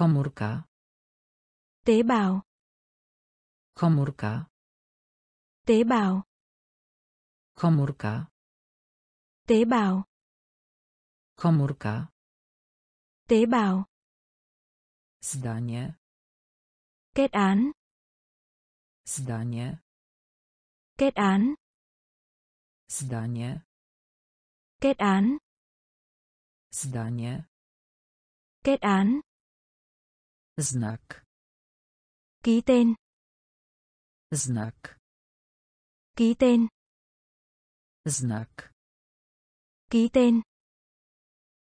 Komórka. Tế bào. Komórka. Tế bào. Komórka. Tế bào. Komórka. Tế bào. Zdanie. Kết án. Zdanie. Kết án. Zdanie. Kết án. Zdanie. Kết án. Znak. Ký tên. Znak. Ký tên. Znak. Ký tên.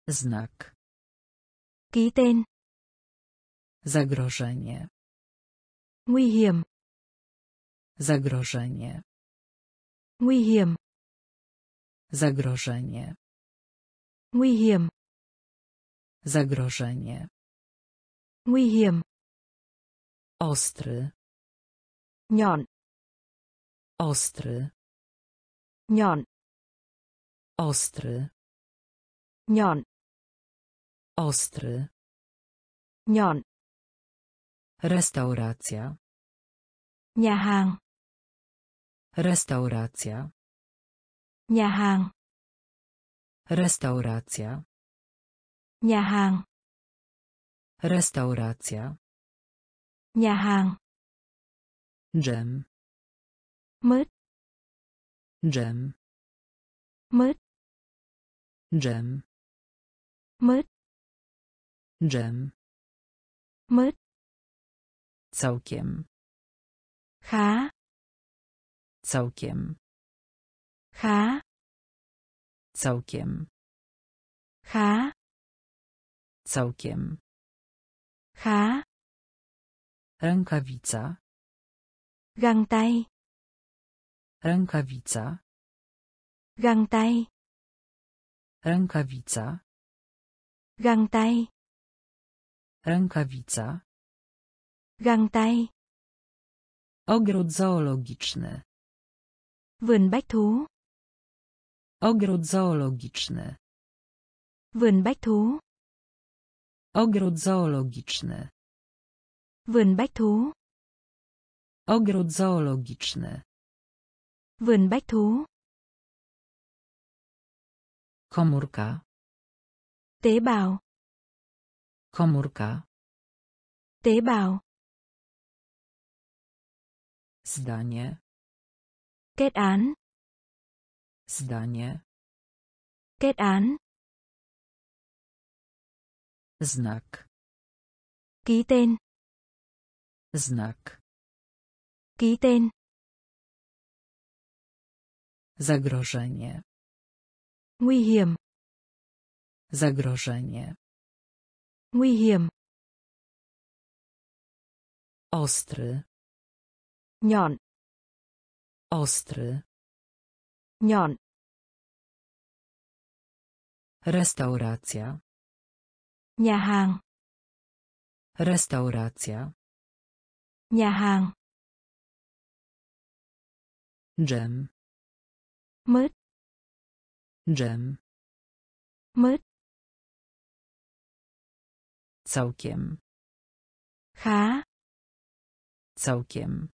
Znak. Ký tên. Zagrożenie. Nguy hiểm. Zagrożenie. Nguy hiểm. Zagrożenie. Nguy hiểm. Zagrożenie. Nguy hiểm. Ostry. Nhọn. Ostry. Nhọn. Ostry. Nhọn. Ostry. Nhọn. Restauracja. Nhà hàng. Restauracja. Nhà hàng. Restauracja. Nhà hàng. Restauracja. Nhà hàng. Dżem. Mứt. Dżem. Mứt. Dżem. Mứt. Dżem. Mứt. Całkiem. Khá. Całkiem. Khá. Całkiem. Khá. Całkiem. Khá. Rękawica. Găng tay. Rękawica. Găng tay. Rękawica. Găng tay. Rękawica. Găng tay. Ogród zoologiczny. Vườn bách thú. Ogród zoologiczny. Vườn bách thú. Ogród zoologiczny. Vườn bách thú. Ogród zoologiczny. Vườn bách thú. Komórka. Tế bào. Komórka. Tế bào. Zdanie. Kết án. Zdanie. Kết án. Znak. Ký tên. Znak. Ký tên. Zagrożenie. Nguy hiểm. Zagrożenie. Nguy hiểm. Ostry. Nhọn. Ostry. Nhọn. Restauracja. Nhà hàng. Restauracja. Nhà hàng. Dżem. Mứt. Dżem. Mứt. Całkiem. Khá. Całkiem.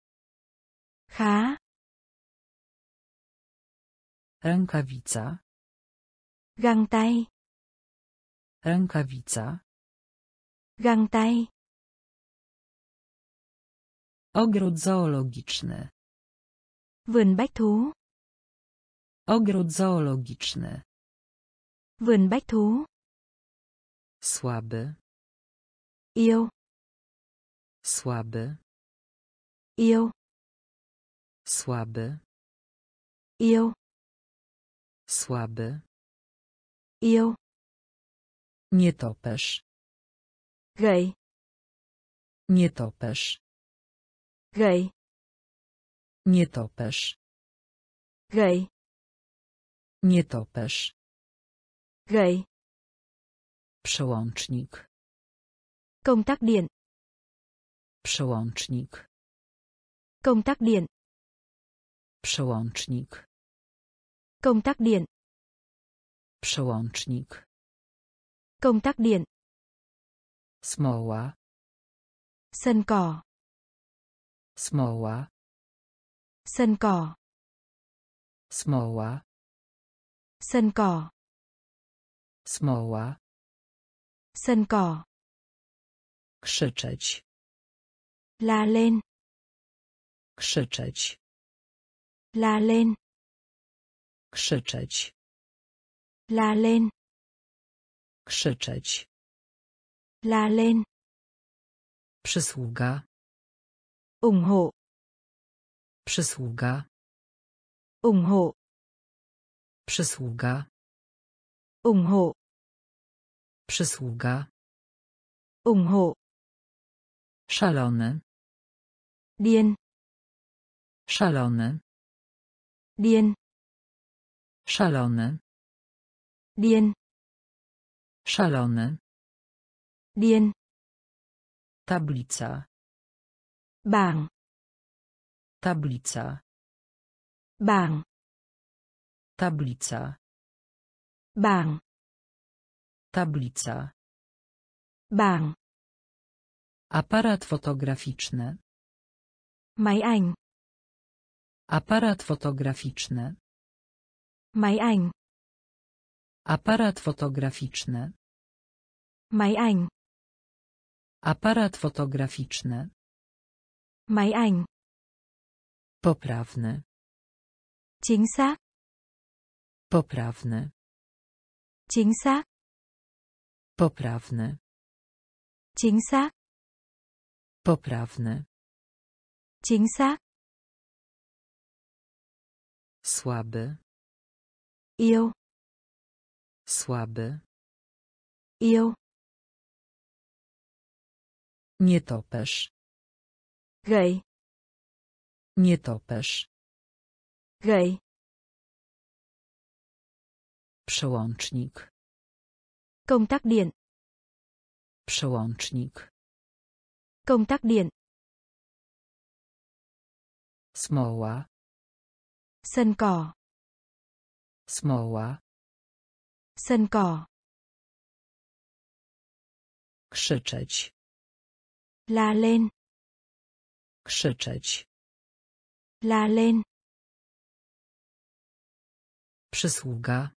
Khá. Rękawica. Găng tay. Rękawica. Găng tay. Ogród zoologiczny. Vườn bách thú. Ogród zoologiczny. Vườn bách thú. Słaby. Yếu. Słaby. Yếu. Słaby. Yếu. Słaby. Yếu. Nietoperz. Gej. Nietoperz. Gej. Nietoperz. Gej. Nietoperz. Gej. Przełącznik. Công tắc điện. Przełącznik. Công tắc điện. Przełącznik. Công tắc điện. Przełącznik. Công tắc điện. Smoła. Sân cỏ. Smoła. Sân cỏ. Smoła. Sân cỏ. Smoła. Sân cỏ. Krzyczeć. La lên. Krzyczeć. La lên. Krzyczeć. La lên. Krzyczeć. La lên. Przysługa. Ủng hộ. Przysługa. Ủng hộ. Przysługa. Ủng hộ. Przysługa. Ủng hộ. Szalony. Điên. Szalony. Điên. Szalony. Điên. Szalony. Điên. Tablica. Bảng. Tablica. Bảng. Tablica. Bảng. Tablica. Bảng. Aparat fotograficzny. Máy ảnh. Aparat fotograficzny. Máy ảnh. Aparat fotograficzny. Máy ảnh. Aparat fotograficzny. Máy ảnh. Poprawny. Chính xác. Poprawny. Chính xác. Poprawny. Chính xác. Poprawny. Chính xác. Słaby. Yêu. Słaby. Yêu. Nietoperz. Gej. Nietoperz. Gej. Przełącznik. Công tắc điện. Przełącznik. Công tắc điện. Smoła. Sân cỏ. Smoła. Sân cỏ. Krzyczeć. La lên. Krzyczeć. La lên. Przysługa.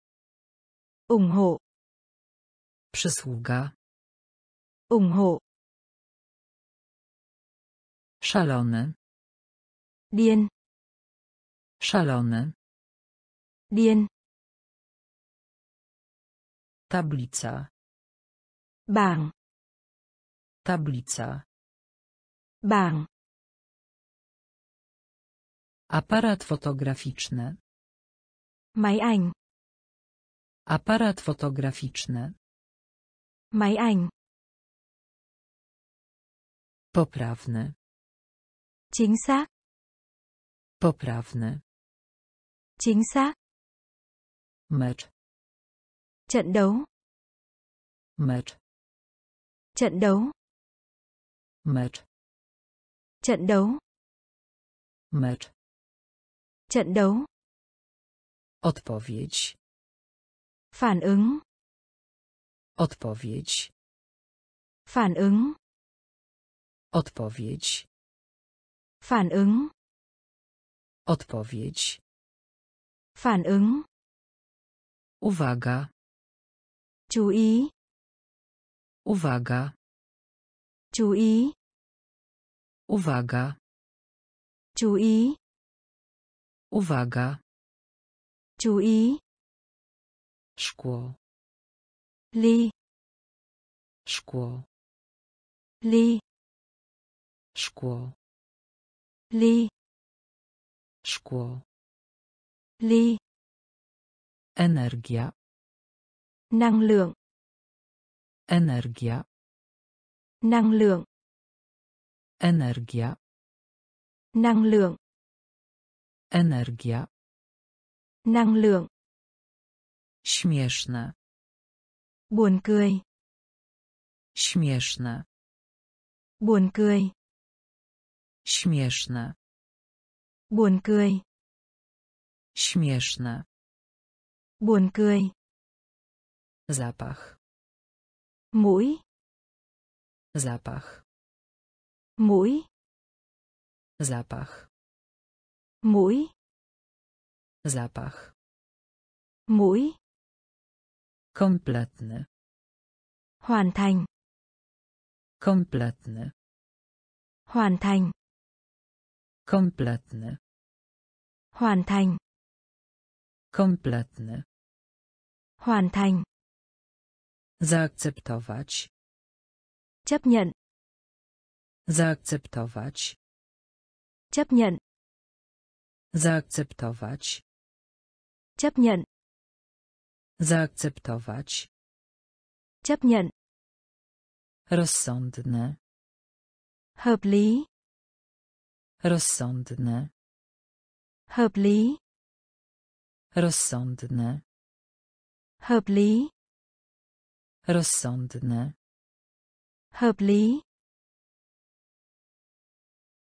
Ủng hộ. Przysługa. Ủng hộ. Szalony. Điên. Szalony. Điên. Tablica. Bảng. Tablica. Bảng. Aparat fotograficzny. Máy ảnh. Aparat fotograficzny. Máy ảnh. Poprawny. Chính xác. Poprawny. Chính xác. Mecz. Trận đấu. Mecz. Trận đấu. Mecz. Trận đấu. Mecz. Trận đấu. Odpowiedź. Phản ứng. Odpowiedź. Phản ứng. Odpowiedź. Phản ứng. Odpowiedź. Phản ứng. Uwaga. Chú ý. Uwaga. Chú ý. Uwaga. Chú ý. Uwaga. Chú ý. Szkło. Li. Szkło. Li. Szkło. Li. Szkło. Li. Energia. Năng lượng. Energia. Năng lượng. Energia. Năng lượng. Energia. Năng lượng. Śmieszne. Buồn cười. Śmieszne. Buồn cười. Śmieszne. Buồn cười. Śmieszne. Buồn cười. Zapach. Mũi. Zapach. Mũi. Zapach. Mũi. Zapach. Mũi. Kompletny. Hoàn thành. Kompletny. Hoàn thành. Kompletny. Hoàn thành. Kompletny. Hoàn thành. Zaakceptować. Chấp nhận. Zaakceptować. Chấp nhận. Zaakceptować. Chấp nhận. Zaakceptować. Chấp nhận. Rozsądne. Hợp lý. Rozsądne. Hợp lý. Rozsądne. Hợp lý. Rozsądne. Hợp lý.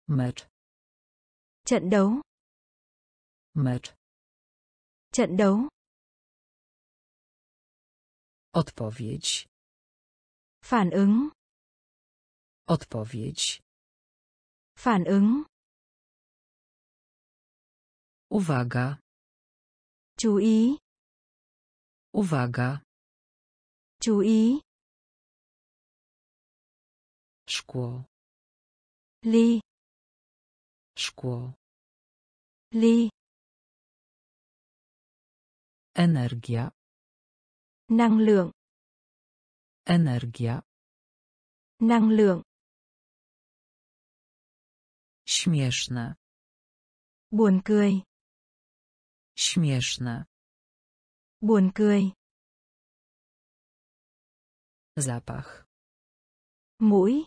Mecz. Trận đấu. Mecz. Trận đấu. Odpowiedź. Phản ứng. Odpowiedź. Phản ứng. Uwaga. Chú ý. Uwaga. Chú ý. Szkło. Li. Szkło. Li. Energia. Năng lượng. Energia. Năng lượng. Śmieszne. Buồn cười. Śmieszne. Buồn cười. Zapach. Mũi.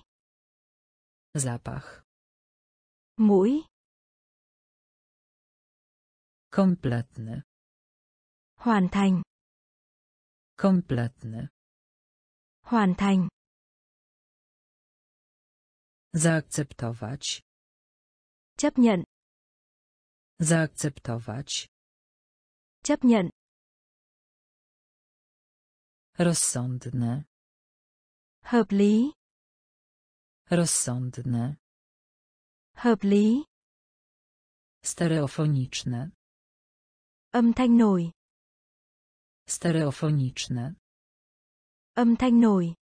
Zapach. Mũi. Kompletny. Hoàn thành. Kompletny. Hoàn thành. Zaakceptować. Chấp nhận. Zaakceptować. Chấp nhận. Rozsądne. Hợp lý. Rozsądne. Hợp lý. Stereofoniczne. Âm thanh nổi. Stereofoniczne. Âm thanh nổi.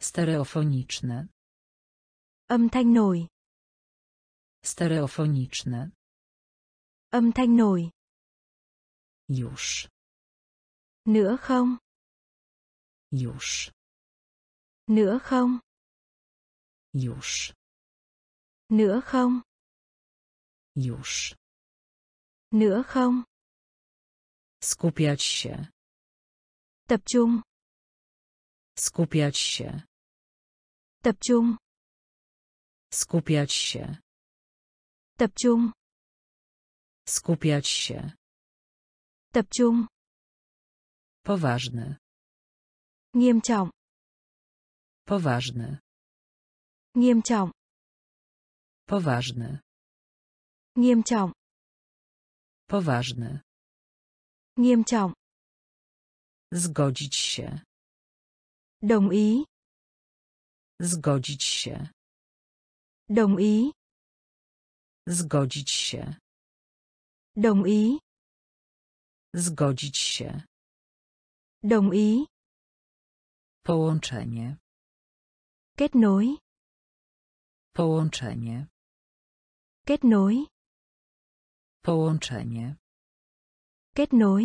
Stereofoniczne. Âm thanh nổi. Stereofoniczne. Âm thanh nổi. Już. Nữa không. Już. Nữa không. Już. Nữa không. Już. Nữa không. Skupiać się. Tập trung. Skupiać się. Tập trung. Skupiać się. Tập trung. Skupiać się. Tập trung. Poważny. Nghiêm trọng. Poważny. Nghiêm trọng. Poważny. Nghiêm trọng. Poważny. Nghiêm trọng. Zgodzić się. Đồng ý. Zgodzić się. Đồng ý. Zgodzić się. Đồng ý. Zgodzić się. Đồng ý. Połączenie. Kết nối. Połączenie. Kết nối. Połączenie. Kết nối.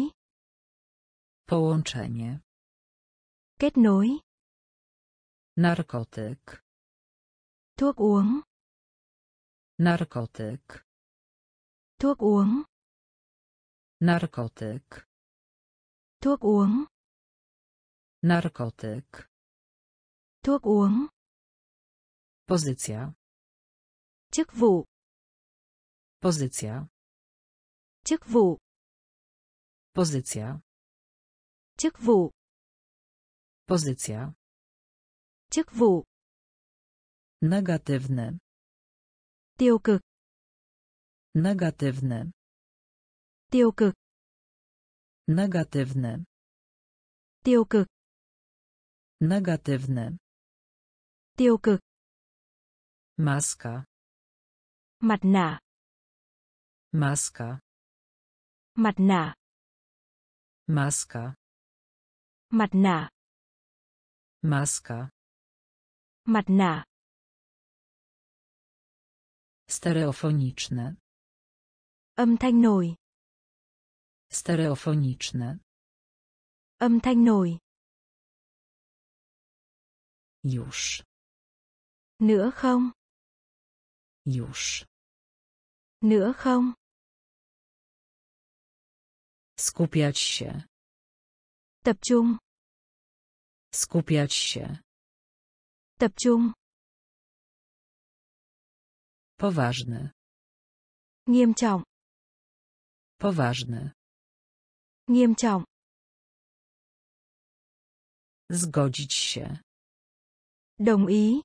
Połączenie. Kết nối. Narkotyk. Thuốc uống. Narkotyk. Thuốc uống. Narkotyk. Thuốc uống. Narkotyk. Thuốc uống. Pozycja. Chức vụ. Pozycja. Chức vụ. Pozycja. Chức vụ. Pozycja. Chức vụ. Negatywny. Tiêu cực. Negatywny. Tiêu cực. Negatywny. Tiêu cực. Negatywny. Tiêu cực. Maska. Mặt nạ. Maska. Mặt nạ. Maska. Mặt nạ. Maska. Mặt nạ. Stereofoniczne. Âm thanh nổi. Stereofoniczne. Âm thanh nổi. Już. Nữa không? Już. Nữa không? Skupiać się. Tập trung. Skupiać się. Tập trung. Poważny. Nghiêm trọng. Poważny. Nghiêm trọng. Zgodzić się. Đồng ý.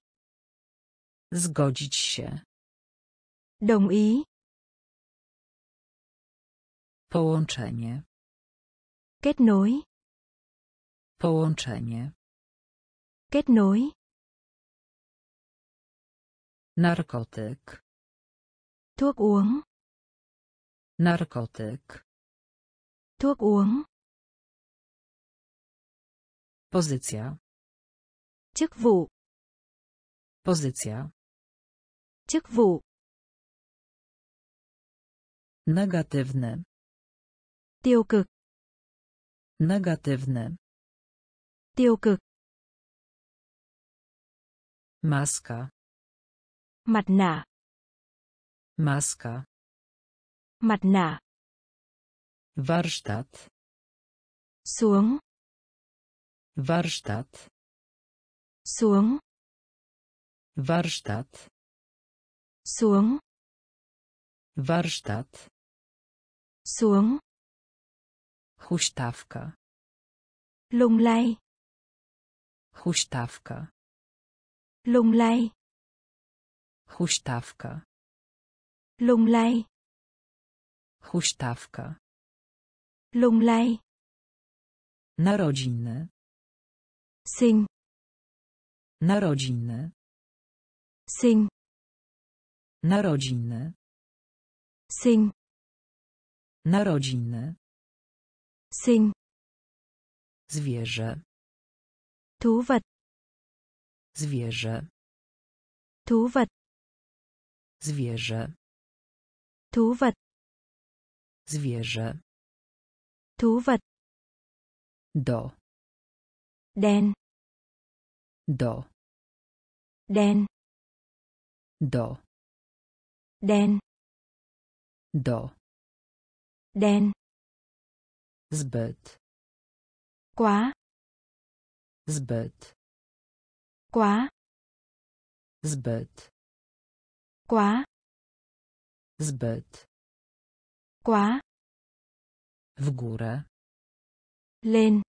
Zgodzić się. Đồng ý. Połączenie. Kết nối. Połączenie. Kết nối. Narkotyk. Thuốc uống. Narkotyk. Thuốc uống. Pozycja. Chức vụ. Pozycja. Chức vụ. Negatywny. Tiêu cực. Negatywny. Tiêu cực. Maska. Mặt nạ. Maska. Mặt nạ. Warsztat. Xuống. Warsztat. Xuống. Warsztat. Xuống. Warsztat. Xuống. Huśtawka. Lung lay. Huśtawka. Lung lay. Huśtawka. Lung lay. Huśtawka. Lung lay. Narodziny. Sinh. Narodziny. Sinh. Narodziny. Sinh. Narodziny. Sinh. Zwierzę. Thú vật. Zwierzę. Thú vật. Zwierzę. Thú vật. Zwierzę. Thú vật. Do. Đen. Do. Đen. Do. Đen. Do. Đen. Zbyt. Quá. Zbyt. Quá. Zbyt. Quá. Zbyt. Quá. W górę. Lên.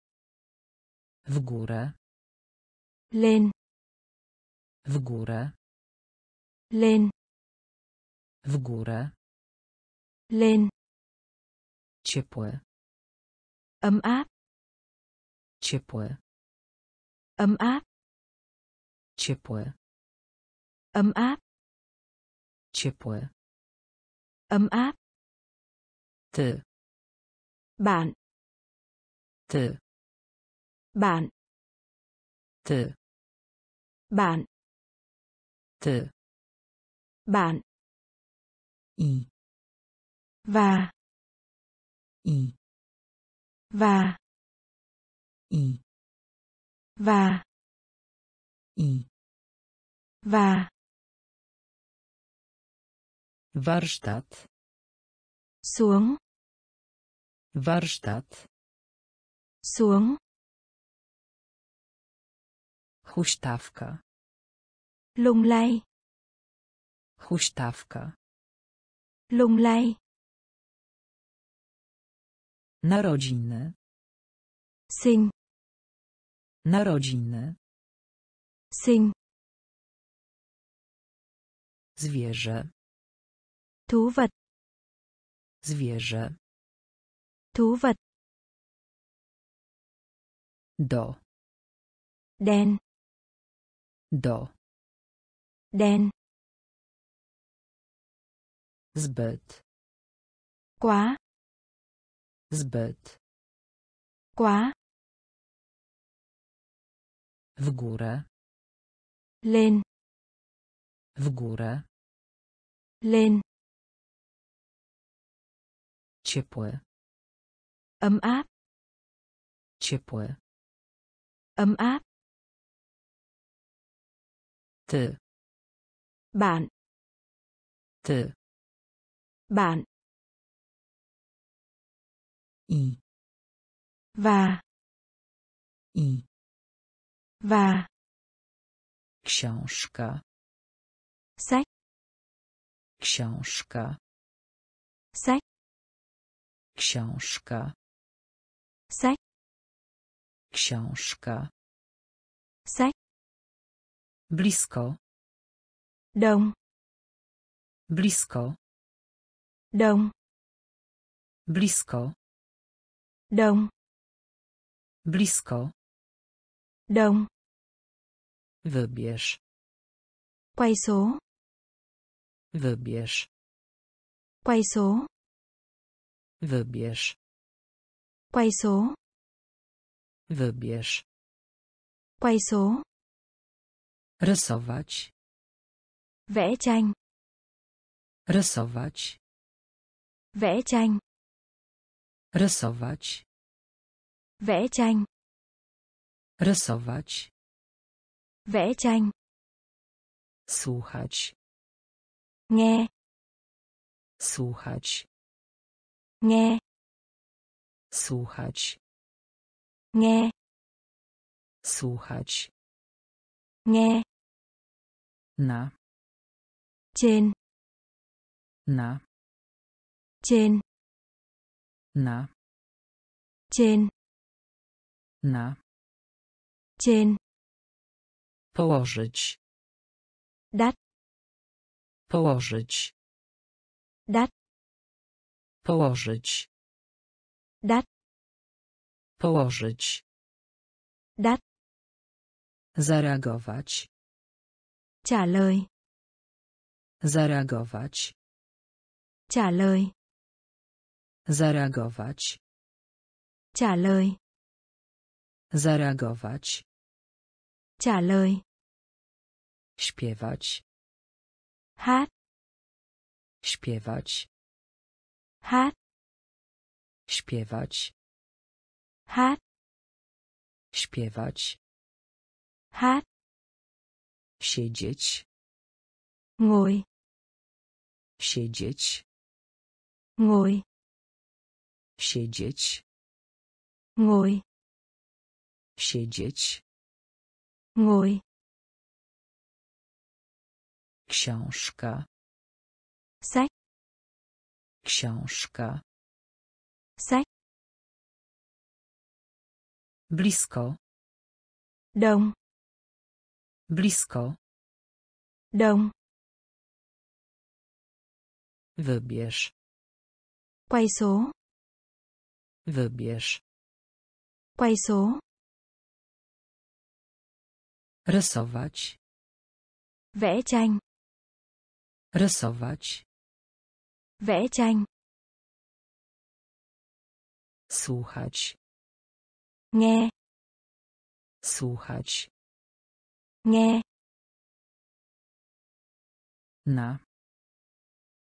W górę. Lên. W górę. Lên. W górę. Lên. Ciepłe. Ấm áp. Ciepłe. Ấm áp. Ciepłe. Ấm áp. Ciepłe. Ấm áp. Ty. Bạn. Ty. Bạn. Ty. Bạn. Ty. Bạn. I. Và. I. Và. I. Và. I. Và. Warsztat. Xuống. Warsztat. Xuống. Huśtawka. Lung lay. Huśtawka. Lung lay. Narodziny. Sinh. Narodziny. Sinh. Zwierzę. Thú vật. Zwierzę. Thú vật. Do. Đen. Do. Đen. Zbyt. Quá. Zbyt. Quá. W górę. Lên. W górę. Lên. Ciepły. Ấm áp. Ciepły. Ấm áp. Ty. Bạn. Ty. Bạn. I. Và. I. Và. Książka. Sách. Książka. Sách. Książka. Sách. Książka. Sách. Blisko. Dom. Blisko. Dom. Blisko. Dom. Blisko. Dom. Wybierz. Quay số. Wybierz. Quay số. Wybierz. Quay số. Wybierz. Quay số. Rysować. Vẽ tranh. Rysować. Vẽ tranh. Rysować. Vẽ tranh. Rysować. Vẽ tranh. Słuchać. Nghe. Słuchać. Nghe. Słuchać. Nghe. Słuchać. Nghe. Na. Trên. Na. Trên. Na. Trên. Na. Trên. Położyć. Dać. Położyć. Dać. Położyć. Dać. Położyć. Dać. Zareagować. Trả lời. Zareagować. Trả lời. Zareagować. Trả lời. Zareagować. Trả lời. Śpiewać. Hát. Śpiewać. Hát. Śpiewać. Hát. Śpiewać. Hát. Siedzieć. Ngồi. Siedzieć. Ngồi. Siedzieć. Ngồi. Siedzieć. Ngồi. Książka. Sách. Książka. Sách. Blisko. Dom. Blisko. Dom. Wybierz. Quay số. Wybierz. Quay số. Rysować. Vẽ tranh. Rysować. Vẽ tranh. Słuchać. Nghe. Słuchać. Nghe. Na.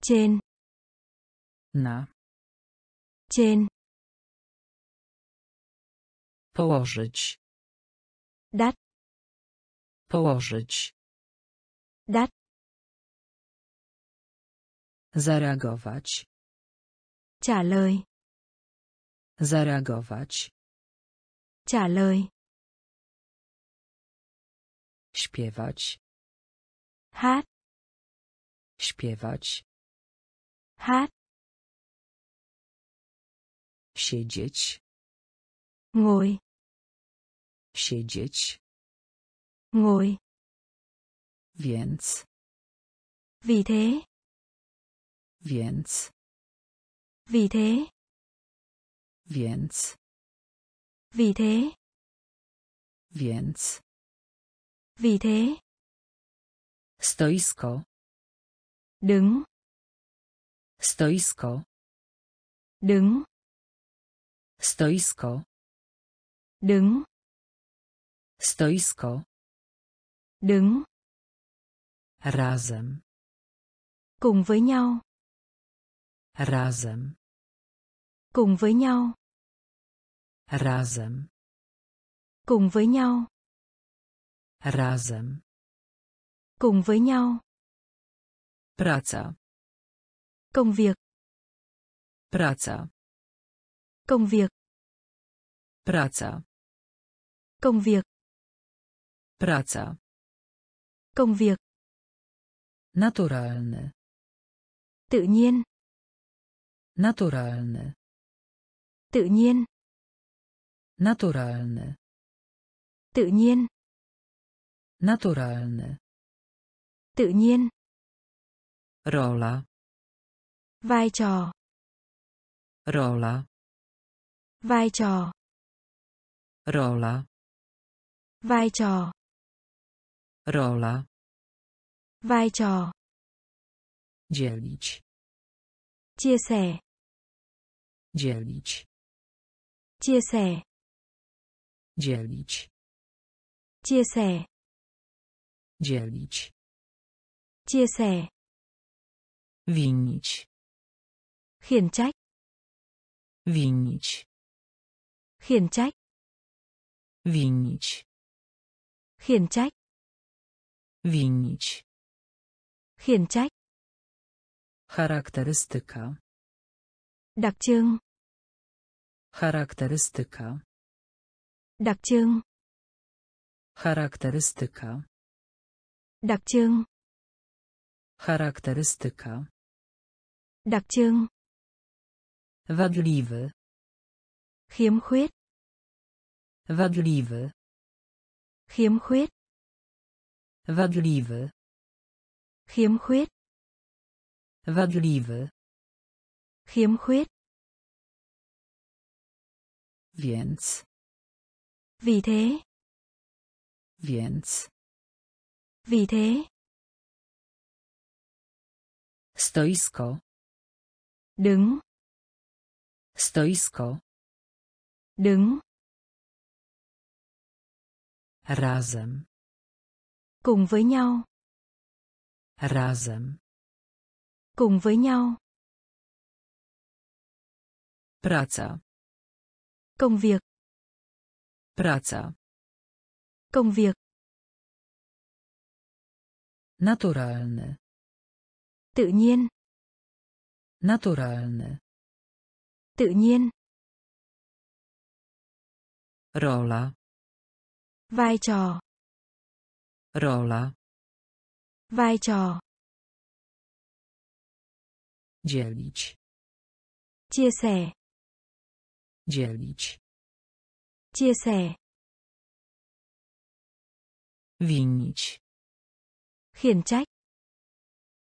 Trên. Na. Trên. Położyć. Dać. Położyć. Dać. Zareagować. Trả lời. Zareagować. Trả lời. Śpiewać. Hát. Śpiewać. Hát. Siedzieć. Ngồi. Siedzieć. Ngồi. Więc. Vì thế. Więc. Vì thế. Więc. Vì thế. Więc. Vì thế. Stoisko. Đứng. Stoisko. Đứng. Stoisko. Đứng. Stoisko. Đứng. Razem. Cùng với nhau. Razem. Cùng với nhau. Razem. Cùng với nhau. Razem. Cùng với nhau. Praca. Công việc. Praca. Công việc. Praca. Công việc. Praca. Công việc. Naturalny. Tự nhiên. Naturalny. Tự nhiên. Naturalny. Tự nhiên. Naturalny. Tự nhiên. Rola. Vai trò. Rola. Vai trò. Rola. Vai trò. Rola. Vai trò. Dzielić. Chia sẻ. Dzielić. Chia sẻ. Dzielić. Chia sẻ. Dzielić. Chia sẻ. Winić. Khiển trách. Winić. Khiển trách. Winić. Khiển trách. Winić. Khiển trách. Charakterystyka. Đặc trưng. Charakterystyka. Đặc trưng. Charakterystyka. Đặc trưng. Charakterystyka. Đặc trưng. Wadliwy. Khiếm khuyết. Wadliwy. Khiếm khuyết. Wadliwy. Khiếm khuyết. Wadliwy. Khiếm khuyết. Więc. Vì thế. Więc. Vì thế. Stoisko. Đứng. Stoisko. Đứng. Razem. Cùng với nhau. Razem. Cùng với nhau. Praca. Công việc. Praca. Công việc. Naturalny. Tự nhiên. Naturalny. Tự nhiên. Rola. Vai trò. Rola. Vai trò. Dzielić. Chia sẻ. Dzielić. Chia sẻ. Winić. Khiển trách.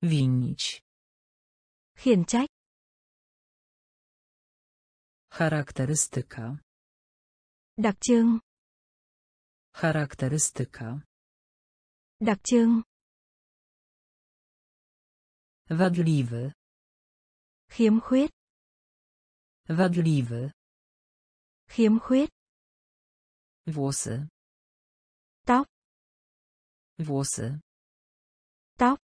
Winić. Khiển trách. Charakterystyka. Đặc trưng. Charakterystyka. Đặc trưng. Wadliwy. Khiếm khuyết. Wadliwy. Khiếm khuyết. Włosy. Tóc. Włosy. Tóc.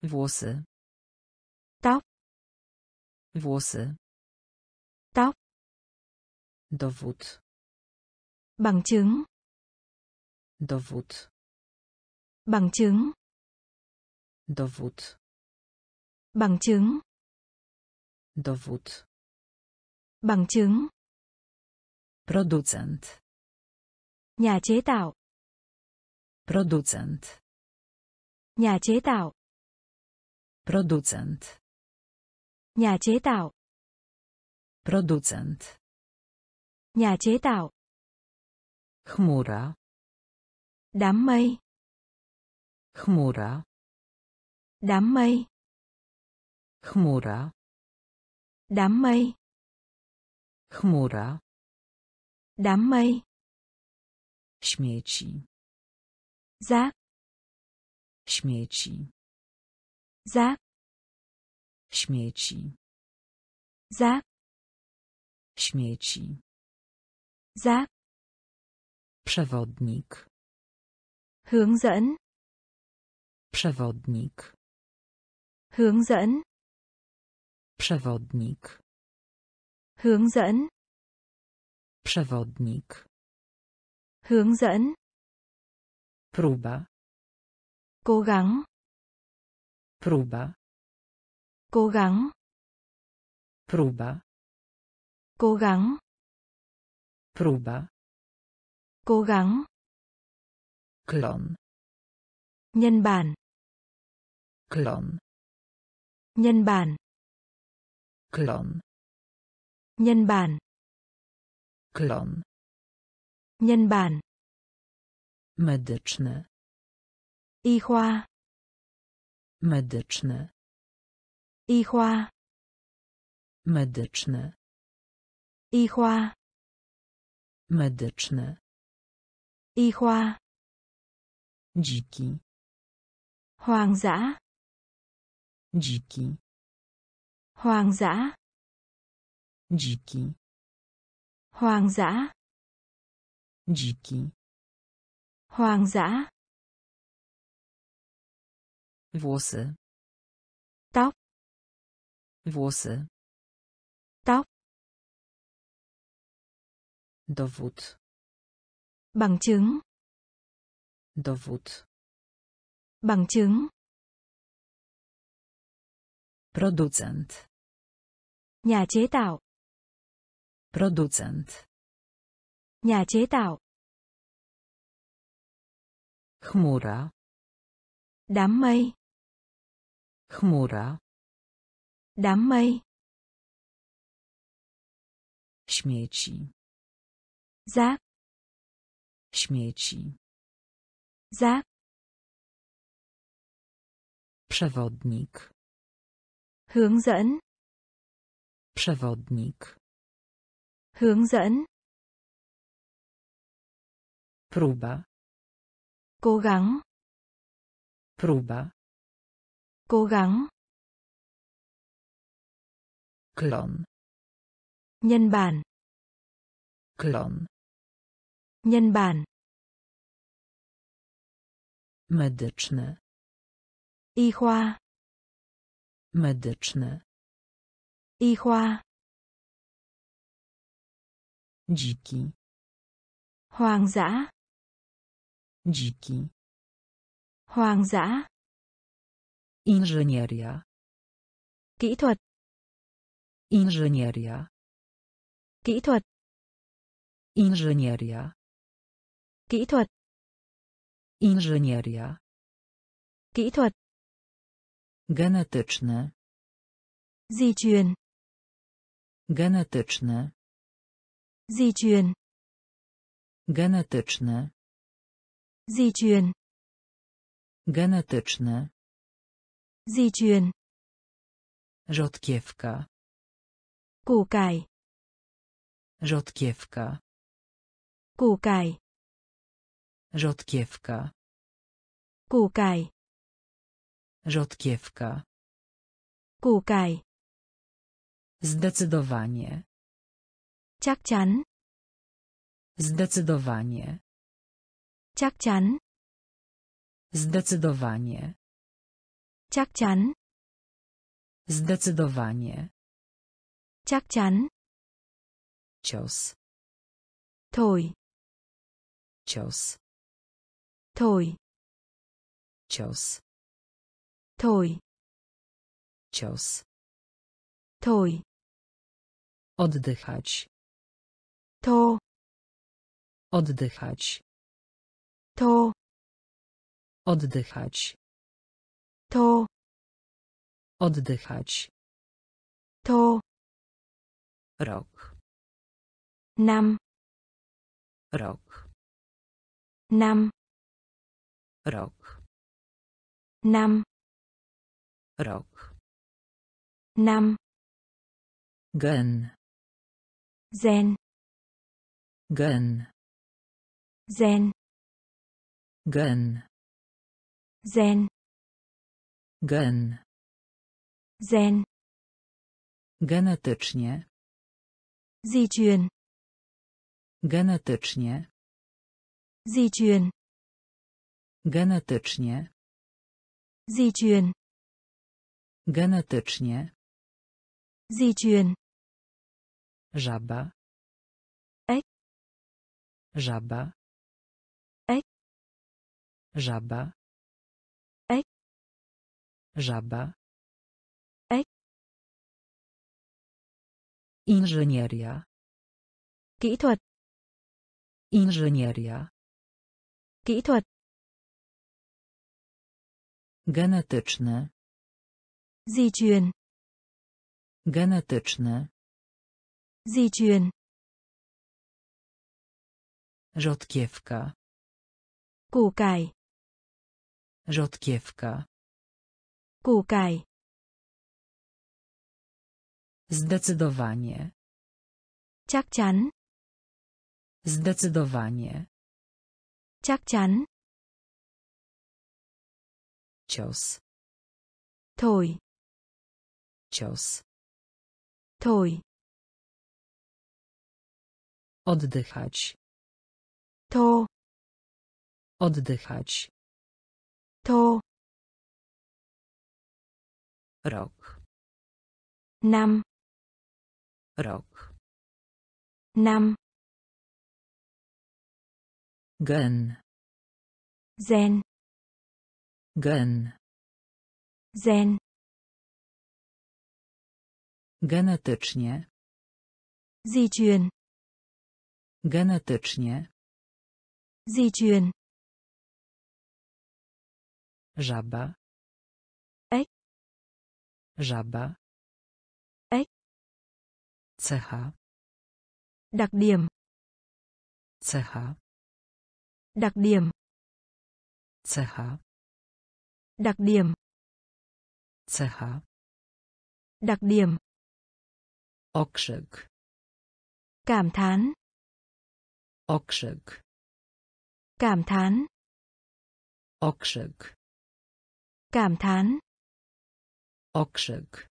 Włosy. Tóc. Włosy. Tóc. Dowód. Bằng chứng. Dowód. Bằng chứng. Dowód. Bằng chứng. Dowód. Bằng chứng. Producent. Nhà chế tạo. Producent. Nhà chế tạo. Producent. Nhà chế tạo. Producent. Nhà chế tạo. Chmura. Đám mây. Chmura. Đám mây. Chmura. Đám mây. Chmura. Đám mây. Śmieci. Rác. Śmieci. Rác. Śmieci. Za. Śmieci. Za. Przewodnik. Hướng dẫn. Przewodnik. Hướng dẫn. Przewodnik. Hướng dẫn. Przewodnik. Hướng dẫn. Próba. Cố gắng. Próba. Cố gắng. Próba. Cố gắng. Próba. Cố gắng. Klon. Nhân bản. Klon. Nhân bản. Klon. Nhân bản. Klon. Nhân bản. Medyczny. Y khoa. Medyczny. Y khoa. Medyczny. Y khoa. Medyczny. Y khoa. Dziki. Hoang dã. Dziki. Hoang dã. Dziki. Hoang dã. Dziki. Hoang dã. Włosy. Tóc. Włosy. Tóc. Dowód. Bằng chứng. Dowód. Bằng chứng. Producent. Nhà chế tạo. Producent. Nhà chế tạo. Chmura. Đám mây. Chmura. Đám mây. Śmieci. Rác. Śmieci. Rác. Przewodnik. Hướng dẫn. Przewodnik. Hướng dẫn. Próba. Cố gắng. Próba. Cố gắng. Klon. Nhân bản. Klon. Nhân bản. Medyczny. Y khoa. Medyczny. Y khoa. Dziki. Hoang dã. Dziki. Hoang dã. Inżynieria. Kỹ thuật. Inżynieria. Kỹ thuật. Inżynieria. Kỹ thuật. Inżynieria. Kỹ thuật. Genetyczny. Di truyền. Genetyczny. Di truyền. Genetyczny. Di truyền. Genetyczny. Di truyền. Rzodkiewka. Củ cải. Rzodkiewka. Củ cải. Rzodkiewka. Củ cải. Rzodkiewka. Củ cải. Zdecydowanie. Chắc chắn. Zdecydowanie. Chắc chắn. Zdecydowanie. Chắc chắn. Zdecydowanie. Chắc chắn. Cios. Thổi. Cios. Thổi. Cios. Thổi. Cios. Thổi. Oddychać. To. Oddychać. To. Oddychać. To. Oddychać. To. Rok. Nam. Rok. Nam. Rok. Nam. Rok. Nam. Gen. Gen. Gen. Gen. Gen. Gen. Gen. Gen. Genetycznie. Di truyền. Genetycznie. Di truyền. Genetycznie. Di truyền. Genetycznie. Di truyền. Żaba. Ếch. Żaba. Ếch. Żaba. Ếch. Żaba. Ếch. Inżynieria. Kỹ thuật. Inżynieria. Kỹ thuật. Genetyczny. Di truyền. Genetyczny. Di truyền. Rzodkiewka. Củ cải. Rzodkiewka. Củ cải. Zdecydowanie. Chắc chắn. Zdecydowanie. Chắc chắn. Cios. Thổi. Cios. Thổi. Oddychać. To. Oddychać. To. Rok. Nam. Rok. Nam. Gen. Gen. Gen. Gen. Genetycznie. Di truyền. Genetycznie. Di truyền. Żaba. Ếch. Żaba. Ếch. Cecha. Đặc điểm. Cecha. Đặc điểm. Cecha. Đặc điểm. Cecha. Đặc điểm. Okrzyk. Cảm thán. Okrzyk. Cảm thán. Okrzyk. Cảm thán. Okrzyk.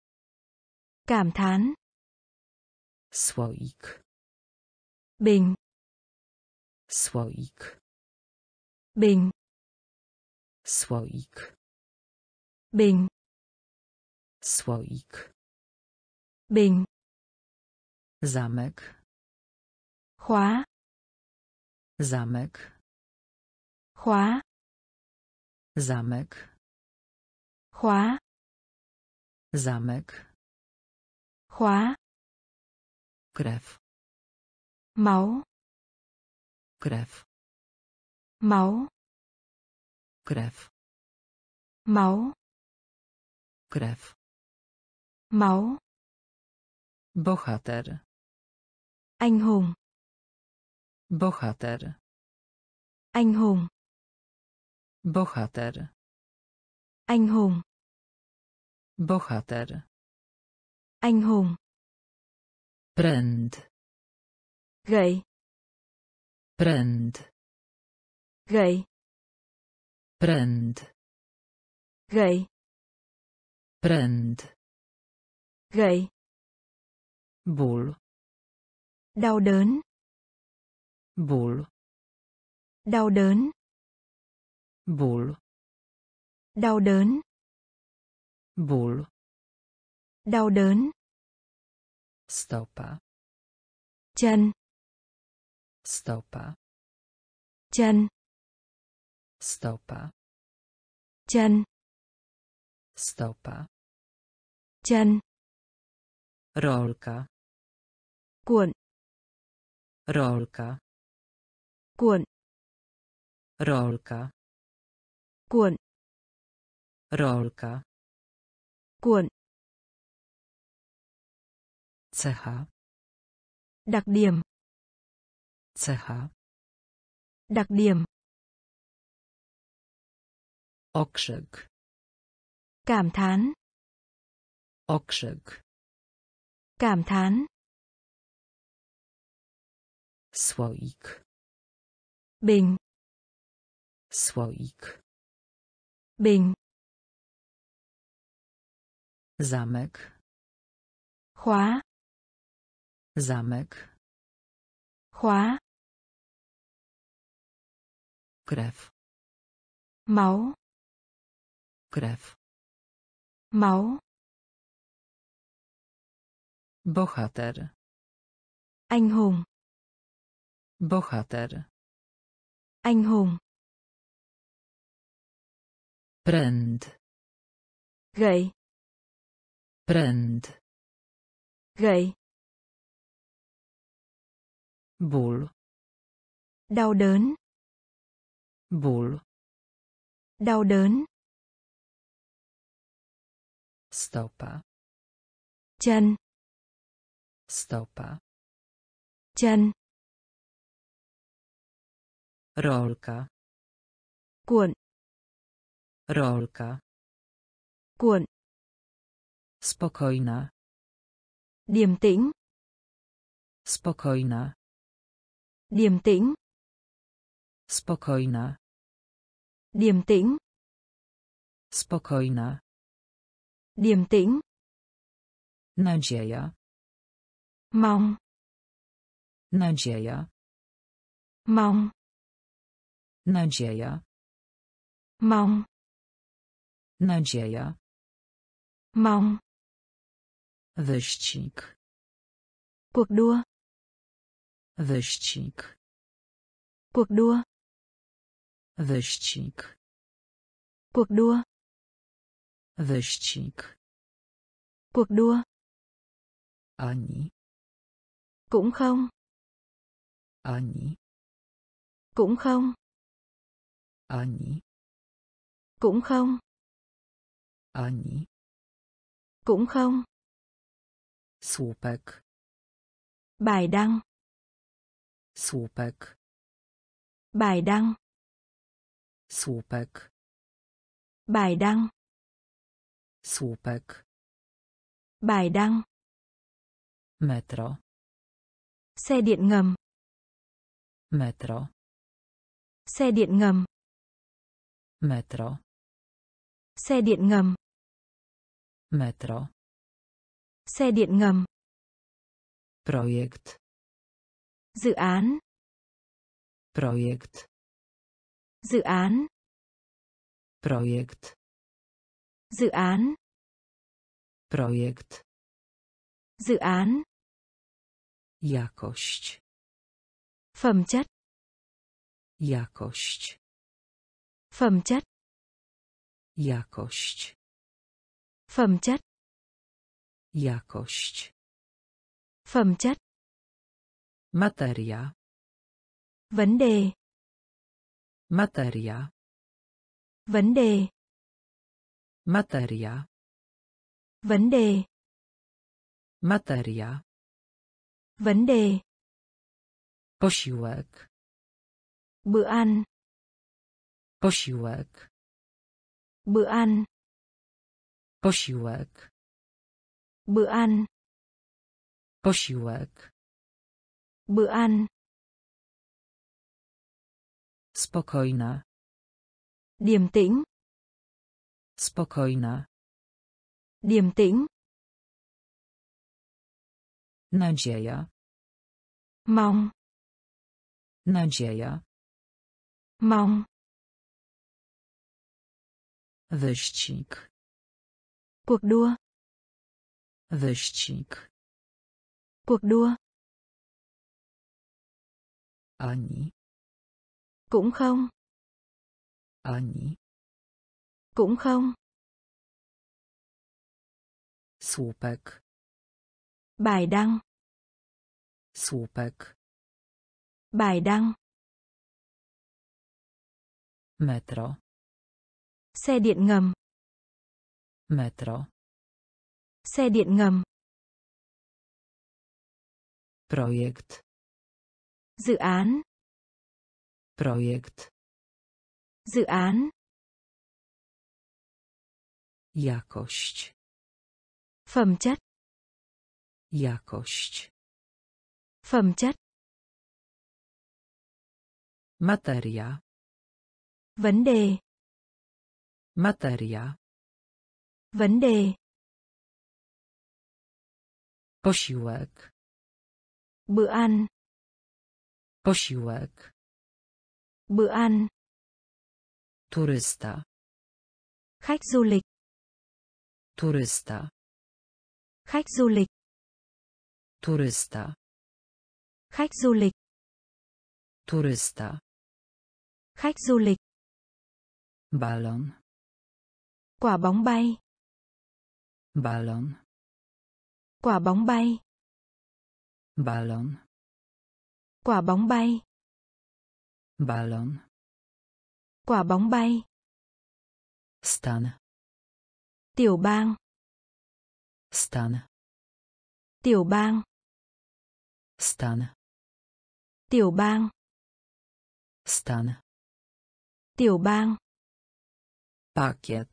Cảm thán. Słoik. Bình. Słoik. Bình. Słoik. Bình. Słoik. Bình. Zamek. Khóa. Zamek. Khóa. Zamek. Khóa. Zamek. Khóa. Krew. Máu. Krew. Máu. Krew. Máu. Krew. Máu. Bohater. Anh hùng. Bohater. Anh hùng. Bohater. Anh hùng. Bohater. Anh hùng. Pręd. Gậy. Pręd. Gậy. Pręd. Gậy. Pręd. Gậy. Ból. Đau đớn. Ból. Đau đớn. Ból. Đau đớn. Ból. Đau đớn. Stopa. Chân. Stopa. Chân. Stopa. Chân. Stopa. Chân. Rolka. Cuộn. Rolka. Cuộn. Rolka. Cuộn. Rolka. Cuộn. Cecha. Đặc điểm. Cecha. Đặc điểm. Okrzyk. Cảm thán. Okrzyk. Cảm thán. Słoik. Bình. Słoik. Bình. Zamek. Khóa. Zamek. Khóa. Krew. Máu. Krew. Máu. Bohater. Anh hùng. Bohater. Anh hùng. Pręd. Gậy. Pręd. Gậy. Ból. Đau đớn. Ból. Đau đớn. Stopa. Chân. Stopa. Chân. Rolka. Cuộn. Rolka. Cuộn. Spokojna. Điềm tĩnh. Spokojna. Điềm tĩnh. Spokojna. Điềm tĩnh. Spokojna. Điềm tĩnh. Nadzieja. Mong. Nadzieja. Mong. Nadzieja. Mong. Nadzieja. Mong. Wyścig. Cuộc đua. Wyścig. Cuộc đua. Wyścig. Cuộc đua. Wyścig. Cuộc đua. Ani. Cũng không. Ani. Cũng không. Ani. Cũng không. Ani. Cũng không. Słupek. Bài đăng. Słupek. Bài đăng. Słupek. Bài đăng. Słupek. Bài đăng. Metro. Xe điện ngầm. Metro. Xe điện ngầm. Metro. Xe điện ngầm. Metro. Xe điện ngầm. Projekt. Dự án. Projekt. Dự án. Projekt. Dự án. Projekt. Dự án. Jakość. Phẩm chất. Jakość. Phẩm chất. Jakość. Phẩm chất. Jakość. Phẩm chất. Materia. Vấn đề. Materia. Vấn đề. Materia. Vấn đề. Materia. Vấn đề. Posiłek. Bữa ăn. Posiłek. Bữa ăn. Posiłek. Bữa ăn. Posiłek. Bữa ăn. Spokojna. Điềm tĩnh. Spokojna. Điềm tĩnh. Nadzieja. Mong. Nadzieja. Mong. Wyścig. Cuộc đua. Wyścig. Cuộc đua. Ani. Cũng không. Ani. Cũng không. Słupek. Bài đăng. Słupek. Bài đăng. Metro. Xe điện ngầm. Metro. Xe điện ngầm. Projekt. Dự án. Projekt. Dự án. Jakość. Phẩm chất. Jakość. Phẩm chất. Materia. Vấn đề. Materia. Vấn đề. Posiłek. Bữa ăn. Posiłek. Bữa ăn. Turysta. Khách du lịch. Turysta. Khách du lịch. Turysta. Khách du lịch. Turysta. Khách du lịch. Balon. Quả bóng bay. Balon. Quả bóng bay. Balon. Quả bóng bay. Balon. Quả bóng bay. Stan. Tiểu bang. Stan. Tiểu bang. Stan. Tiểu bang. Stan. Tiểu bang. Pakiet.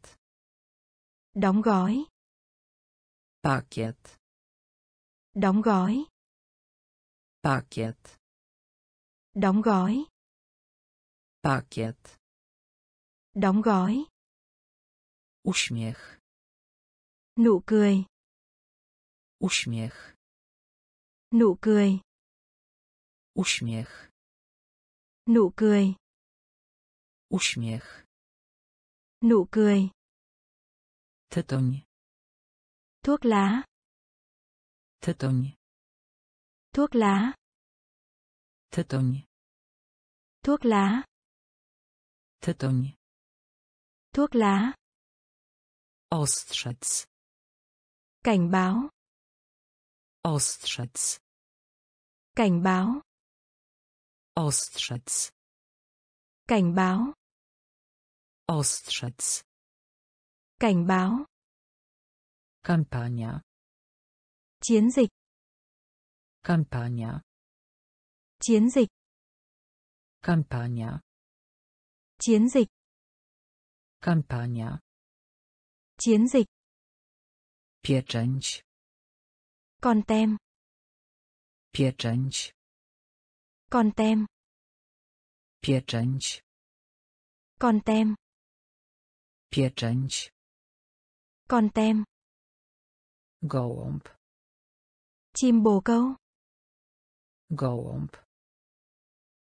Đóng gói. Pakiet. Đóng gói. Pakiet. Đóng gói. Pakiet. Đóng gói. Uśmiech. Nụ cười. Uśmiech. Nụ cười. Uśmiech. Nụ cười. Uśmiech. Nụ cười. Tytoń. Thuốc lá. Tytoń. Thuốc lá. Tytoń. Thuốc lá. Tytoń. Thuốc lá. Ostrzec. Cảnh báo. Ostrzec. Cảnh báo. Ostrzec. Cảnh báo. Ostrzec. Cảnh báo. Kampania. Chiến dịch. Kampania. Chiến dịch. Kampania. Chiến dịch. Kampania. Chiến dịch. Pieczęć. Con tem. Pieczęć. Con tem. Pieczęć. Con tem. Pieczęć. Con tem. Gołąb. Chim bồ câu. Gołąb.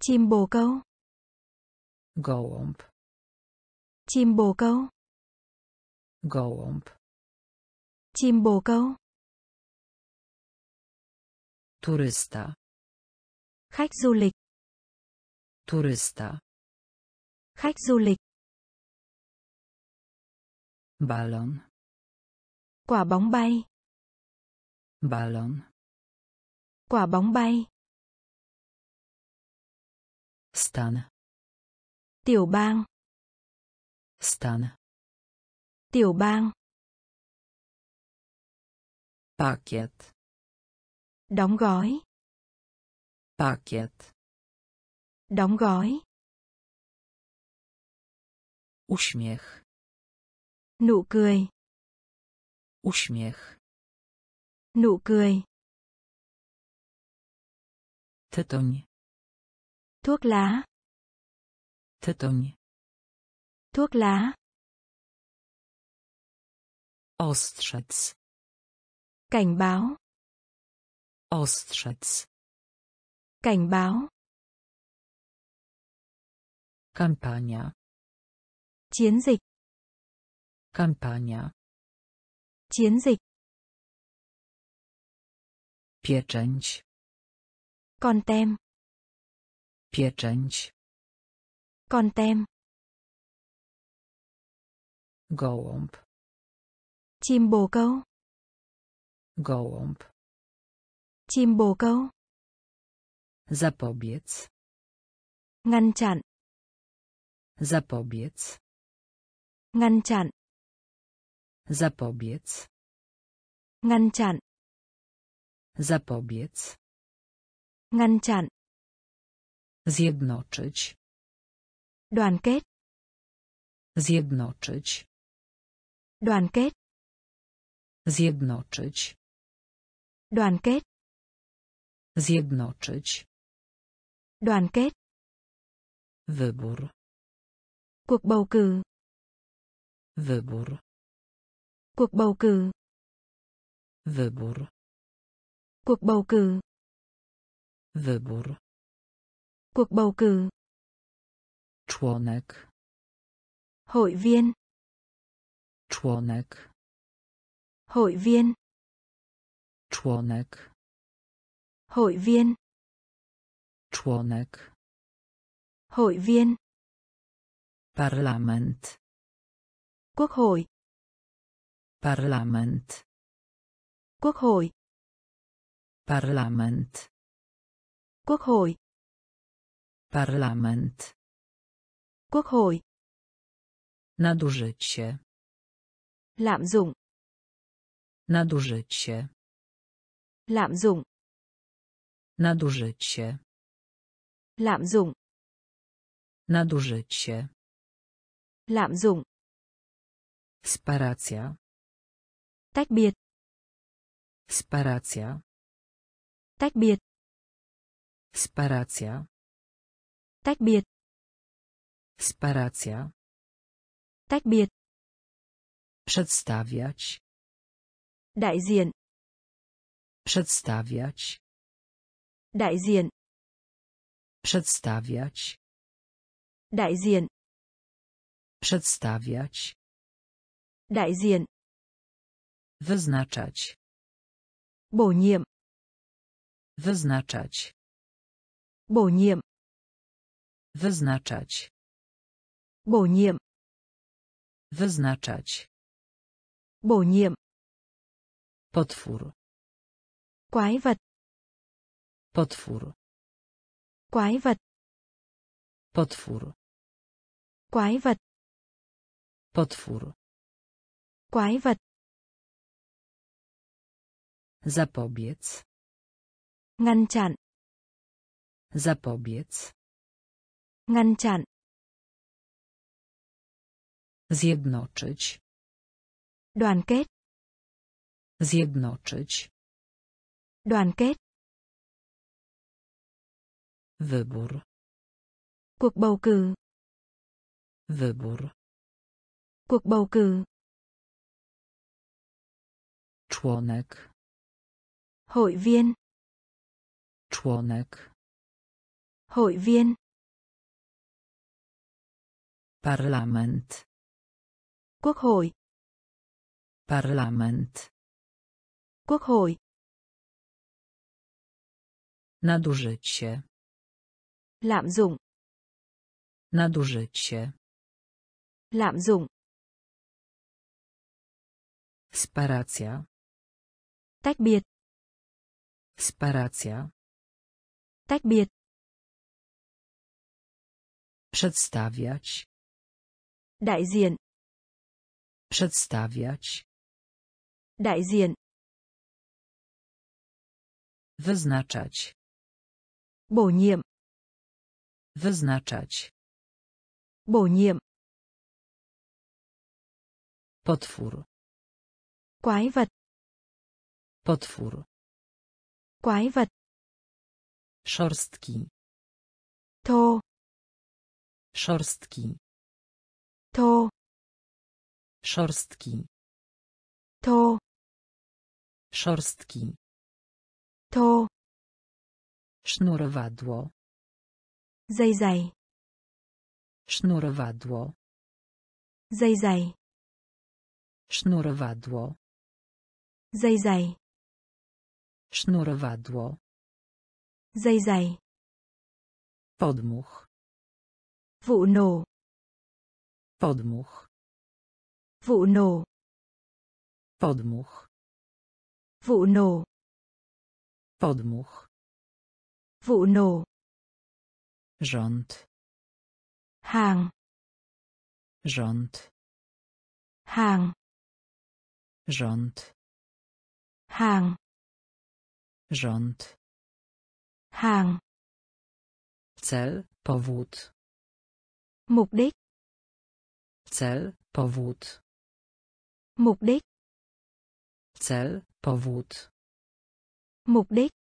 Chim bồ câu. Gołąb. Chim bồ câu. Gołąb. Chim bồ câu. Turysta. Khách du lịch. Turysta. Khách du lịch. Balon. Quả bóng bay. Balon. Quả bóng bay. Stan. Tiểu bang. Stan. Tiểu bang. Pakiet. Đóng gói. Pakiet. Đóng gói. Uśmiech. Nụ cười. Uśmiech. Nụ cười. Tytoń. Thuốc lá. Tytoń. Thuốc lá. Ostrzec. Cảnh báo. Ostrzec. Cảnh báo. Kampania. Chiến dịch. Kampania. Chiến dịch. Pieczęć. Con tem. Pieczęć. Con tem. Gołąb. Chim bồ câu. Gołąb. Chim bồ câu. Zapobiec. Ngăn chặn. Zapobiec. Ngăn chặn. Zapobiec. Ngăn chặn. Zapobiec. Ngăn chặn. Zjednoczyć. Đoàn kết. Zjednoczyć. Đoàn kết. Zjednoczyć. Đoàn kết. Zjednoczyć. Đoàn kết. Wybór. Cuộc bầu cử. Wybór. Cuộc bầu cử. Wybór. Cuộc bầu cử. Wybór. Cuộc bầu cử. Członek. Hội viên. Członek. Hội viên. Członek. Hội viên. Członek. Hội viên. Parlament. Quốc hội. Parlament. Quốc hội. Parlament. Quốc hội. Parlament. Quốc hội. Nadużycie. Lạm dụng. Nadużycie. Lạm dụng. Nadużycie. Lạm dụng. Nadużycie. Lạm dụng. Separacja. Tách biệt. Separacja. Tách biệt. Separacja. Tách biệt. Separacja. Tách biệt. Przedstawiać. Đại diện. Przedstawiać. Đại diện. Przedstawiać. Đại diện. Przedstawiać. Đại diện. Wyznaczać. Bổ nhiệm. Wyznaczać. Bổ nhiệm. Wyznaczać. Bổ nhiệm. Wyznaczać. Bổ nhiệm. Potwór. Quái vật. Potwór. Quái vật. Potwór. Quái vật. Potwór. Quái vật. Zapobiec. Ngăn chặn. Zapobiec. Ngăn chặn. Zjednoczyć. Đoàn kết. Zjednoczyć. Đoàn kết. Wybór. Cuộc bầu cử. Wybór. Cuộc bầu cử. Członek. Hội viên. Członek. Hội viên. Parlament. Quốc hội. Parlament. Quốc hội. Nadużycie. Lạm dụng. Nadużycie. Lạm dụng. Separacja. Tách biệt. Separacja. Tách biệt. Przedstawiać. Đại diện. Przedstawiać. Đại diện. Wyznaczać. Bổ nhiệm. Wyznaczać. Bổ nhiệm. Potwór. Quái vật. Potwór. Quái vật. Szorstki. Thô. Szorstki. Thô. Szorstki. Thô. Szorstki. Thô. Sznurowadło. Dây dày. Sznurowadło. Dây dày. Sznurowadło. Dây dày. Sznurowadło. Dây dày. Podmuch. Vụ nổ. Podmuch. Vụ nổ. Podmuch. Vụ nổ. Podmuch. Vụ nổ. Rząd. Hàng. Rząd. Hàng. Rząd. Hàng. Rząd. Hàng. Cel, powód. Mục đích. Cel, powód. Mục đích. Cel, powód. Mục đích.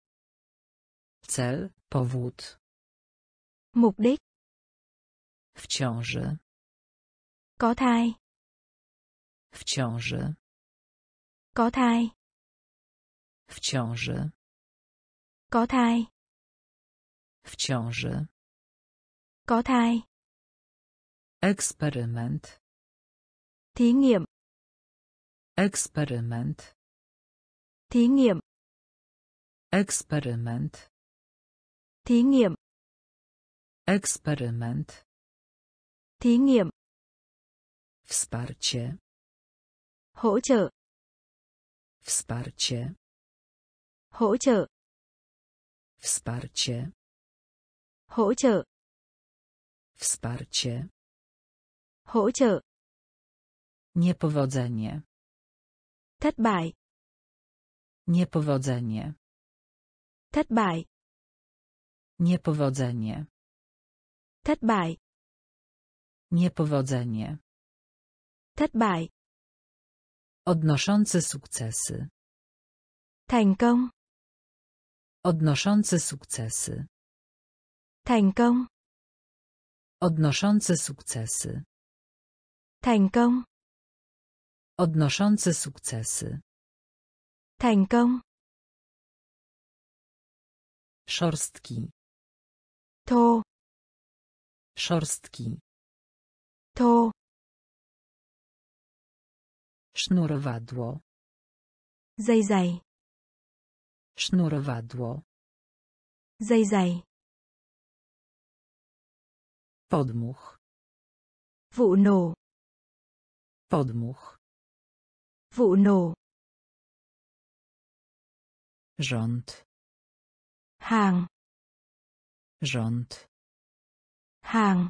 Cel, powód. Mục đích. W ciąży. Có thai. W ciąży. Có thai. W ciąży. Có thai. W ciąży. Có thai. Eksperyment. Thí nghiệm. Eksperyment. Thí nghiệm. Eksperyment. Thí nghiệm. Eksperyment. Thí nghiệm. Wsparcie. Hỗ trợ. Wsparcie. Hỗ trợ. Wsparcie. Hỗ trợ. Wsparcie. Hỗ trợ. Niepowodzenie. Thất bại. Niepowodzenie. Thất bại. Niepowodzenie. Thất bại. Niepowodzenie. Thất bại. Odnoszący sukcesy. Thành công. Odnoszący sukcesy. Thành công. Odnoszący sukcesy. Thành công. Odnoszący sukcesy. Thành công. Szorstki. Thô. Szorstki. Thô. Sznurowadło. Dây dày. Sznurowadło. Dây dày. Podmuch. Vụ nổ. Podmuch. Vụ nổ. Rząd. Hàng. Rząd. Hàng.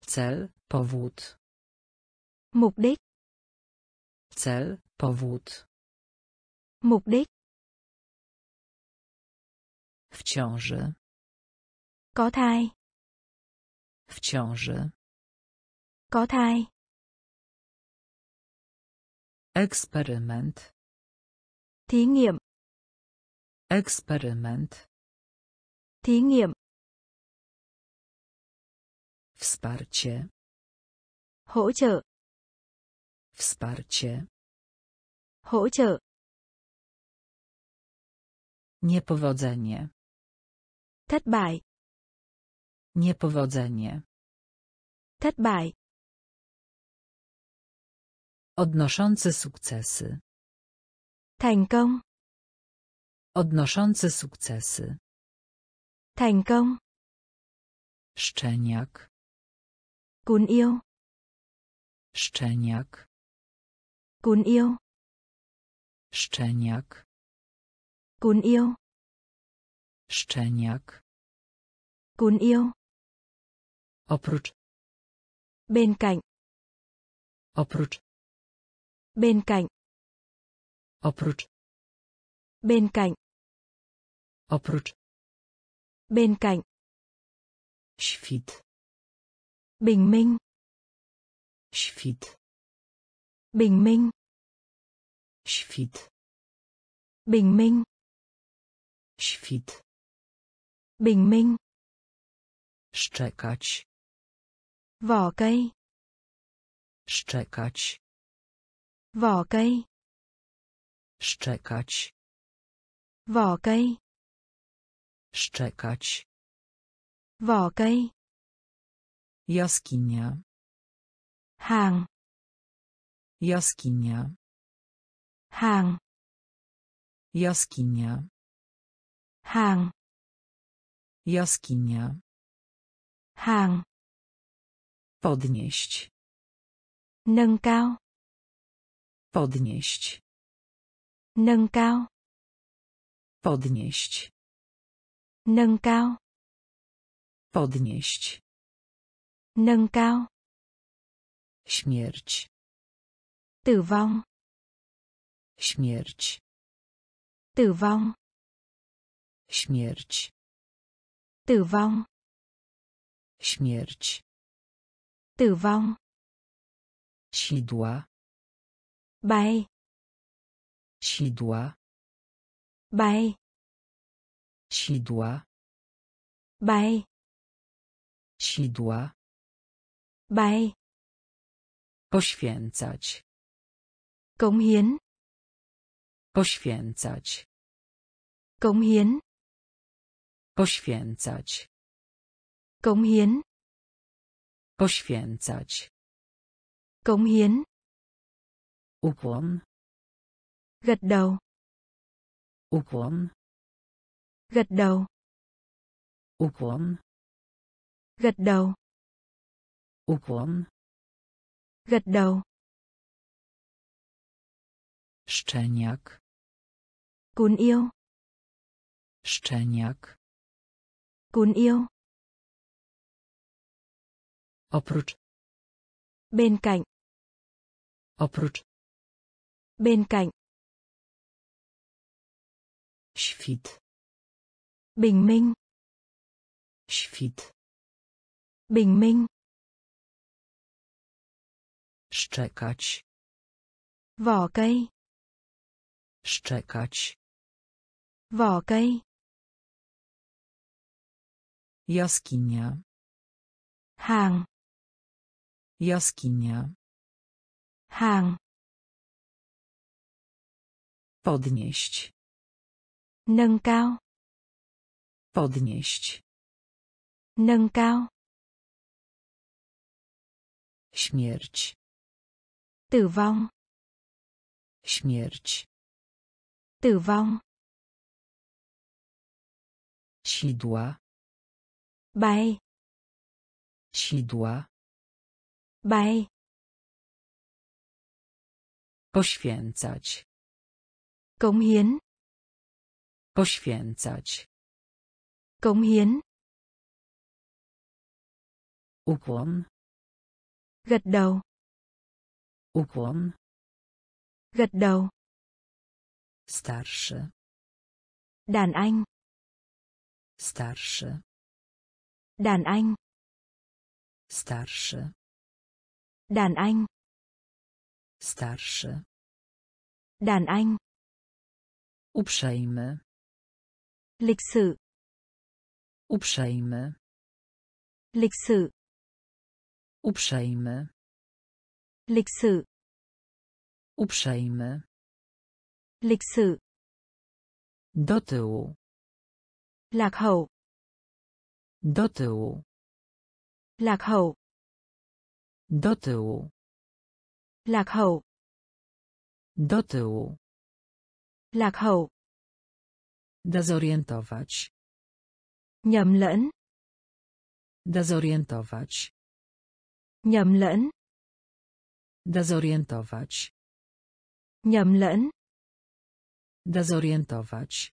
Cel, powód. Mục đích. Cel, powód. Mục đích. W ciąży. Có thai. W ciąży. Có thai. Eksperyment. Thí nghiệm. Eksperyment. Thí nghiệm. Wsparcie. Hỗ trợ. Wsparcie. Hỗ trợ. Niepowodzenie. Thất bại. Niepowodzenie. Thất bại. Odnoszący sukcesy. Thành công. Odnoszący sukcesy. Thành công. Szczeniak. Cún yêu. Szczeniak. Cún yêu. Szczeniak. Cún yêu. Szczeniak. Cún yêu. Oprócz. Bên cạnh. Oprócz. Bên cạnh. Oprócz. Bên cạnh. Oprócz. Bên cạnh. Świt. Bình minh. Świt. Bình minh. Świt. Bình minh. Świt. Bình minh. Szczekać. Vỏ cây. Szczekać. Vỏ cây. Szczekać. Vỏ cây. Szczekać. Vỏ cây. Jaskinia. Hàng. Jaskinia. Hàng. Jaskinia. Hàng. Jaskinia. Hàng. Podnieść. Nâng cao. Podnieść. Nâng cao. Podnieść. Nâng cao. Podnieść. Nâng cao. Śmierć. Tử vong. Śmierć. Tử vong. Śmierć. Tử vong. Śmierć. Tử vong. Sidła. Bay. Sidła. Bay. Sidła. Bay. Sidła. Bay. Poświęcać. Cống hiến. Poświęcać. Cống hiến. Poświęcać. Cống hiến. Poświęcać. Cống hiến. Ukłon. Gật đầu. Ukłon. Gật đầu. Ukłon. Gật đầu. Ukłon. Gật đầu. Szczeniak. Cún yêu. Szczeniak. Cún yêu. Oprócz. Bên cạnh. Oprócz. Bên cạnh. Świt. Bình minh. Świt. Bình minh. Szczekać. Vỏ cây. Szczekać. Vỏ cây. Jaskinia. Hàng. Jaskinia. Hàng. Podnieść. Nâng cao. Podnieść. Nâng cao. Śmierć. Tử vong. Śmierć. Tử vong. Sidła. Bay. Sidła. Bay. Poświęcać. Cống hiến. Poświęcać. Cống hiến. Ukłon. Gật đầu. Ukłon. Gật đầu. Starszy. Đàn anh. Starszy. Đàn anh. Starszy. Đàn anh. Starszy. Đàn anh. Uprzejmy. Lịch sự. Uprzejmy. Lịch sự. Uprzejmy. Lịch sự. Uprzejmy. Lịch sự. Do tyłu. Lạc hậu. Do tyłu. Lạc hậu. Do tyłu. Lạc hậu. Do tyłu. Lạc hậu. Dezorientować. Nhầm lẫn. Dezorientować. Nhầm lẫn. Dezorientować. Nhầm lẫn. Dezorientować.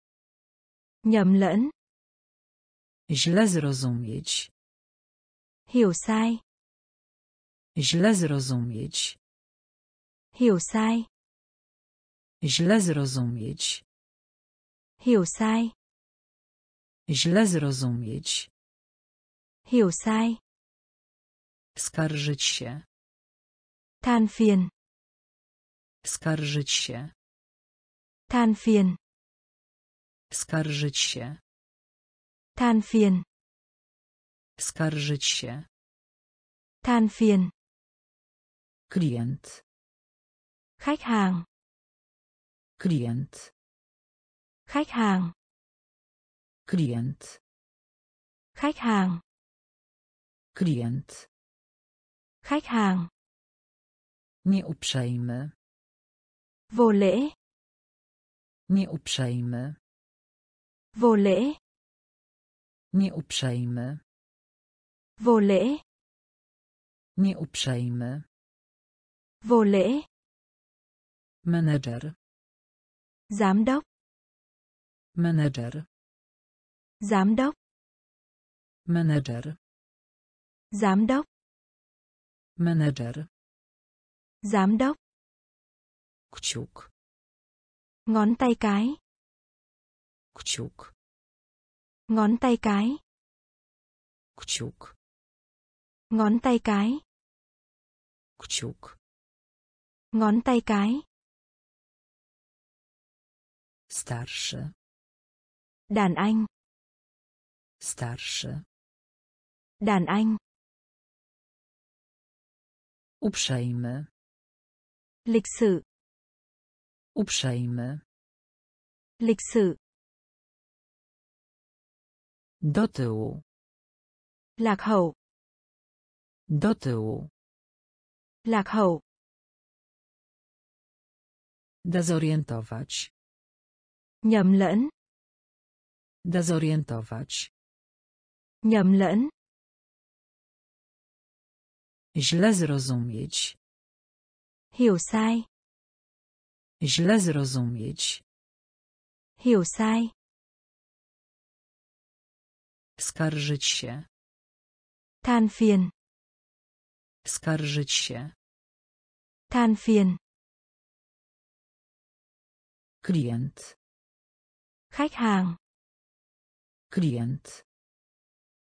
Nhầm lẫn. Źle zrozumieć. Hiểu sai. Źle zrozumieć. Hiểu sai. Źle zrozumieć. Hiểu sai. Źle zrozumieć. Hiểu sai. Skarżyć się. Than phiền. Skarżyć się. Than phiền. Skarżyć się. Than phiền. Skarżyć się. Than phiền. Klient. Khách hàng. Klient. Khách hàng. Klient. Khách hàng. Klient. Khách hàng. Nieuprzejmy. Vô lễ. Nieuprzejmy. Vô lễ. Nieuprzejmy. Vô lễ. Nieuprzejmy. Vô lễ. Menedżer. Giám đốc. Menedżer. Giám đốc. Menedżer. Giám đốc. Menedżer. Giám đốc. Kciuk. Ngón tay cái. Kciuk. Ngón tay cái. Kciuk. Ngón tay cái. Kciuk. Ngón tay cái. Starszy. Đàn anh. Starszy. Đàn anh. Uprzejmy. Lịch sự. Uprzejmy. Lịch sự. Do tyłu. Lạc hậu. Do tyłu. Lạc hậu. Dezorientować. Nhầm lẫn. Dezorientować. Nhầm lẫn. Źle zrozumieć. Hiểu sai. Źle zrozumieć. Hiểu sai. Skarżyć się. Than phiền. Skarżyć się. Than phiền. Klient. Khách hàng. Klient.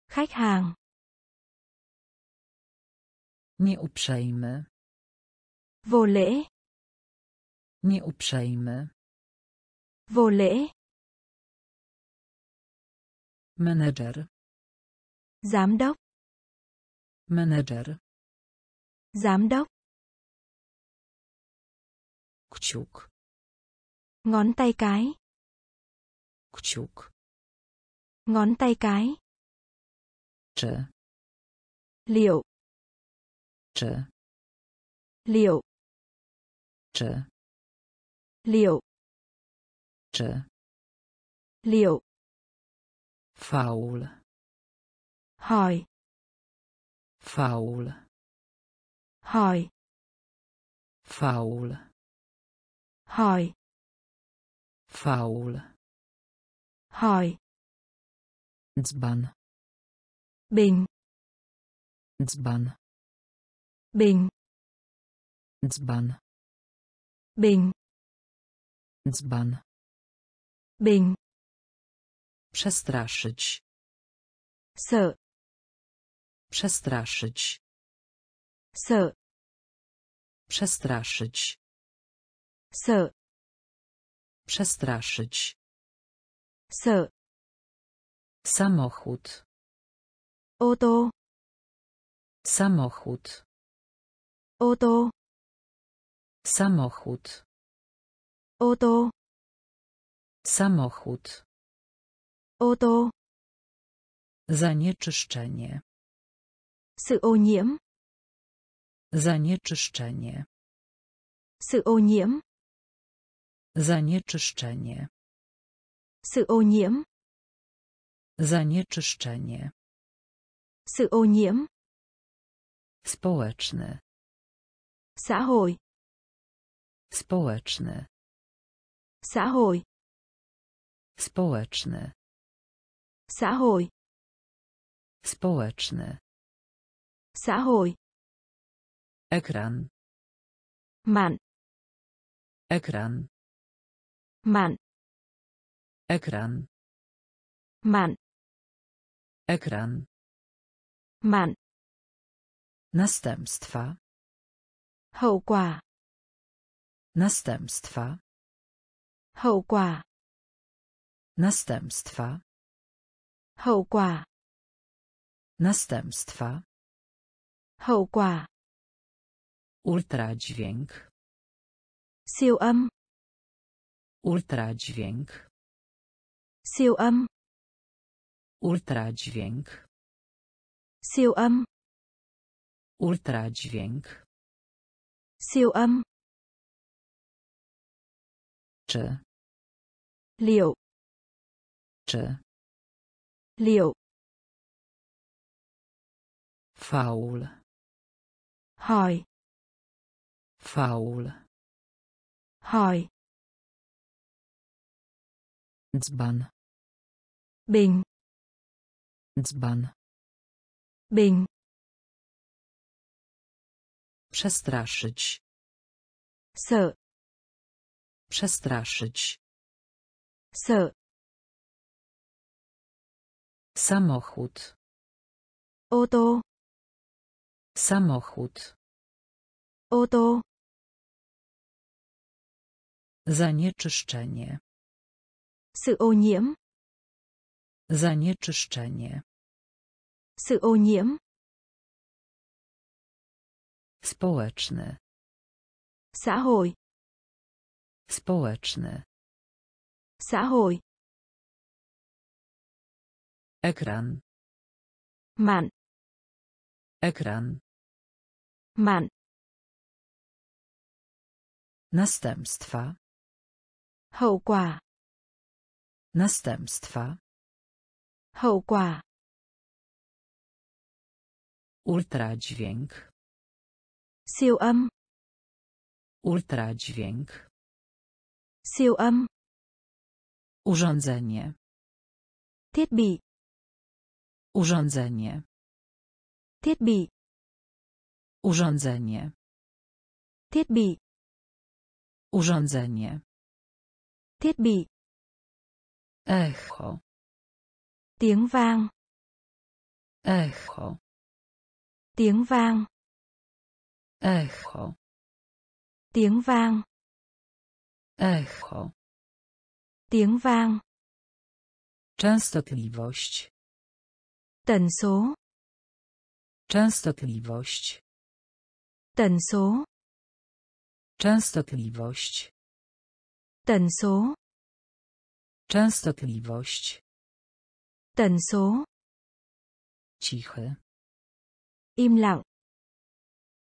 Khách hàng. Nieuprzejmy. Vô lễ. Nieuprzejmy. Vô lễ. Menedżer. Giám đốc. Menedżer. Giám đốc. Kciuk. Ngón tay cái. Kciuk. Ngón tay cái. Czy. Liệu. Czy. Liệu. Czy. Liệu. Czy. Liệu. Faul. Hỏi. Faul. Hỏi. Faul. Hỏi. Faul. Hỏi. Dzban. Bình. Dzban. Bình. Dzban. Bình. Dzban. Bình. Przestraszyć. Sợ. Przestraszyć. Sợ. Przestraszyć. Sợ. Przestraszyć. Sợ. Samochód. Ô tô. Samochód. Ô tô. Samochód. Ô tô. Samochód. Ô tô. Zanieczyszczenie. Sự ô nhiễm. Zanieczyszczenie. Sự ô nhiễm. Zanieczyszczenie. Sự ô nhiễm. Zanieczyszczenie. Sự ô nhiễm. Społeczny. Xã hội. Społeczny. Xã hội. Społeczny. Xã hội. Społeczny. Xã hội. Ekran. Mạn. Ekran. Mạn. Ekran. Mạn. Ekran. Mạn. Następstwa. Hậu quả. Następstwa. Hậu quả. Następstwa. Hậu quả. Następstwa. Hậu quả. Ultradźwięk. Siêu âm. Ultradźwięk. Siêu âm. Ultradźwięk. Siêu âm. Ultradźwięk. Siêu âm. Czy. Liệu. Czy. Liệu. Faul. Hỏi. Faul. Hỏi. Dzban. Bình. Dzban. Bình. Przestraszyć. Sợ. Przestraszyć. Sợ. Samochód. Ô tô. Samochód. Ô tô. Zanieczyszczenie. Sự ô nhiễm. Zanieczyszczenie. Sự ô nhiễm. Społeczny. Xã hội. Społeczny. Xã hội. Ekran. Mạn. Ekran. Mạn. Następstwa. Hậu quả. Następstwa. Hậu quả. Ultradźwięk. Siêu âm. Ultradźwięk. Siêu âm. Urządzenie. Thiết bị. Urządzenie. Thiết bị. Urządzenie. Thiết bị. Urządzenie. Thiết bị. Echo. Tiếng vang. Echo. Tiếng vang. Echo. Tiếng vang. Echo. Tiếng vang. Częstotliwość. Tần số. Częstotliwość. Tần số. Częstotliwość. Tần số. Częstotliwość. Tần số. Cichy. Im lặng.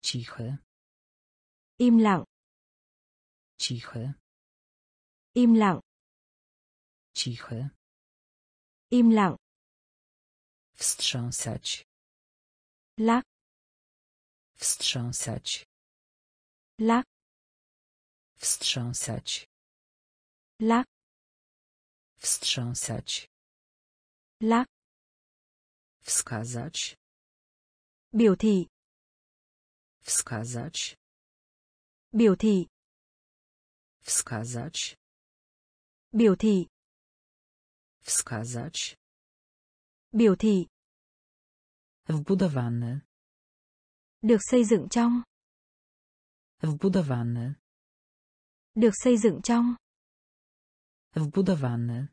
Cichy. Im lặng. Cichy. Im lặng. Cichy. Im lặng. Wstrząsać. Lak. Wstrząsać. Lak. Wstrząsać. Lak. Wstrząsać. Lak. Wskazać. Biểu thị. Wskazać. Biểu thị. Wskazać. Biểu thị. Wskazać. Biểu thị. Wbudowany. Được xây dựng trong. Wbudowany. Được xây dựng trong. Wbudowany.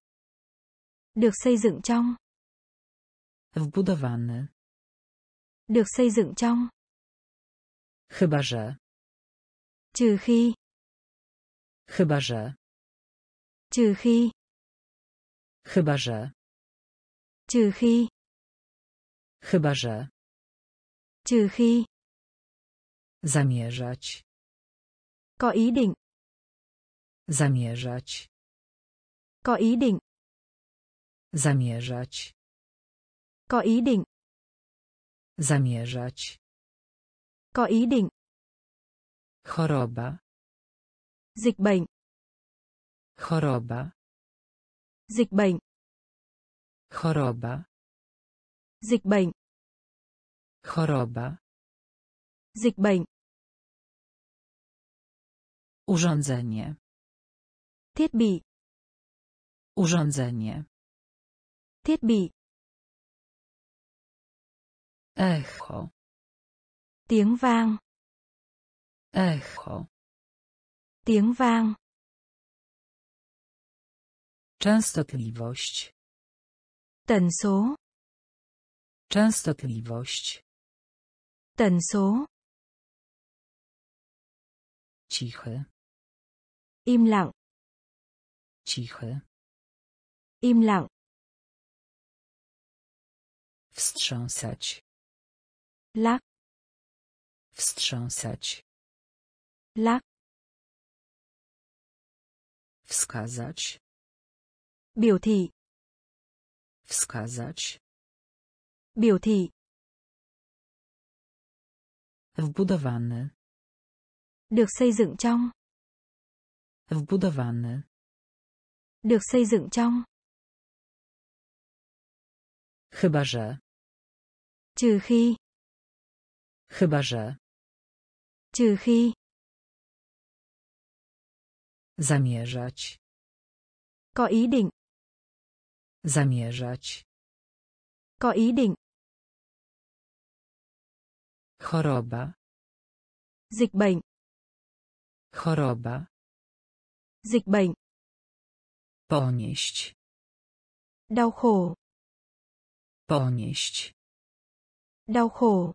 Được xây dựng trong. Wbudowany. Được xây dựng trong. Chyba że. Trừ khi. Chyba że. Trừ khi. Chyba że. Trừ khi. Chyba że. Trừ khi. Zamierzać. Có ý định. Zamierzać. Có ý định. Zamierzać. Có ý định. Zamierzać. Có ý định. Choroba. Dịch bệnh. Choroba. Dịch bệnh. Choroba. Dịch bệnh. Choroba. Dịch bệnh. Urządzenie. Thiết bị. Urządzenie. Thiết bị. Echo. Tiếng vang. Echo. Tiếng vang. Częstotliwość. Tần số. Częstotliwość. Tần số. Cichy. Im lặng. Cichy. Im lặng. Wstrząsać. Lak. Wstrząsać. Lak. Wskazać. Biểu thị. Wskazać. Biểu thị. Wbudowany. Được xây dựng trong. Wbudowany. Được xây dựng trong. Chyba że. Trừ khi. Chyba że. Trừ khi. Zamierzać. Có ý định. Zamierzać. Có ý định. Choroba. Dịch bệnh. Choroba. Dịch bệnh. Ponieść. Đau khổ. Ponieść. Đau khổ.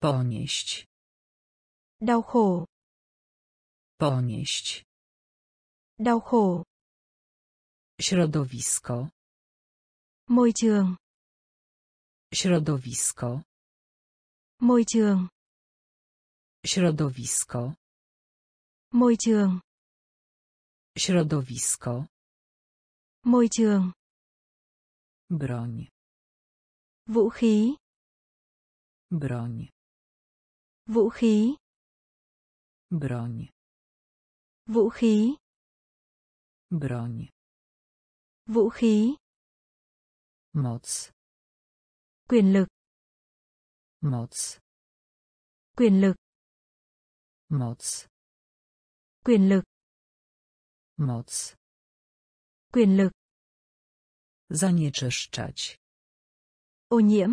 Ponieść. Đau khổ. Ponieść. Đau khổ. Środowisko. Môi trường. Środowisko. Môi trường. Środowisko. Môi trường. Środowisko. Môi trường. Broń. Vũ khí. Broń. Vũ khí. Broń. Vũ khí. Broń. Vũ khí. Moc. Quyền lực. Moc. Quyền lực. Moc. Quyền lực. Moc. Quyền lực. Zanieczyszczać. Ô nhiễm.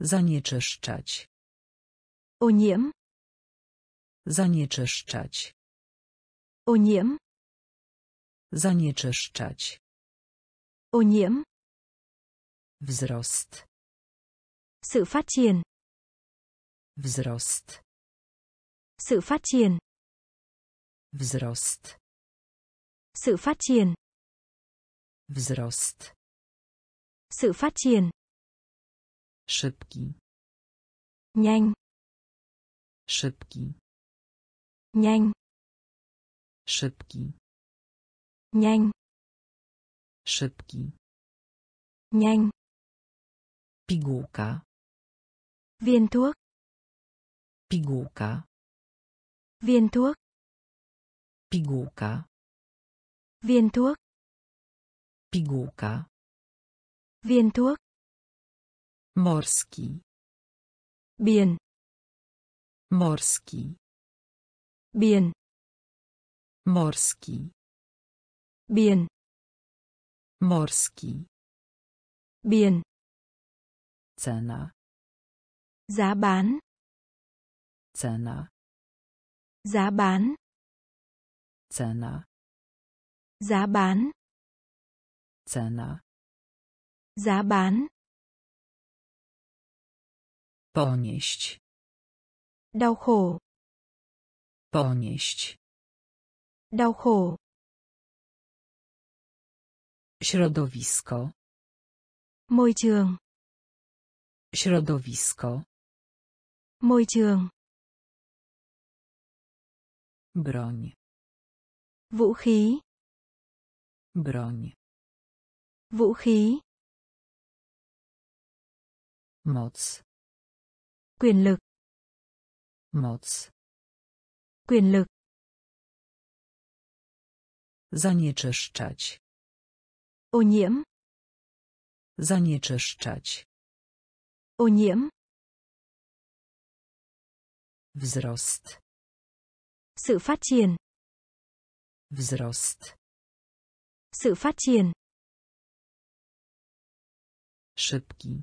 Zanieczyszczać. Ô nhiễm. Zanieczyszczać. Ô nhiễm. Zanieczyszczać. Ô nhiễm. Wzrost. Sự phát triển. Wzrost. Sự phát triển. Wzrost. Sự phát triển. Wzrost. Sự phát triển. Szybki. Nhanh. Szybki. Nhanh. Szybki. Nhanh. Szybki. Nhanh. Pigułka. Viên thuốc. Pigułka. Viên thuốc. Pigułka. Viên thuốc. Pigułka. Viên thuốc. Morski. Biển. Morski. Biển. Morski. Biển. Morski. Biển. Cena. Giá bán. Cena. Giá bán. Cena. Giá bán. Cena. Giá bán. Ponieść. Đau khổ. Ponieść. Đau khổ. Środowisko. Môi trường. Środowisko. Môi trường. Broń. Vũ khí. Broń. Vũ khí. Moc. Quyền lực. Moc. Quyền lực. Zanieczyszczać. Ô nhiễm. Zanieczyszczać. Ô nhiễm. Wzrost. Sự phát triển. Wzrost. Sự phát triển. Szybki.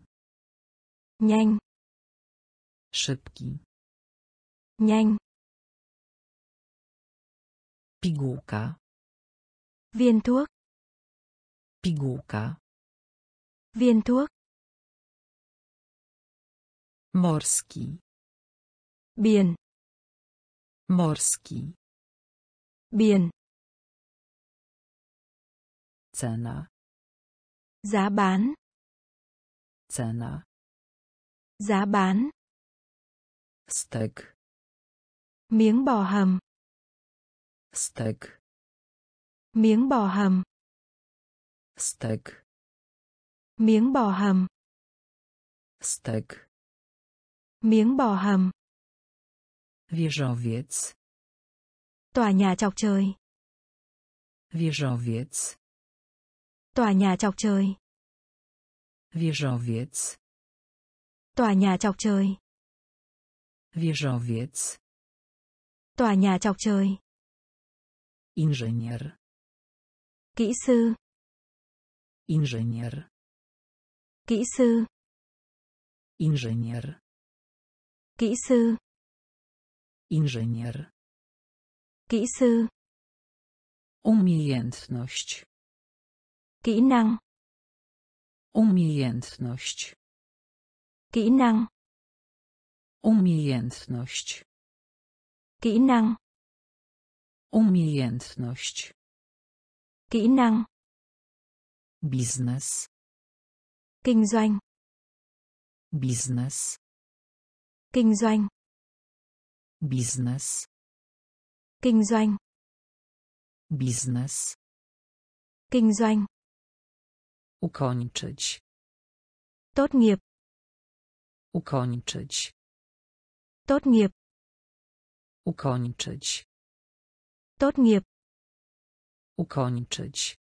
Nhanh. Szybki. Nhanh. Pigułka. Viên thuốc. Pigułka. Viên thuốc. Morski. Biển. Morski. Biển. Cena. Giá bán. Cena. Giá bán. Steak. Miếng bò hầm. Steak. Miếng bò hầm. Steak. Miếng bò hầm. Steak. Miếng bò hầm. Wieżowiec. Tòa nhà chọc trời. Wieżowiec. Tòa nhà chọc trời. Wieżowiec. Tòa nhà chọc trời. Wieżowiec. Tòa nhà chọc trời. Inżynier. Kỹ sư. Inżynier. Kỹ sư. Inżynier. Kỹ sư. Inżynier. Kỹ sư. Umiejętność. Kỹ năng. Umiejętność. Kỹ năng. Umiejętność. Kỹ năng. Umiejętność. Kỹ năng. Biznes. Kinh doanh. Business. Kinh doanh. Business. Kinh doanh. Business. Kinh doanh. Ukończyć. Tốt nghiệp. Ukończyć. Tốt nghiệp. Ukończyć. Tốt nghiệp. Ukończyć.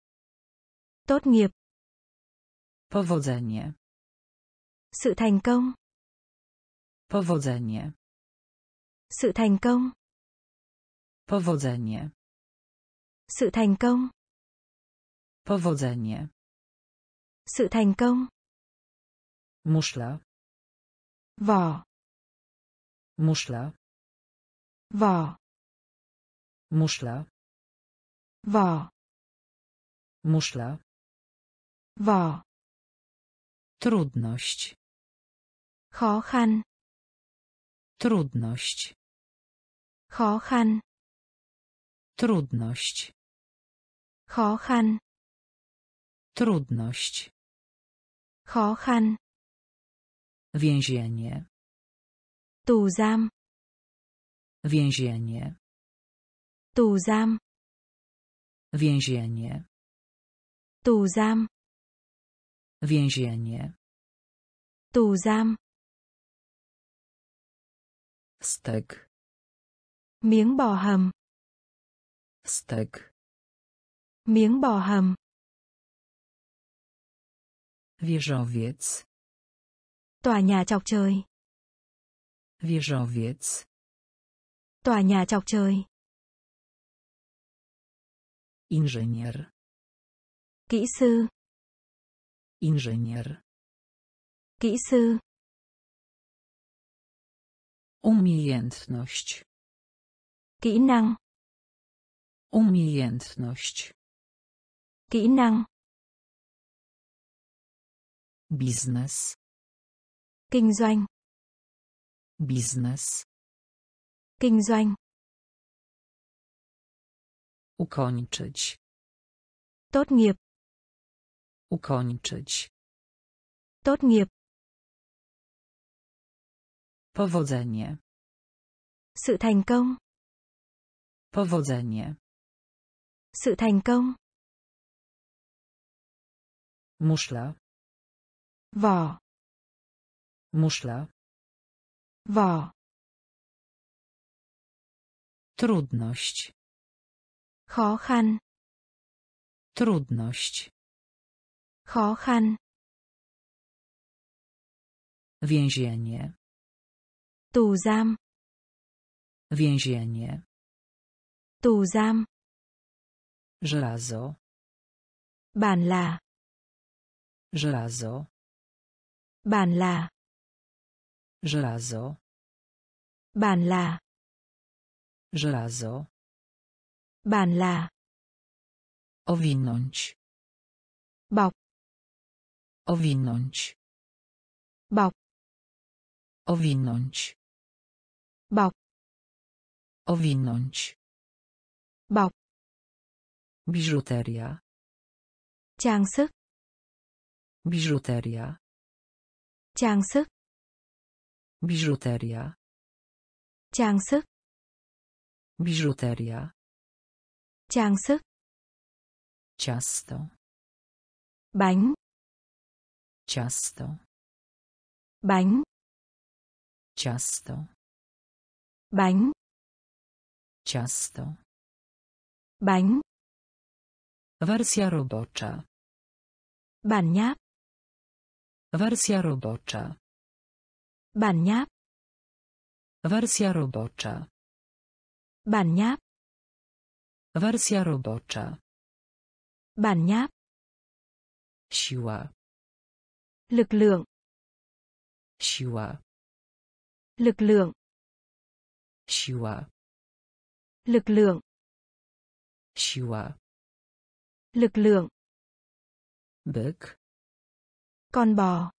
Tốt nghiệp. Powodzenie. Sự thành công. Powodzenie. Sự thành công. Powodzenie. Sự thành công. Powodzenie. Sự thành công. Muszla. Vỏ. Muszla. Vỏ. Muszla. Vỏ. Muszla. Vỏ. Trudność. Khó khăn. Trudność. Khó khăn. Trudność. Khó khăn. Trudność. Khó khăn. Więzienie. Tù giam. Więzienie. Tù giam. Więzienie. Tù giam. Więzienie. Tù giam. Stek. Miếng bò hầm. Stek. Miếng bò hầm. Wieżowiec. Tòa nhà chọc trời. Wieżowiec. Tòa nhà chọc trời. Inżynier. Kỹ sư. Inżynier. Kỹ sư. Umiejętność. Kỹ năng. Umiejętność. Kỹ năng. Biznes. Kinh doanh. Biznes. Kinh doanh. Ukończyć. Tốt nghiệp. Ukończyć. Tốt nghiệp. Powodzenie. Sự thành công. Powodzenie. Sự thành công. Muszla. Vỏ. Muszla. Vỏ. Trudność. Khó khăn. Trudność. Khó khăn. Więzienie. Tù giam. Więzienie. Tù giam. Żelazo. Bàn là. Żelazo. Bàn là. Żelazo. Bàn là. Żelazo. Bàn là. Owinąć. Bọc. Owinąć. Bọc. Owinąć. Bọc. Owinąć. Bọc. Biżuteria. Trang sức. Biżuteria. Trang sức. Biżuteria. Trang sức. Biżuteria. Trang sức. Ciasto. Bánh. Ciasto. Bánh. Ciasto. Bánh. Ciasto. Bánh. Wersja robocza. Bản nháp. Wersja robocza. Bản nháp. Wersja robocza. Bản nháp. Wersja robocza. Bản nháp. Siła. Lực lượng. Siła. Lực lượng. Siła. Lực lượng. Siła. Lực lượng. Byk. Con bò.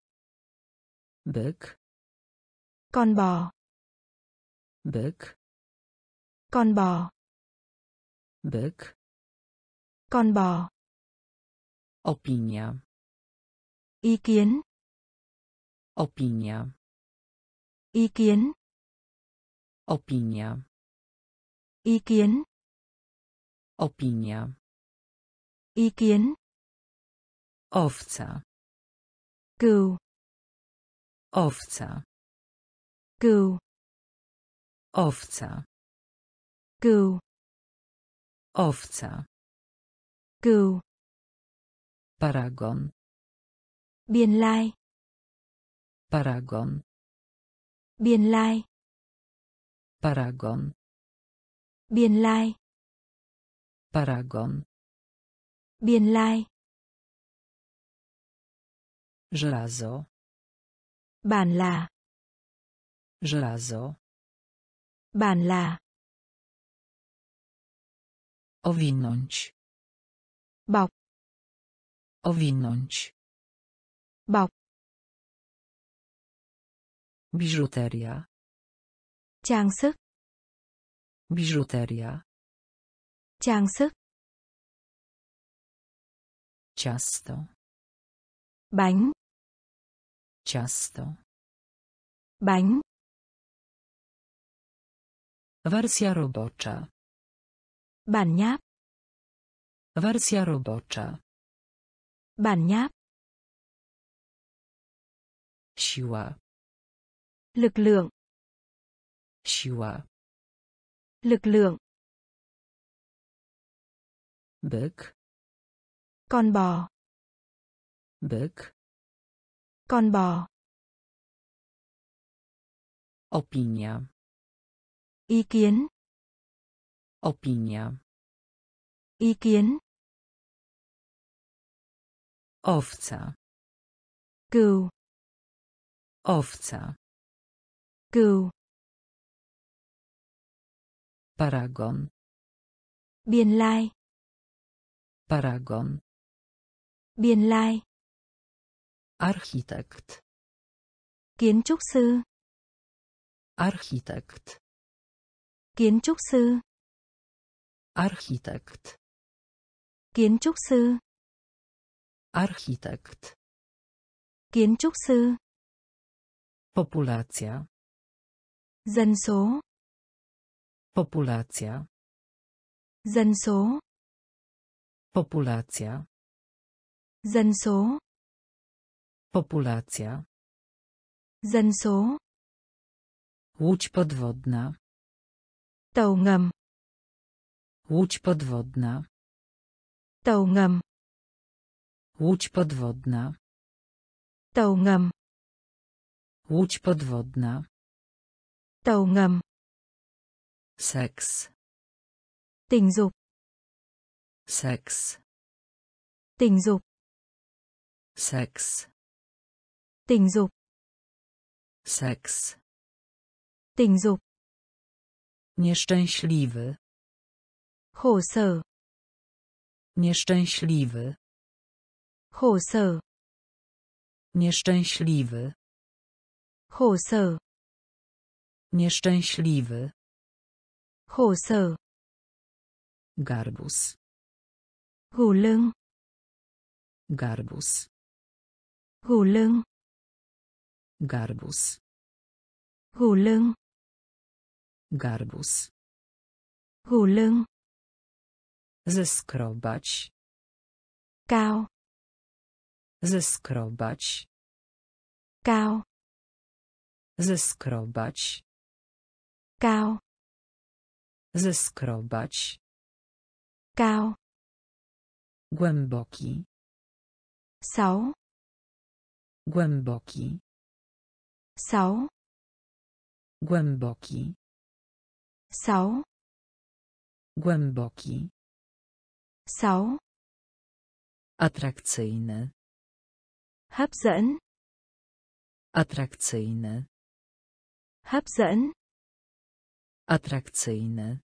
Byk. Con bò. Byk. Con bò. Byk. Con bò. Opinia. Ý kiến. Opinia. Ý kiến. Opinia. Ý kiến. Opinia. Ý kiến. Owca. Cừu. Owca. Cừu. Owca. Cừu. Owca. Cừu. Paragon. Biên lai. Paragon. Biên lai. Paragon. Biên lai. Paragon. Biên lai. Żelazo. Bản là. Żelazo. Bản là. Owinąć. Bọc. Owinąć. Bọc. Biżuteria. Trang sức. Biżuteria. Trang sức. Ciasto. Bánh. Ciasto. Bánh. Wersja robocza. Bản nháp. Wersja robocza. Bản nháp. Siła. Lực lượng. Siła. Lực lượng. Byk. Con bò. Byk. Con bò. Opinia. Ý kiến. Opinia. Ý kiến. Owca. Cừu. Owca. Cừu. Paragon. Biên lai. Paragon. Biên lai. Architekt. Kiến trúc sư. Architekt. Kiến trúc sư. Architekt. Kiến trúc sư. Architekt. Kiến trúc sư. Populacja. Dân số. Populacja. Dân số. Populacja. Dân số. Populacja. Dân số. Łódź podwodna. Tàu ngầm. Łódź podwodna. Tàu ngầm. Łódź podwodna. Tàu ngầm. Łódź podwodna. Tàu ngầm. Seks. Tình dục. Seks. Tình dục. Seks. Tình dục. Seks. Tình dục. Nieszczęśliwy. Khổ sở. Nieszczęśliwy. Khổ sở. Nieszczęśliwy. Khổ sở. Nieszczęśliwy. Khổ sở. Garbus. Gù lưng. Garbus. Gù lưng. Garbus. Gù lưng. Garbus. Gù lưng. Zeskrobać. Cao. Zeskrobać. Cao. Zeskrobać. Cao. Zeskrobać. Cao. Głęboki. Sáu. Głęboki. Sáu. Głęboki. Sáu. Głęboki. Sáu. Atrakcyjny. Hấp dẫn. Atrakcyjny. Hấp dẫn. Atrakcyjny.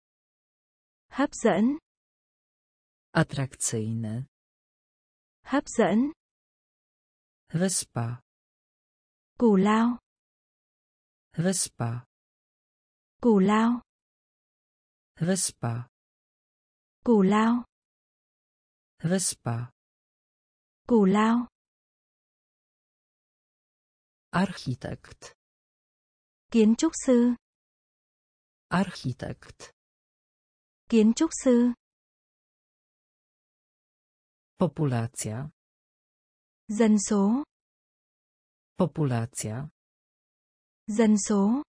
Hấp dẫn. Atrakcyjny. Hấp dẫn. Wyspa. Cù lao. Wyspa. Cù lao. Wyspa. Cù lao. Wyspa. Cù lao. Architekt. Kiến trúc sư. Architekt. Kiến trúc sư. Populacja. Dân số. Populacja. Dân số.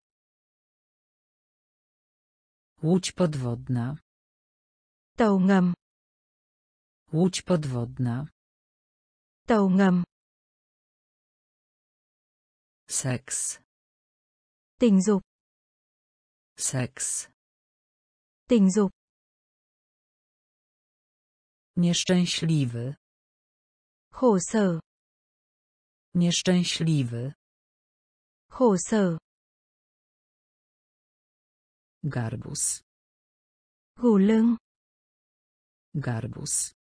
Łódź podwodna. Tàu ngầm. Łódź podwodna. Tàu ngầm. Seks. Tình dục. Seks. Tình dục. Nieszczęśliwy. Khổ sở. Nieszczęśliwy. Khổ sở. Garbus. Gù lưng. Garbus.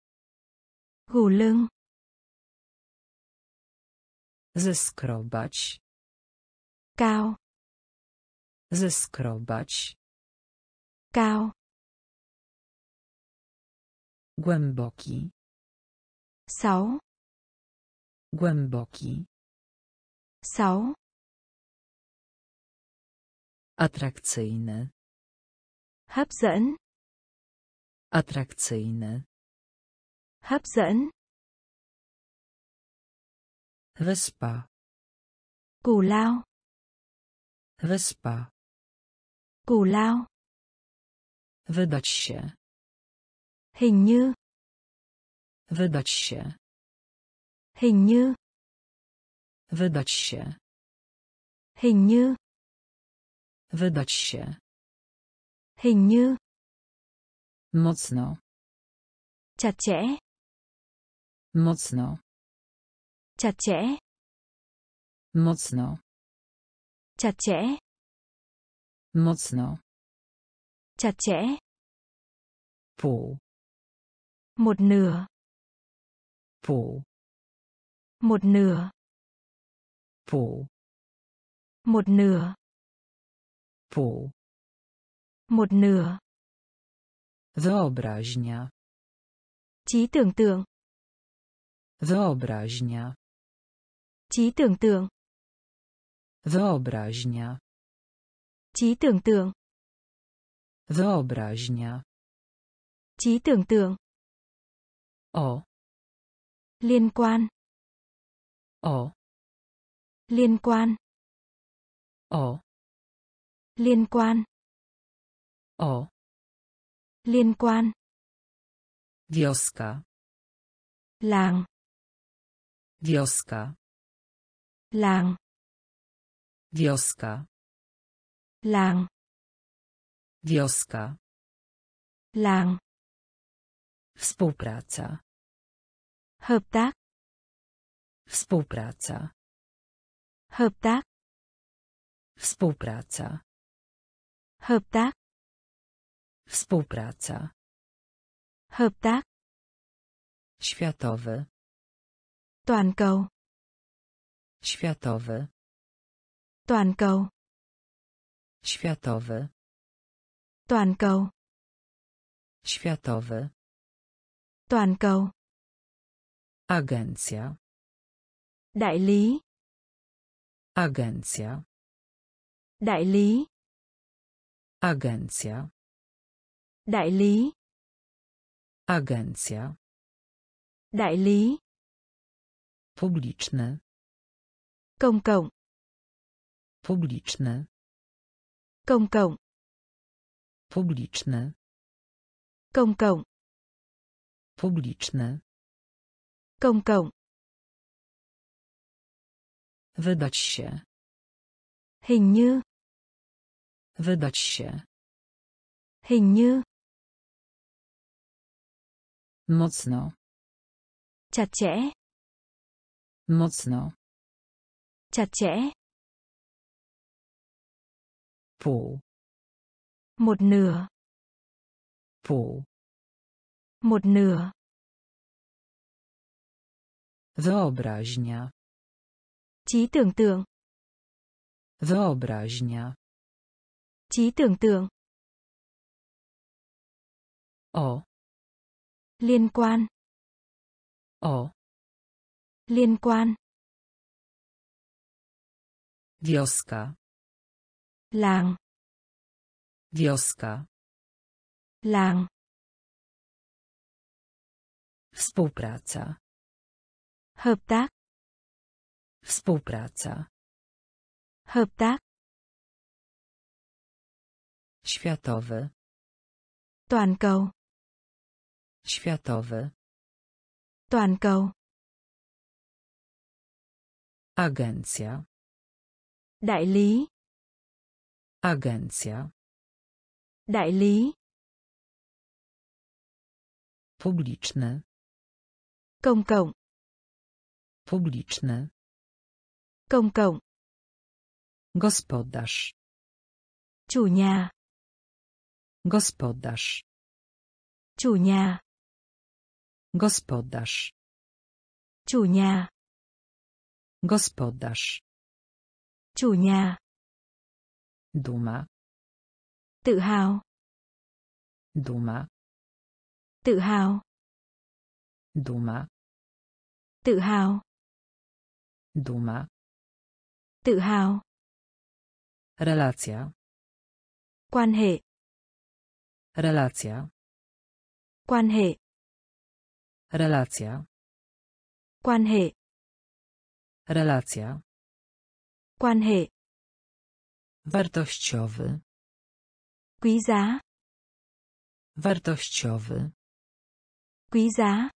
Gù lưng. Zeskrobać. Cao. Zeskrobać. Cao. Głęboki. Sáu. Głęboki. Sáu. Atrakcyjny. Hấp dẫn. Atrakcyjny. Hấp dẫn. Wyspa. Cù lao. Wyspa. Cù lao. Wydać się. Hình như. Wydać się. Hình như. Wydać się. Hình như. Wydać się. Hình như. Mocno. Chặt chẽ. Mocno. Chặt chẽ. Mocno. Chặt chẽ. Mocno. Chặt chẽ. Pół. Một nửa. Pół. Một nửa. Pół. Một nửa. Pół. Một nửa. Wyobraźnia. Trí tưởng tượng. Wyobraźnia. Trí tưởng tượng. Wyobraźnia. Trí tưởng tượng. Wyobraźnia. Trí tưởng tượng. O. Liên quan. O. Liên quan. O. Liên quan. O. Liên quan. Wioska. Làng. Wioska. Làng. Wioska. Làng. Wioska. Làng. Współpraca. Hợp tác. Współpraca. Hợp tác. Współpraca. Hợp tác. Współpraca. Hợp tác. Światowy. Toàn cầu. Światowy. Toàn cầu. Światowy. Toàn cầu. Światowy. Toàn cầu. Agencja. Đại lý. Agencja. Đại lý. Agencja. Đại lý. Agencja. Đại lý. Publiczny. Công cộng. Publiczny. Công cộng. Publiczny. Công cộng. Publiczny. Công cộng. Wydać się. Hình như. Wydać się. Hình như. Mocno. Chặt chẽ. Mocno. Chặt chẽ. Pół. Một nửa. Pół. Một nửa. Wyobraźnia. Trí tưởng tượng. Wyobraźnia. Trí tưởng tượng. O. Liên quan. O. Liên quan. Wioska. Làng. Wioska. Làng. Współpraca. Hợp tác. Współpraca. Hợp tác. Światowy. Toàn cầu. Światowy. Toàn cầu. Agencja. Đại lý. Agencja. Đại lý. Publiczny. Công cộng. Publiczny. Công cộng. Gospodarz. Chủ nhà. Gospodarz. Chủ nhà. Gospodarz. Chủ nhà. Gospodarz. Chủ nhà. Duma. Tự hào. Duma. Tự hào. Duma. Tự hào. Duma. Tự hào. Relacja. Quan hệ. Relacja. Quan hệ. Relacja. Quan hệ. Relacja. Quan hệ. Wartościowy. Quý giá. Wartościowy. Quý giá.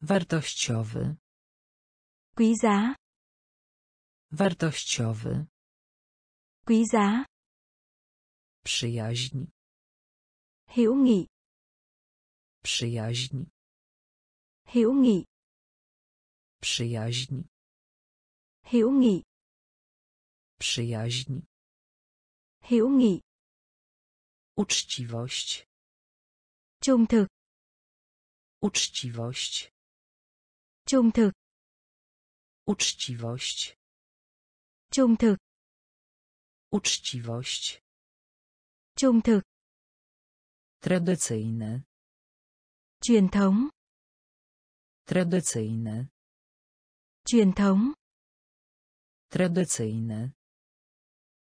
Wartościowy. Quý giá. Wartościowy. Quý giá. Przyjaźń. Hữu nghị. Przyjaźń. Hữu nghị. Przyjaźń. Hữu nghị. Przyjaźń. Hữu nghị. Uczciwość. Trung thực. Uczciwość. Trung thực. Uczciwość. Trung thực. Uczciwość. Trung thực. Tradycyjny. Truyền thống. Tradycyjny. Truyền thống. Tradycyjny.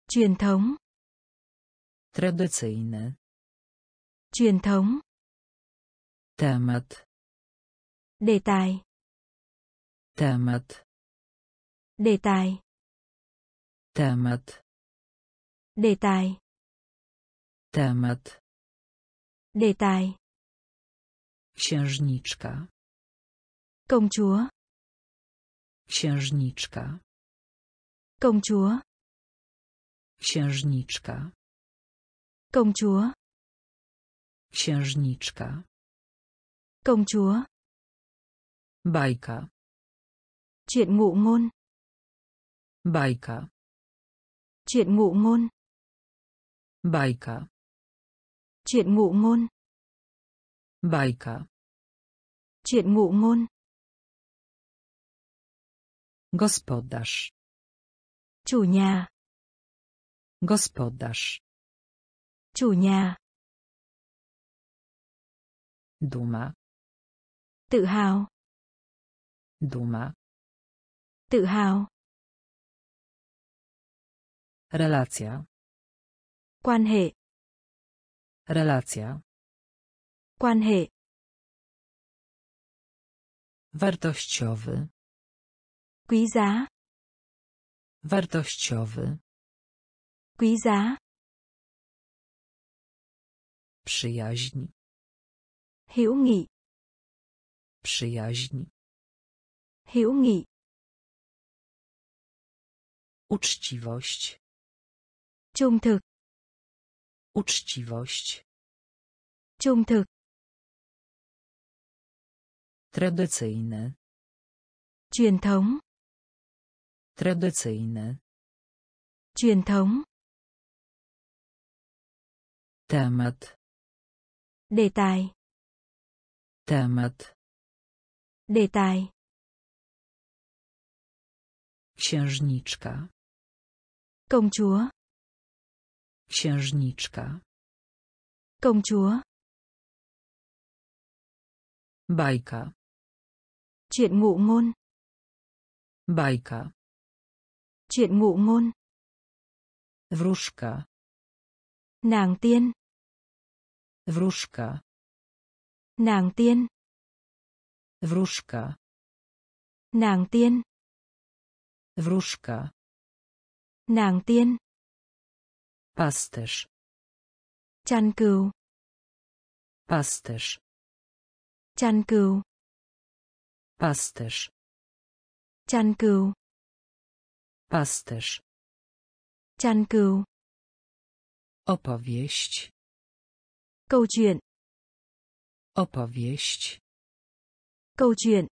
Truyền thống. Tradycyjny. Truyền thống. Temat. Đề tài. Temat. Đề tài. Temat. Đề tài. Temat. Đề tài. Księżniczka. Công chúa. Księżniczka. Công chúa. Księżniczka. Công chúa. Księżniczka. Công chúa. Bajka. Chuyện ngụ ngôn. Bajka. Chuyện ngụ ngôn. Bajka. Chuyện ngụ ngôn. Bajka. Chuyện ngụ ngôn. Gospodarz. Chủ nhà. Gospodarz. Chủ nhà. Duma. Tự hào. Duma. Tự hào. Relacja. Quan hệ. Relacja. Quan hệ. Wartościowy. Quý giá. Wartościowy. Quý giá. Przyjaźń. Hữu nghị. Przyjaźń. Hữu nghị. Uczciwość. Trung thực. Uczciwość. Trung thực. Tradycyjny. Truyền thống. Tradycyjny. Truyền thống. Temat. Đề tài. Temat. Đề tài. Księżniczka. Công chúa. Księżniczka. Công chúa. Bajka. Chuyện ngụ ngôn. Bajka. chuyện ngụ ngôn. Wróżka. Nàng tiên. Wróżka. Nàng tiên. Wróżka. Nàng tiên. Wróżka. Nàng tiên. Pasterz. Chăn cừu. Pasterz. Chăn cừu. Pasterz. Chăn cừu. Pasterz. Chăn cừu. Opowieść. Câu chuyện. Opowieść. Câu chuyện.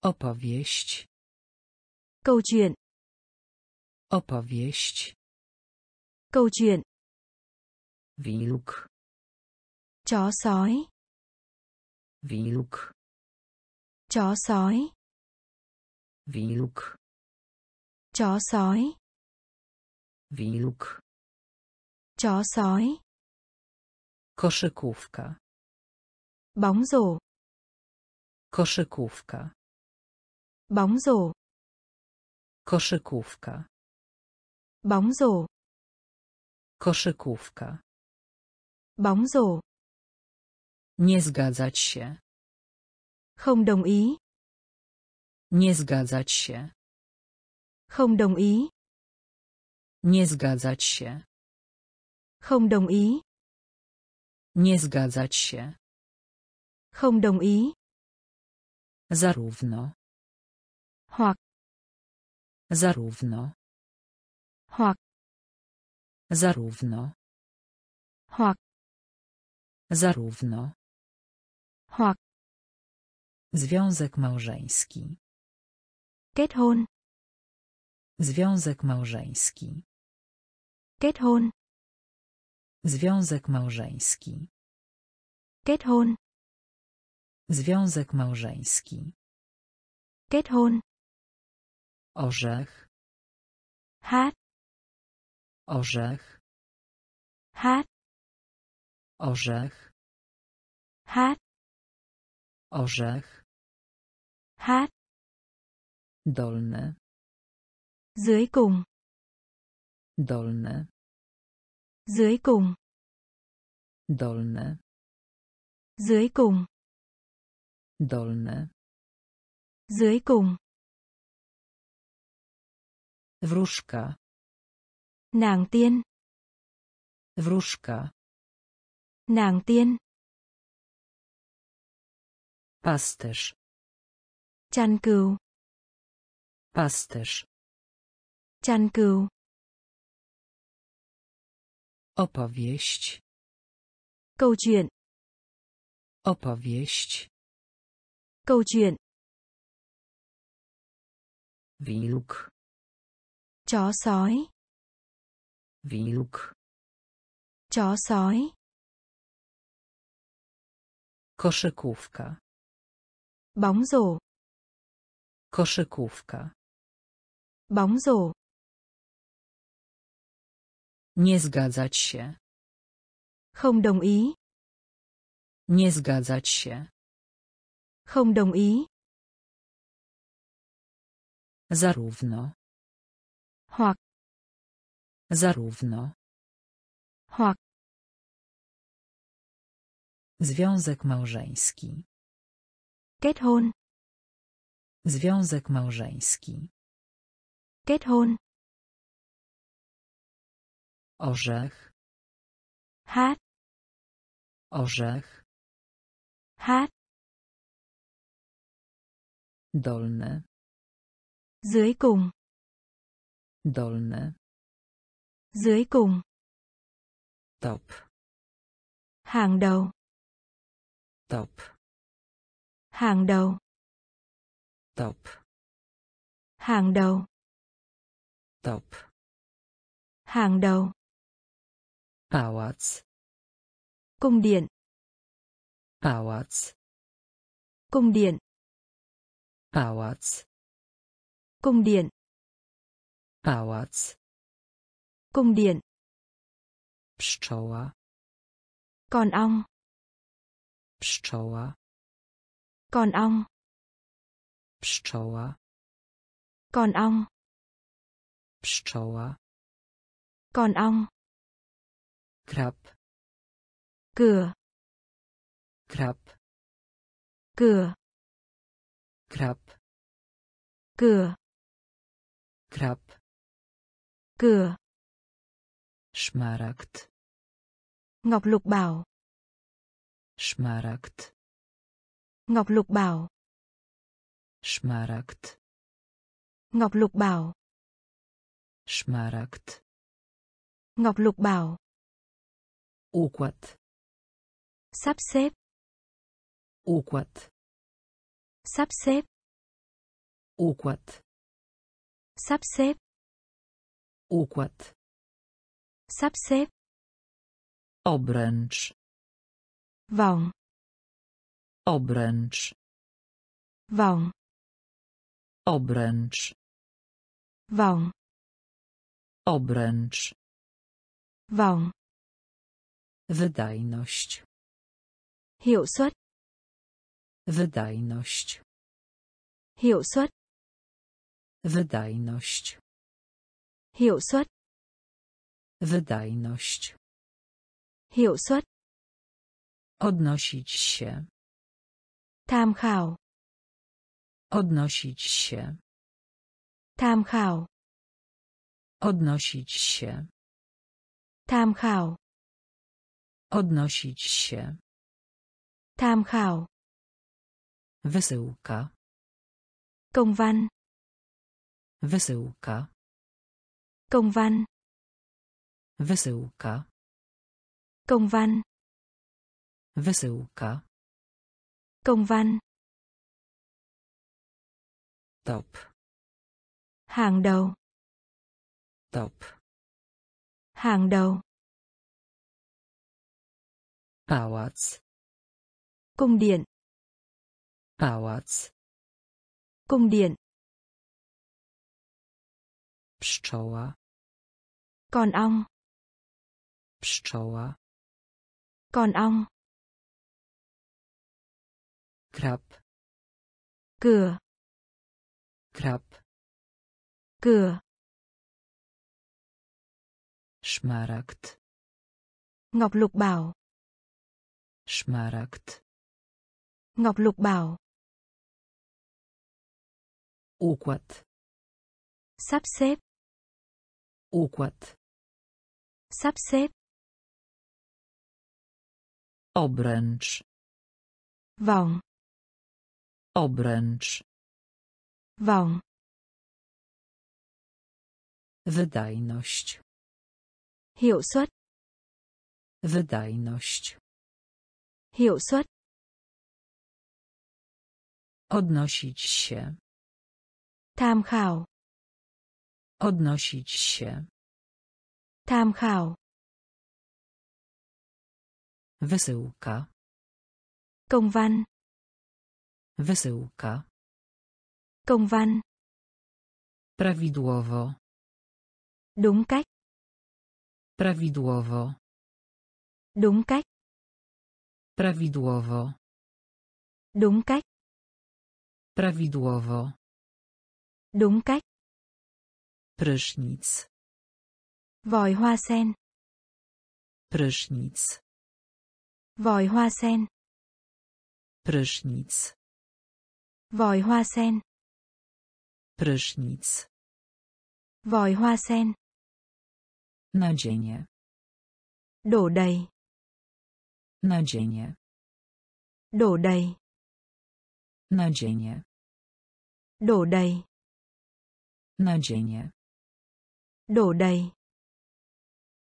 Opowieść. Câu chuyện. Opowieść. Câu chuyện. Wilk. Chó sói. Wilk. Chó sói. Wilk. Chó sói. Wilk. Chó sói. Koszykówka. Bóng rổ. Koszykówka. Bóng rổ. Koszykówka. Bóng rổ. Koszykówka. Bóng rổ. Nie zgadzać się. Không đồng ý. Nie zgadzać się. Không đồng ý. Nie zgadzać się. Không đồng ý. Nie zgadzać się. Không đồng ý. Zarówno. Hoặc. Zarówno. Hoặc. Zarówno. Hoặc. Zarówno. Hoặc. Związek małżeński. Kết hôn. Związek małżeński. Kết hôn. Związek małżeński. Kết hôn. Związek małżeński. Kết hôn. Orzech. Hát. Orzech. Hát. Orzech. Hát. Orzech. Hát. Dolny. Dưới cùng. Dolny. Dưới cùng. Dolny. Dưới cùng. Dolny. Dưới cùng. Wróżka. Nàng tiên. Wróżka. Nàng tiên. Pasterz. Chăn cừu. Pasterz. Chăn cừu. Opowieść. Câu chuyện. Opowieść. Câu chuyện. Wilk. Chó sói. Wilk. Chó sói. Koszykówka. Bóng rổ. Koszykówka. Bóng rổ. Nie zgadzać się. Không đồng ý. Nie zgadzać się. Không đồng ý. Zarówno. Hoặc. Zarówno. Hoặc. Związek małżeński. Kết hôn. Związek małżeński. Kết hôn. Orzech. Hát. Orzech. Hát. Dolny. Dưới cùng. Dolny. Dưới cùng. Top. Hàng đầu. Top. Hàng đầu. Top. Hàng đầu. Top. Hàng đầu. Pałac. Cung điện. Pałac. Cung điện. Pałac. Cung điện. Pałac. Cung điện. Pszczoła. Con ong. Pszczoła. Con ong. Pszczoła. Con ong. Pszczoła. Con ong. Krab. Cửa. Krab. Cửa. Krab. Cửa. Krab. Cửa. Szmaragd. Ngọc lục bảo. Szmaragd. Ngọc lục bảo. Szmaragd. Ngọc lục bảo. Szmaragd. Ngọc lục bảo. Układ. Sắp xếp. Układ. Sắp xếp. Układ. Sắp xếp. Układ. Sắp xếp. Obręcz. Vòng. Obręcz. Vòng. Obręcz. Vòng. Obręcz. Vòng. Wydajność. Hiệu suất. Wydajność. Hiệu suất. Wydajność. Hiệu suất. Wydajność. Hiệu suất. Odnosić się. Tham khảo. Odnosić się. Tham khảo. Odnosić się. Tham khảo. Odnosić się. Tham khảo. Wysyłka. Công văn. Wysyłka. Công văn. Wysyłka. Công văn. Wysyłka. Công văn. Top. Hàng đầu. Top. Hàng đầu. Pałac. Cung điện. Pałac. Cung điện. Pszczoła. Con ong. Pszczoła. Con ong. Krab. Cửa. Krab. Cửa. Szmaragd. Ngọc lục bảo. Szmaragd. Ngọc lục bảo. Układ. Sắp xếp. Układ. Sắp xếp. Obręcz. Vòng. Obręcz. Vòng. Wydajność. Hiệu suất. Wydajność. Hiệu suất. Odnosić się. Tham khảo. Odnosić się. Tham khảo. Wysyłka. Công văn. Wysyłka. Công văn. Prawidłowo. Đúng cách. Prawidłowo. Đúng cách. Prawidłowo. Đúng cách. Prawidłowo. Đúng cách. Prysznic. Vòi hoa sen. Prysznic. Vòi hoa sen. Prysznic. Vòi hoa sen. Prysznic. Vòi hoa sen. Nadzienie. Đổ đầy. Nadzienie. Đổ đầy. Nadzienie. Đổ đầy. Nadzienie. Đổ đầy.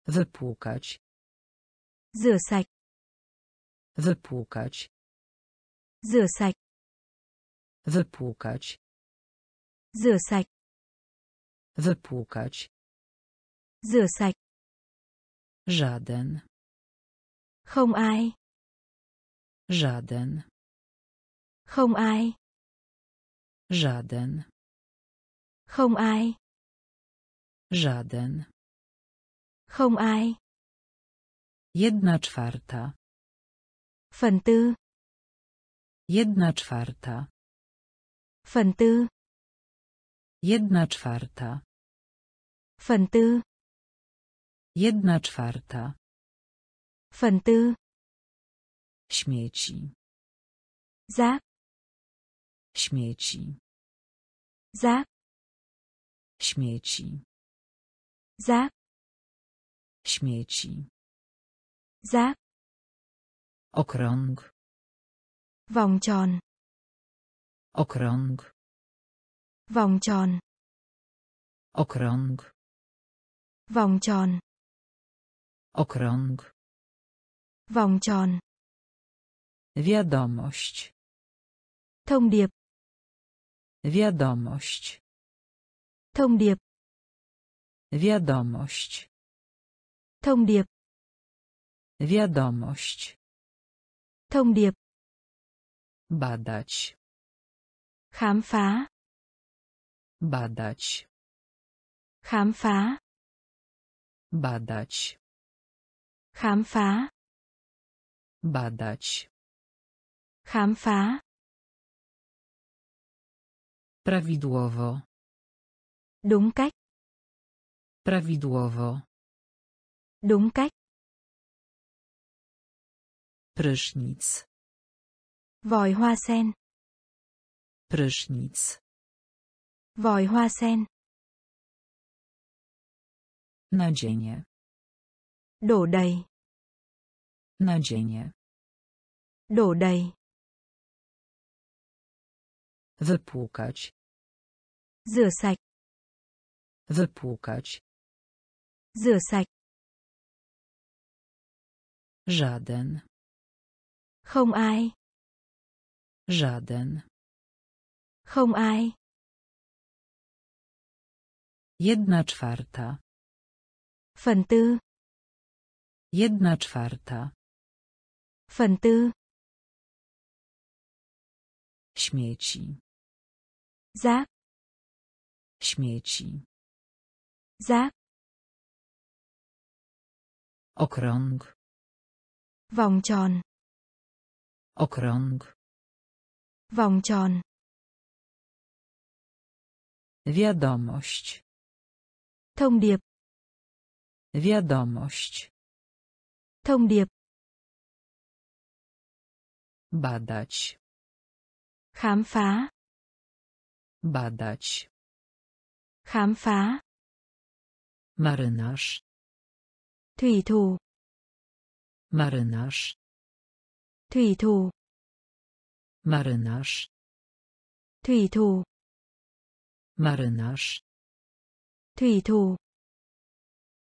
Wypłukać. Rửa sạch. Wypłukać. Rửa sạch. Wypłukać. Rửa sạch. Wypłukać. Rửa sạch. Żaden. Không ai. Żaden. Không ai. Żaden. Không ai. Żaden. Không ai. 1/4. Phần tư. 1/4. Phần tư. 1/4. Phần tư. 1/4. Phần tư. Śmieci. Rác. Śmieci. Rác. Śmieci. Rác. Śmieci. Rác. Okrąg. Vòng tròn. Okrąg. Vòng tròn. Okrąg. Vòng tròn. Okrąg. Vòng tròn. Wiadomość. Thông điệp. Wiadomość. Thông điệp. Wiadomość. Thông điệp. Wiadomość. Thông điệp. Badać. Khám phá. Badać. Khám phá. Badać. Khám phá. Badać. Khám phá. Prawidłowo. Đúng cách. Prawidłowo. Đúng cách. Prysznic. Vòi hoa sen. Prysznic. Vòi hoa sen. Nadzienie. Đổ đầy. Nadzienie. Đổ đầy. Wypłukać. Rửa sạch. Wypłukać. Rửa sạch. Żaden. Không ai. Żaden. Không ai. 1/4. Phần tư. 1/4. Phần tư. Śmieci. Rác. Śmieci. Rác. Okrąg. Vòng tròn. Okrąg. Vòng tròn. Wiadomość. Thông điệp. Wiadomość. Thông điệp. Badać. Khám phá. Badać. Khám phá. Marynarz. Thủy thủ. Marynarz. Thủy thủ. Marynarz. Thủy thủ. Marynarz. Thủy thủ.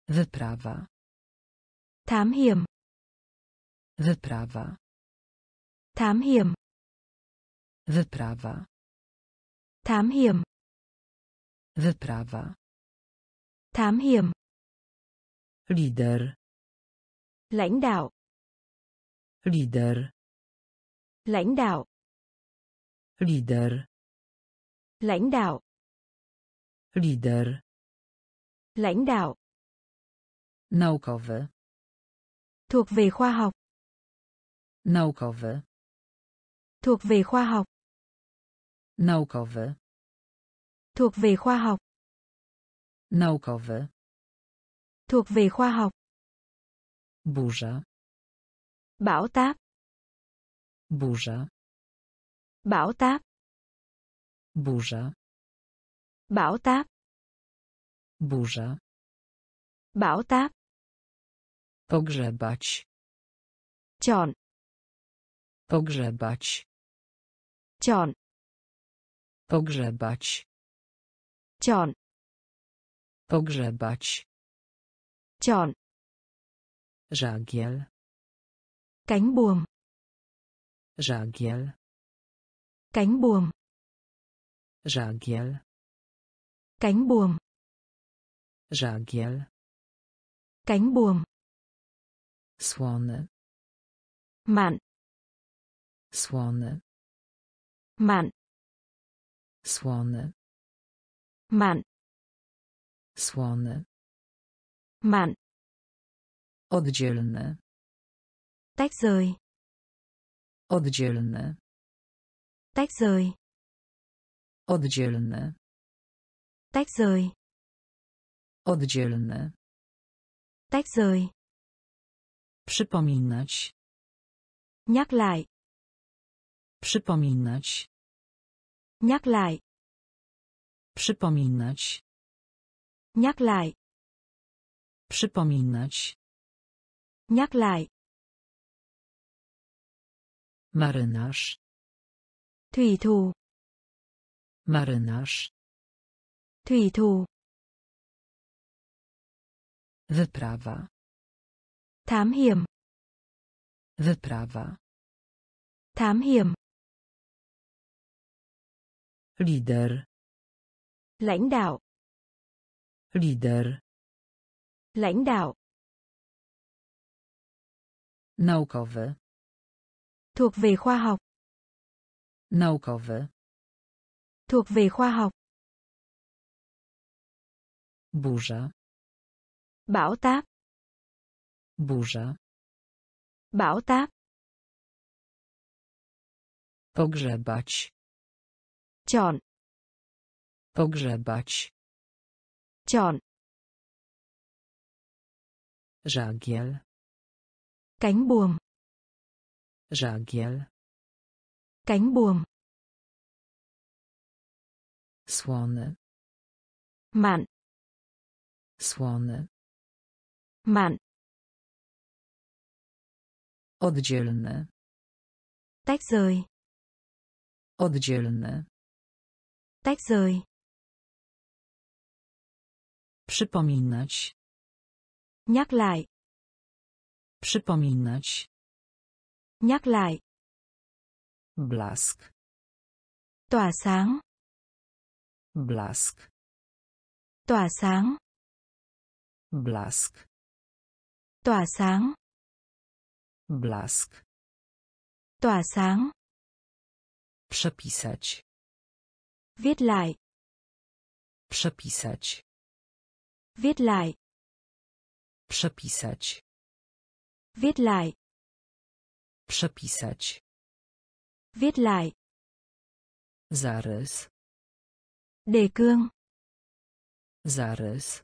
Wyprawa. Thám hiểm. Wyprawa. Thám hiểm. Wyprawa. Thám hiểm. Wyprawa. Thám hiểm. Lider. Lãnh đạo. Lider. Lãnh đạo. Lider. Lãnh đạo. Lider. Lãnh đạo. Naukowy. Thuộc về khoa học. Naukowy. Thuộc về khoa học. Naukowy. Thuộc về khoa học. Naukowy. Thuộc về khoa học. Burza. Bão táp. Burza. Bão táp. Burza. Bão táp. Burza. Bão táp. Pogrzebać. Chọn. Pogrzebać. Chọn. Pogrzebać. Chọn. Pogrzebać. Chọn. Żagiel. Cánh buồm. Żagiel. Cánh buồm. Żagiel. Cánh buồm. Żagiel. Cánh buồm. Słony. Mặn. Słony. Mặn. Słony. Mặn. Słony. Mặn. Oddzielny. Tách rời. Oddzielny. Tách rời. Oddzielny. Tách rời. Oddzielny. Tách rời. Przypominać. Nhắc lại. Przypominać. Nhắc lại. Przypominać. Nhắc lại. Przypominać. Nhắc lại. Marynarz. Thủy thủ. Marynarz. Thủy thủ. Wyprawa. Thám hiểm. Wyprawa. Thám hiểm. Lider. Lãnh đạo. Lider. Lãnh đạo. Naukowy. Thuộc về khoa học. Naukowy. Thuộc về khoa học. Burza. Bão táp. Burza. Bão táp. Pogrzebać. Chọn. Pogrzebać. Chọn. Żagiel. Cánh buồm. Żagiel. Cánh buồm. Słony. Mặn. Słony. Mặn. Oddzielny. Tách rời. Oddzielny. Tách rời. Przypominać. Nhắc lại. Przypominać. Nhắc lại. Blask. Tỏa sáng. Blask. Tỏa sáng. Blask. Tỏa sáng. Blask. Tỏa sáng. Przepisać. Viết lại. Przepisać. Viết lại. Przepisać. Viết lại. Przepisać. Viết lại. Zarys. Đề cương. Zarys.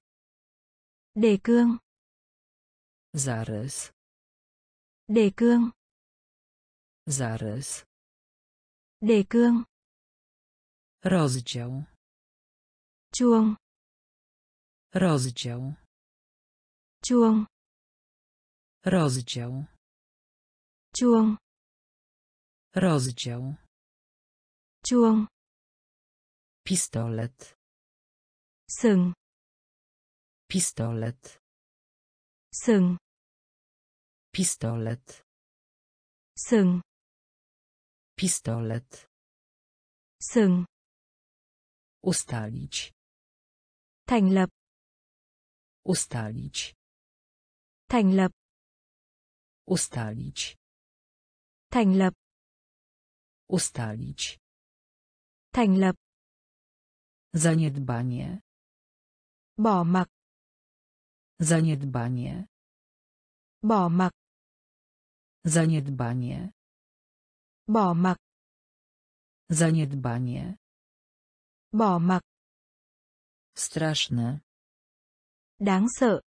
Đề cương. Zarys. Đề cương. Zarys. Đề cương. Rozdział. Chuông. Rozdział. Chuông. Rozdział. Chuông. Rozdział. Chuông. Pistolet. Sừng. Pistolet. Sừng. Pistolet. Sừng. Pistolet. Sừng. Ustalić. Thành lập. Ustalić. Thành lập. Ustalić. Thành lập. Ustalić. Thành lập. Zaniedbanie. Bỏ mặc. Zaniedbanie. Bỏ mặc. Zaniedbanie. Bỏ mặc. Zaniedbanie. Bỏ mặc. Straszne. Đáng sợ.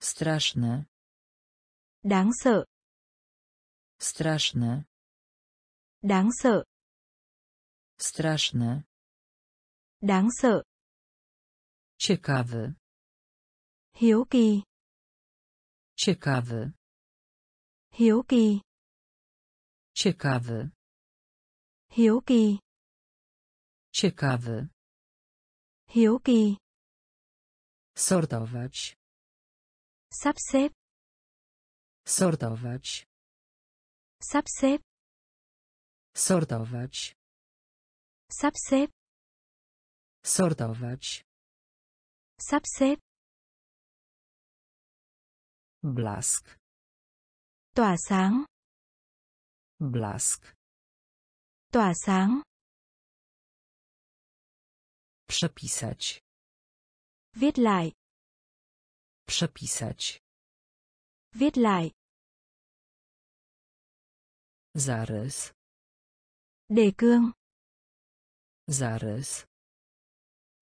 Straszne. Đáng sợ. Straszne. Đáng sợ. Straszne. Đáng sợ. Ciekawy. Hiếu kỳ. Ciekawy. Hiếu kỳ. Ciekawy. Hiếu kỳ. Ciekawy. Hiếu kỳ. Sortować. Sắp xếp. Sortować. Sắp xếp. Sortować. Sắp xếp. Sortować. Sắp xếp. Blask. Tỏa sáng. Blask. Tỏa sáng. Przepisać. Viết lại. Przepisać. Viết lại. Zarys. Đề cương. Zarys.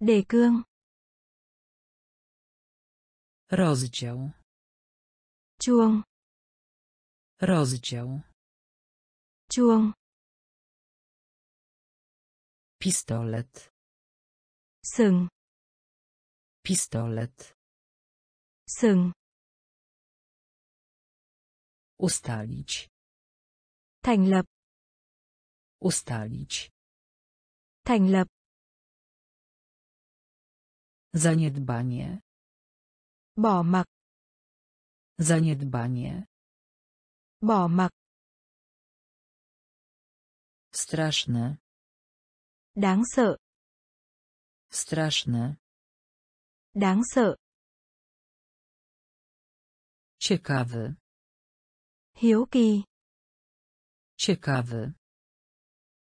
Đề cương. Rozdział. Chuông. Rozdział. Chuông. Pistolet. Sừng. Pistolet. Sừng. Ustalić. Thành lập. Ustalić. Thành lập. Zaniedbanie. Bỏ mặc. Zaniedbanie. Bỏ mặc. Straszne. Đáng sợ. Straszne. Đáng sợ. Ciekawy. Hiếu kỳ. Ciekawy.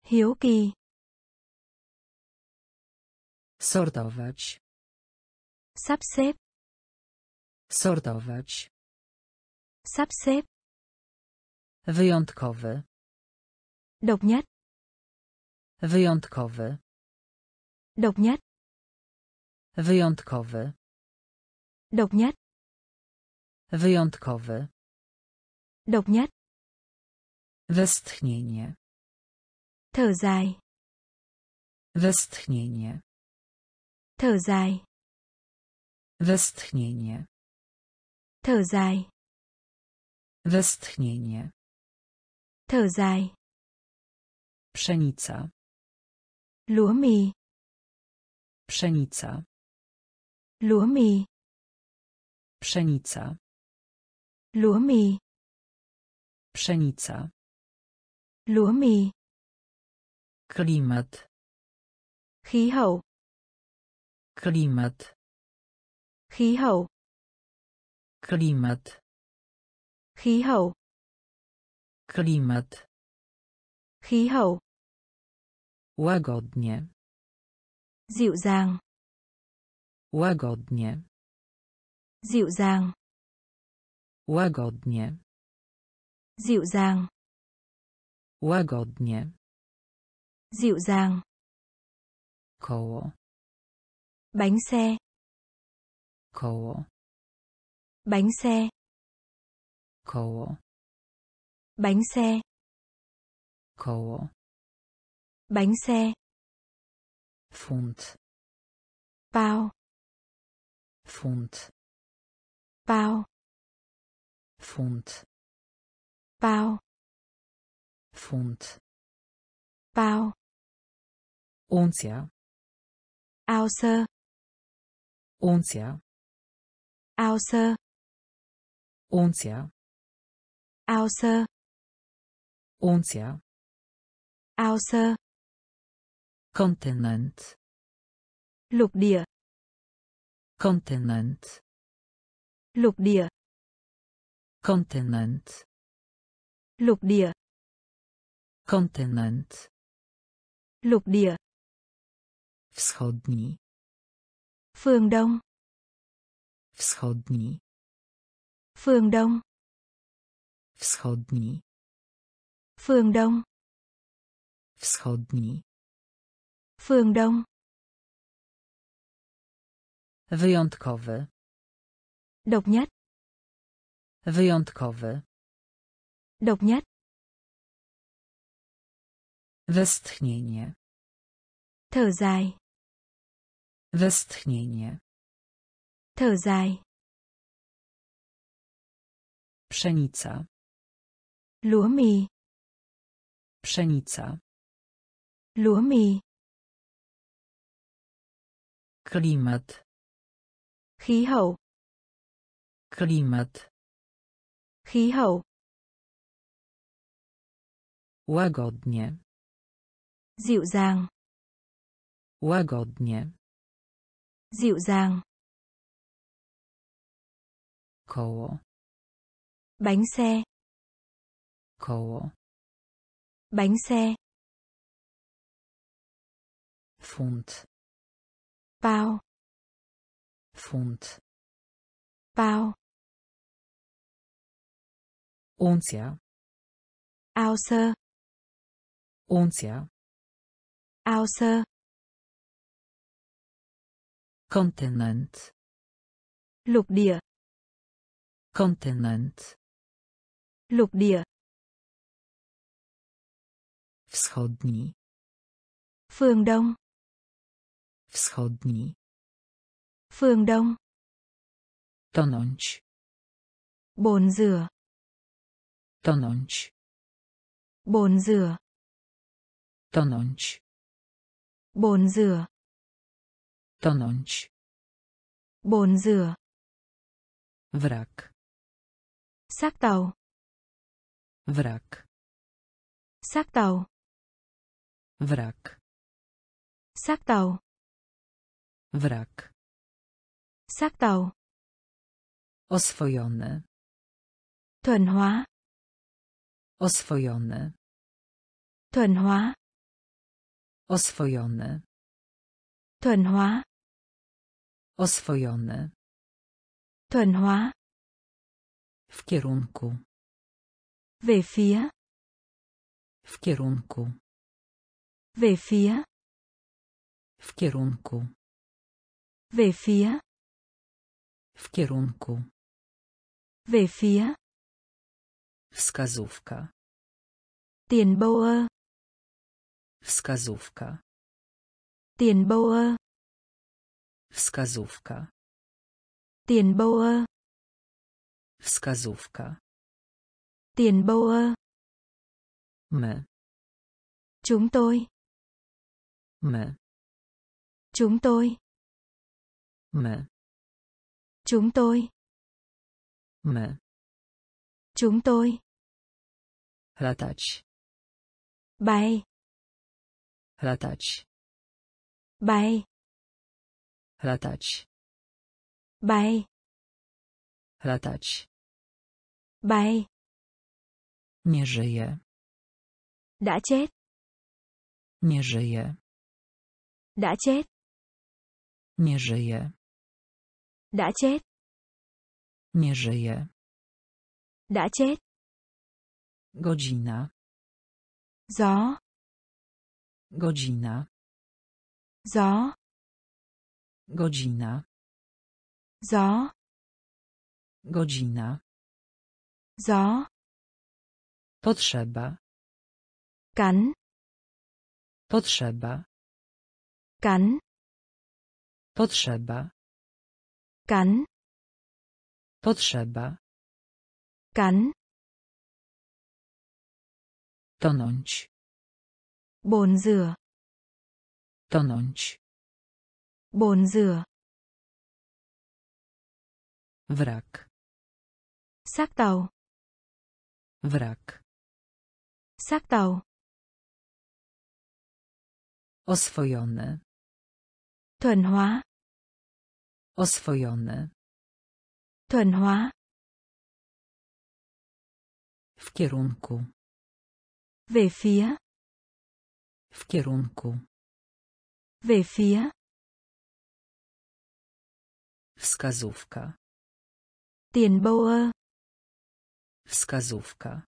Hiếu kỳ. Sortować. Sắp xếp. Sortować. Sắp xếp. Wyjątkowy. Độc nhất. Wyjątkowy. Độc nhất. Wyjątkowy. Độc nhất. Wyjątkowy. Độc nhất. Westchnienie. Thở dài. Westchnienie. Thở dài. Westchnienie. Thở dài. Westchnienie. Thở dài. Pszenica. Lúa mì. Pszenica. Lúa mì. Pszenica. Lúa mì. Pszenica. Lúa mì. Klimat. Khí hậu. Klimat. Khí hậu. Klimat. Khí hậu. Klimat. Khí hậu. Łagodnie. Dịu dàng. Łagodnie. Dịu dàng. Łagodnie. Dịu dàng. Łagodnie. Dịu dàng. Koło. Bánh xe. Koło. Bánh xe. Koło. Bánh xe. Koło. Bánh xe. Funt. Pao. Funt. Pao. Funt. Pao. Funt. Pao. Uncja. Ao sơ. Uncja. Ao sơ. Uncja. Ao sơ. Uncja. Ao sơ. Kontynent. Lục địa. Kontynent. Lục địa. Kontynent. Lục địa. Kontynent. Lục địa. Wschodni. Phương Đông. Wschodni. Phương Đông. Wschodni. Phương Đông. Wschodni. Phương Đông. Wyjątkowy. Độc nhất. Wyjątkowy. Độc nhất. Westchnienie. Thở dài. Westchnienie. Thở dài. Pszenica. Lúa mì. Pszenica. Lúa mì. Klimat. Khí hậu. Klimat. Khí hậu. Łagodnie. Dịu dàng. Łagodnie. Dịu dàng. Koło. Bánh xe. Koło. Bánh xe. Funt. Pao. Funt. Pao. Uncja. Ao sơ. Uncja. Ao sơ. Kontynent. Lục địa. Kontynent. Lục địa. Wschodni. Phương Đông. Wschodni. Phương Đông. Tonąć. Bồn rửa. Tonąć. Bồn rửa. Tonąć. Bồn rửa. Tonąć. Bồn rửa. Wrak. Xác tàu. Wrak. Xác tàu. Wrak. Xác tàu. Wrak. Xác tàu. Oswojony. Thuần hóa. Oswojony. Thuần hóa. Oswojony. Thuần hóa. Oswojony. Thuần hóa. W kierunku. Về phía. W kierunku. Về phía. W kierunku. Về phía. W kierunku. Về phía. Wskazówka. Tiền bâu ơ. Wskazówka. Tiền bâu ơ. Wskazówka. Tiền bâu ơ. Wskazówka. Tiền bâu ơ. My. Chúng tôi. My. Chúng tôi. My. Chúng tôi. My. Chúng tôi. Latać. Bay. Latać. Bay. Latać. Bay. Latać. Bay. Nie żyje. Đã chết. Nie żyje. Đã chết. Nie żyje. Đã chết. Nie żyje. Đã chết. Godzina. Gió. Godzina. Gió. Godzina. Gió. Godzina. Gió. Potrzeba. Cắn. Potrzeba. Cắn. Potrzeba. Cắn. Potrzeba. Cắn. Tonąć. Bồn rửa. Tonąć. Bồn rửa. Wrak. Xác tàu. Wrak. Xác tàu. Oswojony. Thuần hóa. Oswojony. Thuần hóa. W kierunku. Về phía. W kierunku. Về phía. Wskazówka. Tiền bâu ơ. Wskazówka.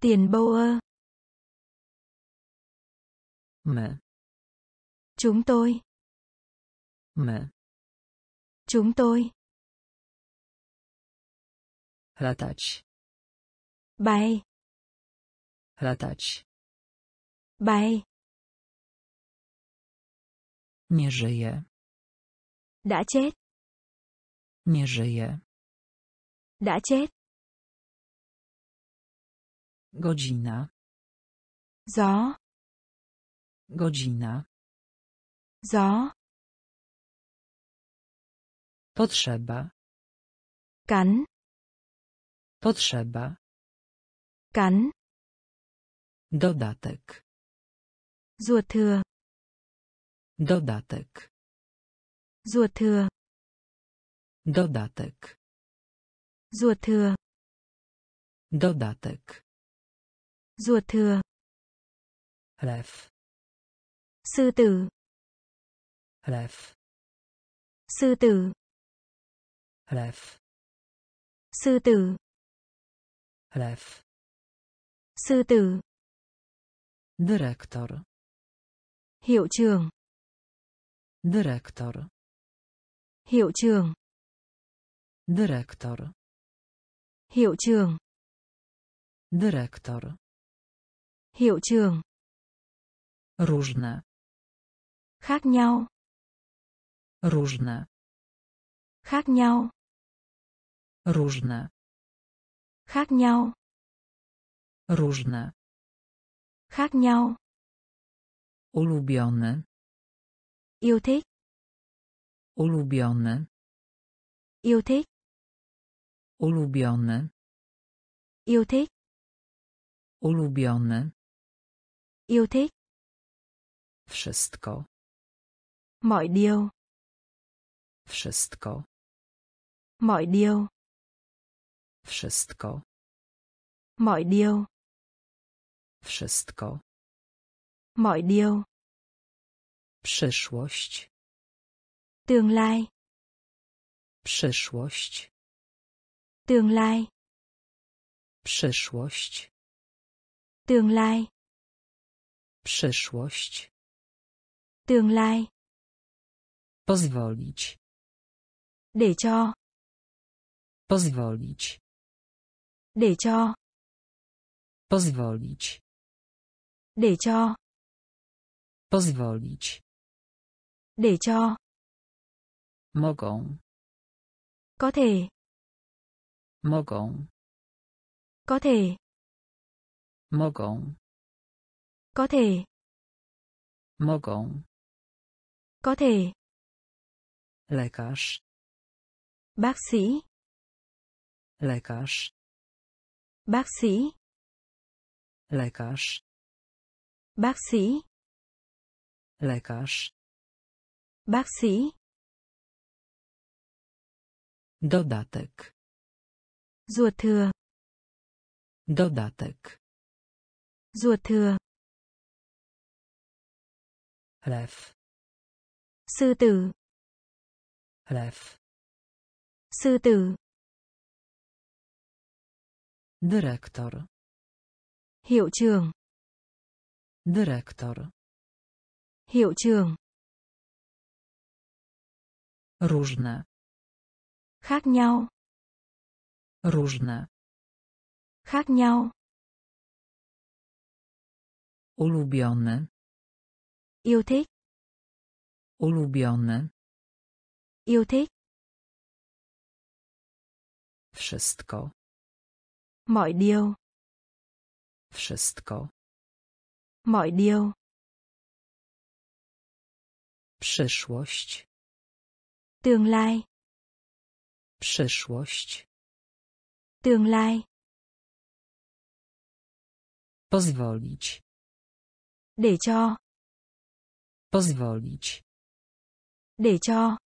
Tiền bâu ơ. My. Chúng tôi. My. Chúng tôi. Latać. Bay. Latać. Bay. Nie żyje. Đã chết. Nie żyje. Đã chết. Godzina. Gió. Godzina. Gió. Potrzeba. Cắn. Potrzeba. Cắn. Dodatek. Ruột thừa. Dodatek. Ruột thừa. Dodatek. Ruột thừa. Dodatek. Ruột thừa. Lew. Sư tử. Lew. Sư tử. Lew. Sư tử. Lew. Sư tử. Dyrektor. Hiệu trưởng. Dyrektor. Hiệu trưởng. Dyrektor. Hiệu trưởng. Dyrektor. Hiệu trưởng. Różne. Khác nhau. Różne. Khác nhau. Różne. Khác nhau. Różne. Khác nhau. Ulubiony. Yêu thích. Ulubiony. Yêu thích. Ulubiony. Yêu thích. Ulubiony. Yêu thích. Wszystko. Mọi điều. Wszystko. Mọi điều. Wszystko. Mọi điều. Wszystko. Mọi điều. Przyszłość. Tương lai. Przyszłość. Tương lai. Przyszłość. Tương lai. Przyszłość. Tương lai. Pozwolić. Để cho. Pozwolić. Để cho. Pozwolić. Để cho. Pozwolić. Để cho. Mogą. Có thể. Mogą. Có thể. Mogą. Có thể. Mogą. Có thể. Lekarz. Bác sĩ. Lekarz. Bác sĩ. Lekarz. Bác sĩ. Lekarz. Bác sĩ. Dodatek. Ruột thừa. Dodatek. Ruột thừa. Lew. Sư tử. Lew. Sư tử. Dyrektor. Hiệu trưởng. Dyrektor. Hiệu trưởng. Różne. Khác nhau. Różne. Khác nhau. Ulubiony. Yêu thích. Ulubiony. Yêu thích. Wszystko. Mọi điều. Wszystko. Mọi điều. Przyszłość. Tương lai. Przyszłość. Tương lai. Pozwolić. Để cho. Pozwolić. Để cho.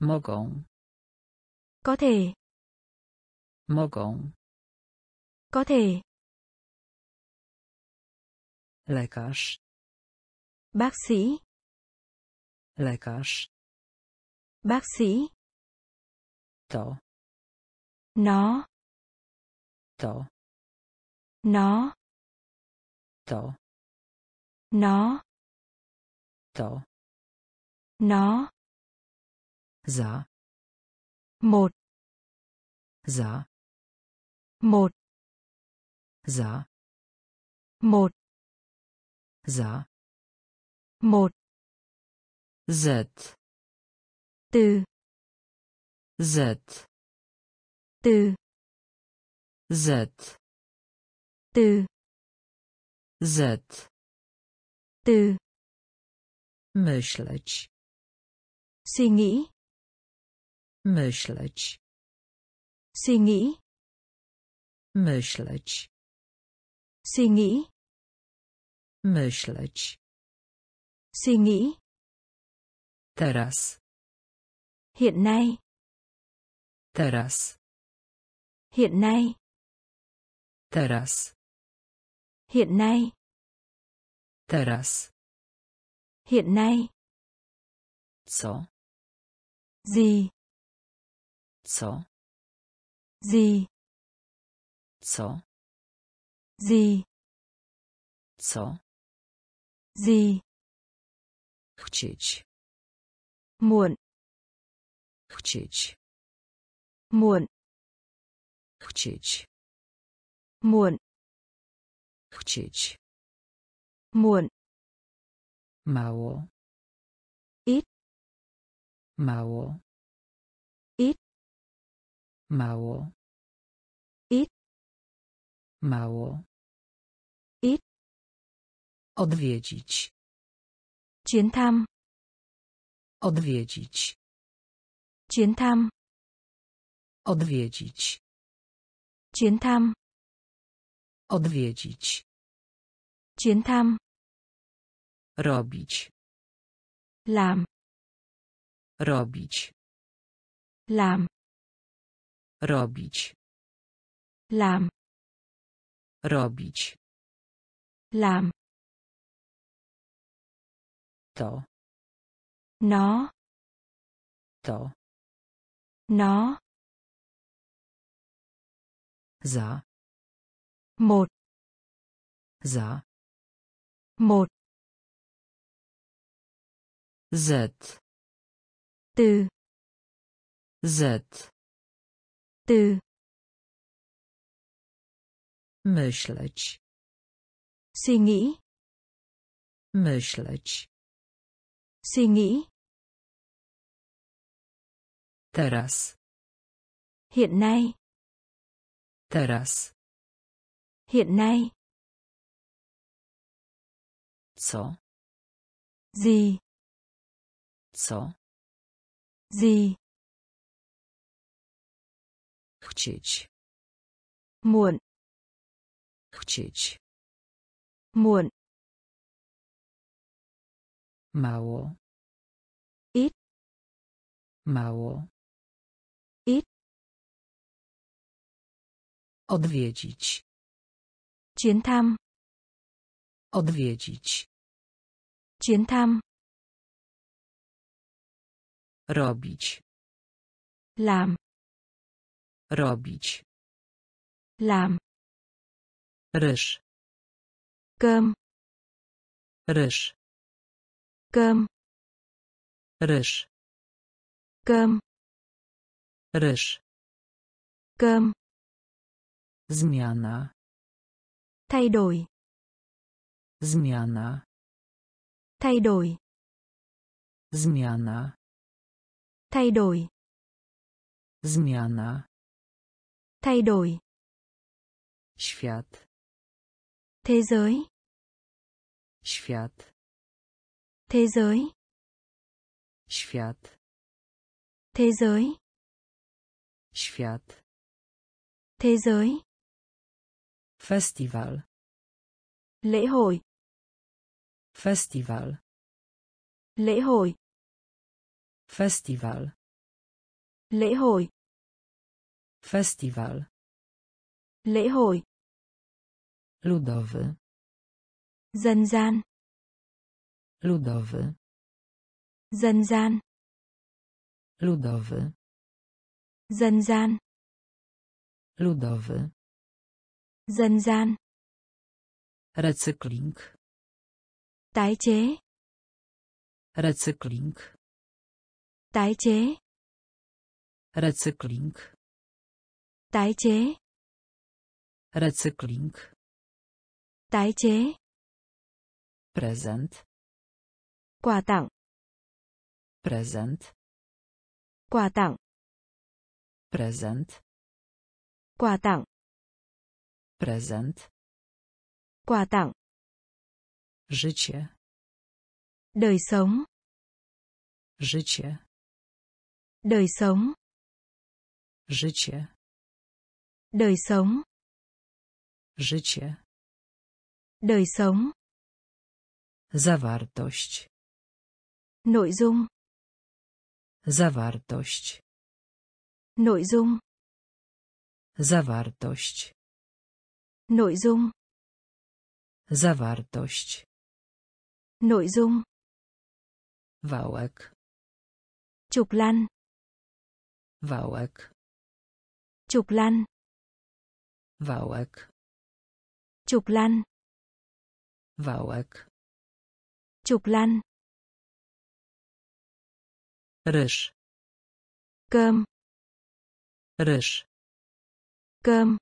Mogą. Có thể. Mogą. Có thể. Lekarz. Bác sĩ. Lekarz. Bác sĩ. To. Nó. To. Nó. To. Nó. To. Nó. Za. Một. Za. Một. Za. Một. Za. Một. Z. Từ. Z. Từ. Z. Từ. Z. Từ. Myśleć. Suy nghĩ. Myśleć. Suy nghĩ. Myśleć. Suy nghĩ. Myśleć. Suy nghĩ. Teraz. Hiện nay. Teraz. Hiện nay. Teraz. Hiện nay. Teraz. Hiện nay. Co? Gì. Co? Gì. Co? Gì. Co? Gì. Chcieć. Muộn. Chcieć. Muộn. Chcieć. Muộn. Chcieć. Muộn. Mało. Ít. Mało. Ít. Mało. Ít. Mało. Ít. Odwiedzić. Chuyến thăm. Odwiedzić. Chuyến thăm. Odwiedzić. Chuyến thăm. Odwiedzić. Chuyến thăm. Robić. Làm. Robić. Làm. Robić. Làm. Robić. Làm. To. Nó. To. Nó. Za. Một. Za. Một. Z. Từ. Z. Từ. Myśleć. Suy nghĩ. Myśleć. Suy nghĩ. Teraz. Hiện nay. Teraz. Hiện nay. Co? Gì? Co? Gì? Chcieć. Muộn. Chcieć. Muộn. Mało. Ít. Mało. Ít. Odwiedzić. Chuyến thăm. Odwiedzić. Chuyến thăm. Robić. Làm. Robić. Làm. Ryż. Cơm. Ryż. Cơm. Ryż. Cơm. Ryż. Cơm. Zmiana. Thay đổi. Zmiana. Thay đổi. Zmiana. Thay đổi. Zmiana. Thay đổi. Świat. Thế giới. Świat. Thế giới. Świat. Thế giới. Świat. Thế giới. Festival. Lễ hội. Festival. Lễ hội. Festival. Lễ hội. Festival. Lễ hội. Ludowy. Dân gian. Ludowy. Dân gian. Ludowy. Dân gian. Ludowy. Dân gian. Recykling. Tái chế. Recykling. Tái chế. Recykling. Tái chế. Recykling. Tái chế. Prezent. Quà tặng. Prezent. Quà tặng. Prezent. Quà tặng. Prezent. Quà tặng. Życie. Đời sống. Życie. Đời sống. Życie. Đời sống. Życie. Đời sống. Zawartość. Nội dung. Zawartość. Nội dung. Zawartość. Nội dung. Zawartość. Nội dung. Wałek. Chụp lăn. Wałek. Chụp lăn. Wałek. Chụp lăn. Wałek. Chụp lăn. Ryż. Cơm. Ryż. Cơm.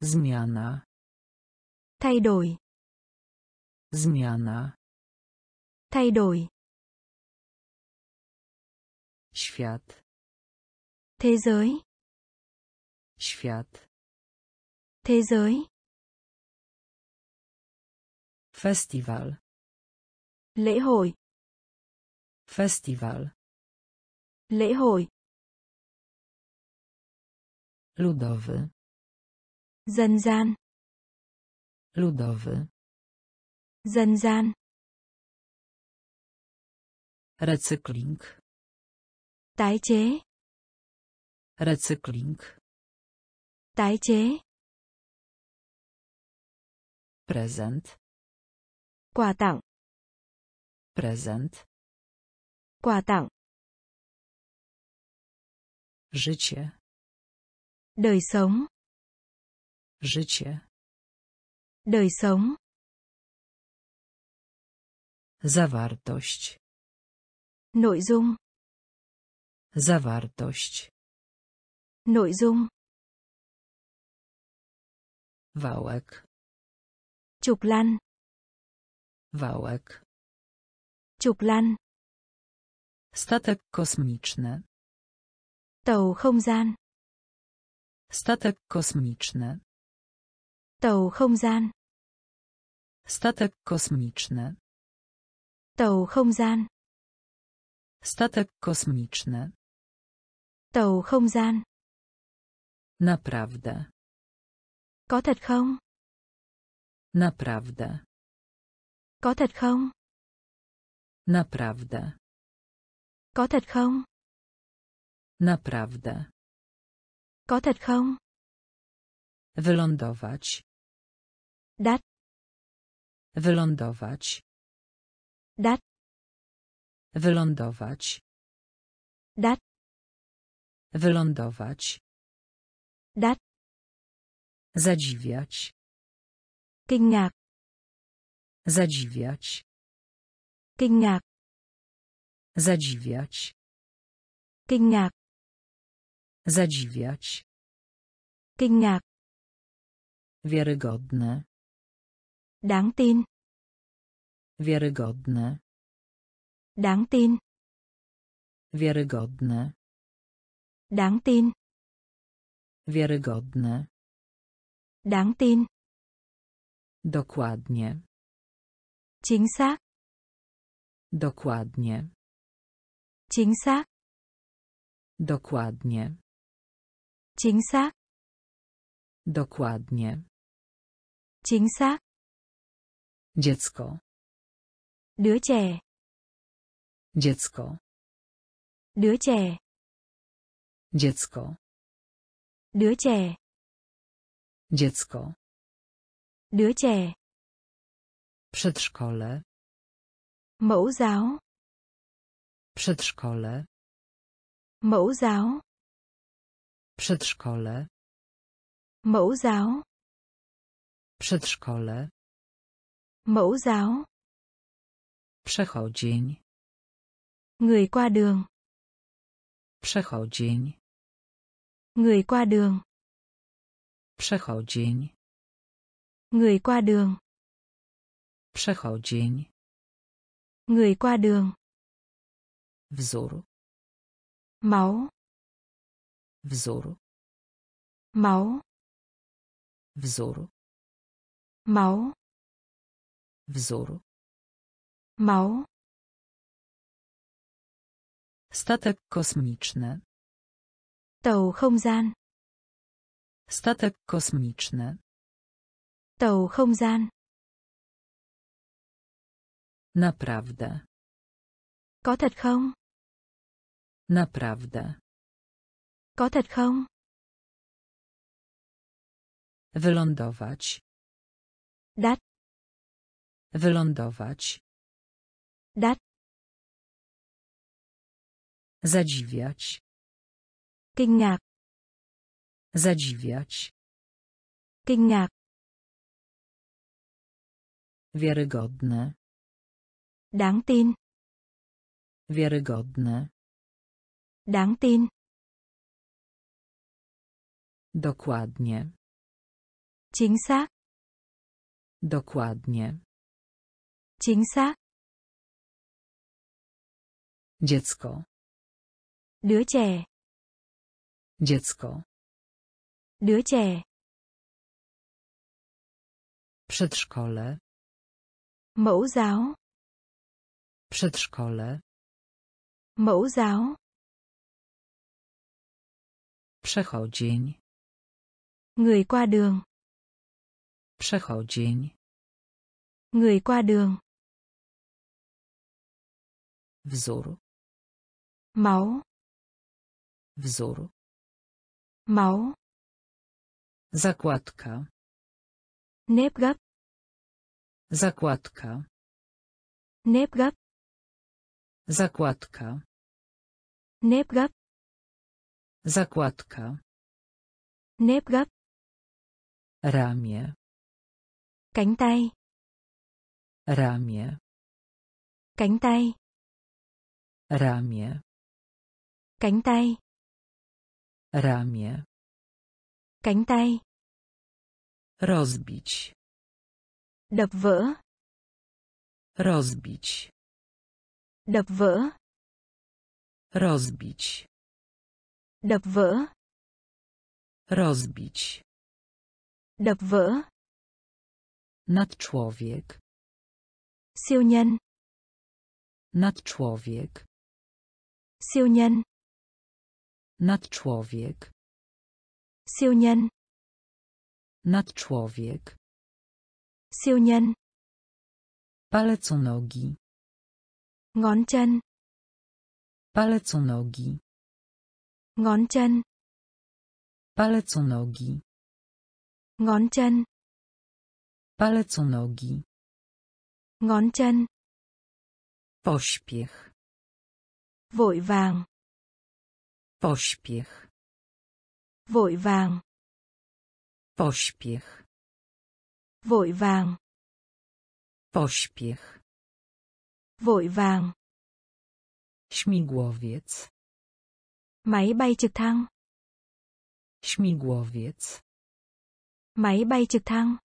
Zmiana. Thay đổi. Zmiana. Thay đổi. Świat. Thế giới. Świat. Thế giới. Festival. Lễ hội. Festival. Lễ hội. Ludowy. Dân gian. Ludowy. Dân gian. Recykling. Tái chế. Recykling. Tái chế. Prezent. Quà tặng. Prezent. Quà tặng. Życie. Đời sống. Życie. Đời sống. Zawartość. Nội dung. Zawartość. Nội dung. Wałek. Trục lăn. Wałek. Trục lăn. Statek kosmiczny. Tàu không gian. Statek kosmiczny. Tàu không gian. Statek kosmiczny. Tàu không gian. Statek kosmiczny. Tàu không gian. Naprawdę. Có thật không? Naprawdę. Có thật không? Naprawdę. Có thật không? Naprawdę. Có thật không? Wylądować. Đáp. Wylądować. Đáp. Wylądować. Đáp. Wylądować. Đáp. Zadziwiać. Kinh ngạc. Zadziwiać. Kinh ngạc. Zadziwiać. Kinh ngạc. Zadziwiać. Kinh ngạc. Wiarygodne. Đáng tin. Wiarygodne. Đáng tin. Wiarygodne. Đáng tin. Wiarygodne. Đáng tin. Dokładnie. Chính xác. Dokładnie. Chính xác. Dokładnie. Chính xác. Dokładnie. Chính xác. Dziecko. Đứa trẻ. Dziecko. Đứa trẻ. Dziecko. Đứa trẻ. Dziecko. Đứa trẻ. Przedszkole. Mẫu giáo. Przedszkole. Mẫu giáo. Przedszkole. Mẫu giáo. Przedszkole. Mẫu giáo. Przechodzień. Người qua đường. Przechodzień. Người qua đường. Przechodzień. Người qua đường. Przechodzień. Người qua đường. Wzór. Máu. Wzór. Máu. Wzór. Máu. Wzór. Máu. Statek kosmiczny. Tàu không gian. Statek kosmiczny. Tàu không gian. Naprawdę. Có thật không? Naprawdę. Có thật không? Wylądować. Đáp. Wylądować. Đáp. Zadziwiać. Kinh ngạc. Zadziwiać. Kinh ngạc. Wiarygodne. Đáng tin. Wiarygodne. Đáng tin. Dokładnie. Chính xác. Dokładnie. Chính xác. Dziecko. Đứa trẻ. Dziecko. Đứa trẻ. Przedszkole. Mẫu giáo. Przedszkole. Mẫu giáo. Przechodzień. Người qua đường. Przechodzień. Người qua đường. Wzór. Máu. Wzór. Máu. Zakładka. Nếp gấp. Zakładka. Nếp gấp. Zakładka. Nếp gấp. Zakładka. Nếp gấp. Ramię. Cánh tay. Ramię. Cánh tay. Ramię. Cánh tay. Ramię. Cánh tay. Rozbić. Đập vỡ. Rozbić. Đập vỡ. Rozbić. Đập vỡ. Rozbić. Đập vỡ. Nadczłowiek. Siêu nhân. Nadczłowiek. Siêu nhân. Nadczłowiek. Siêu nhân. Nadczłowiek. Siêu nhân. Palec u nogi. Ngón chân. Palec u nogi. Ngón chân. Palec u nogi. Ngón chân. Palec u nogi. Ngón chân. Pośpiech. Vội vàng. Pośpiech. Vội vàng. Pośpiech. Vội vàng. Pośpiech. Vội vàng. Śmigłowiec. Máy bay trực thăng. Śmigłowiec. Máy bay trực thăng.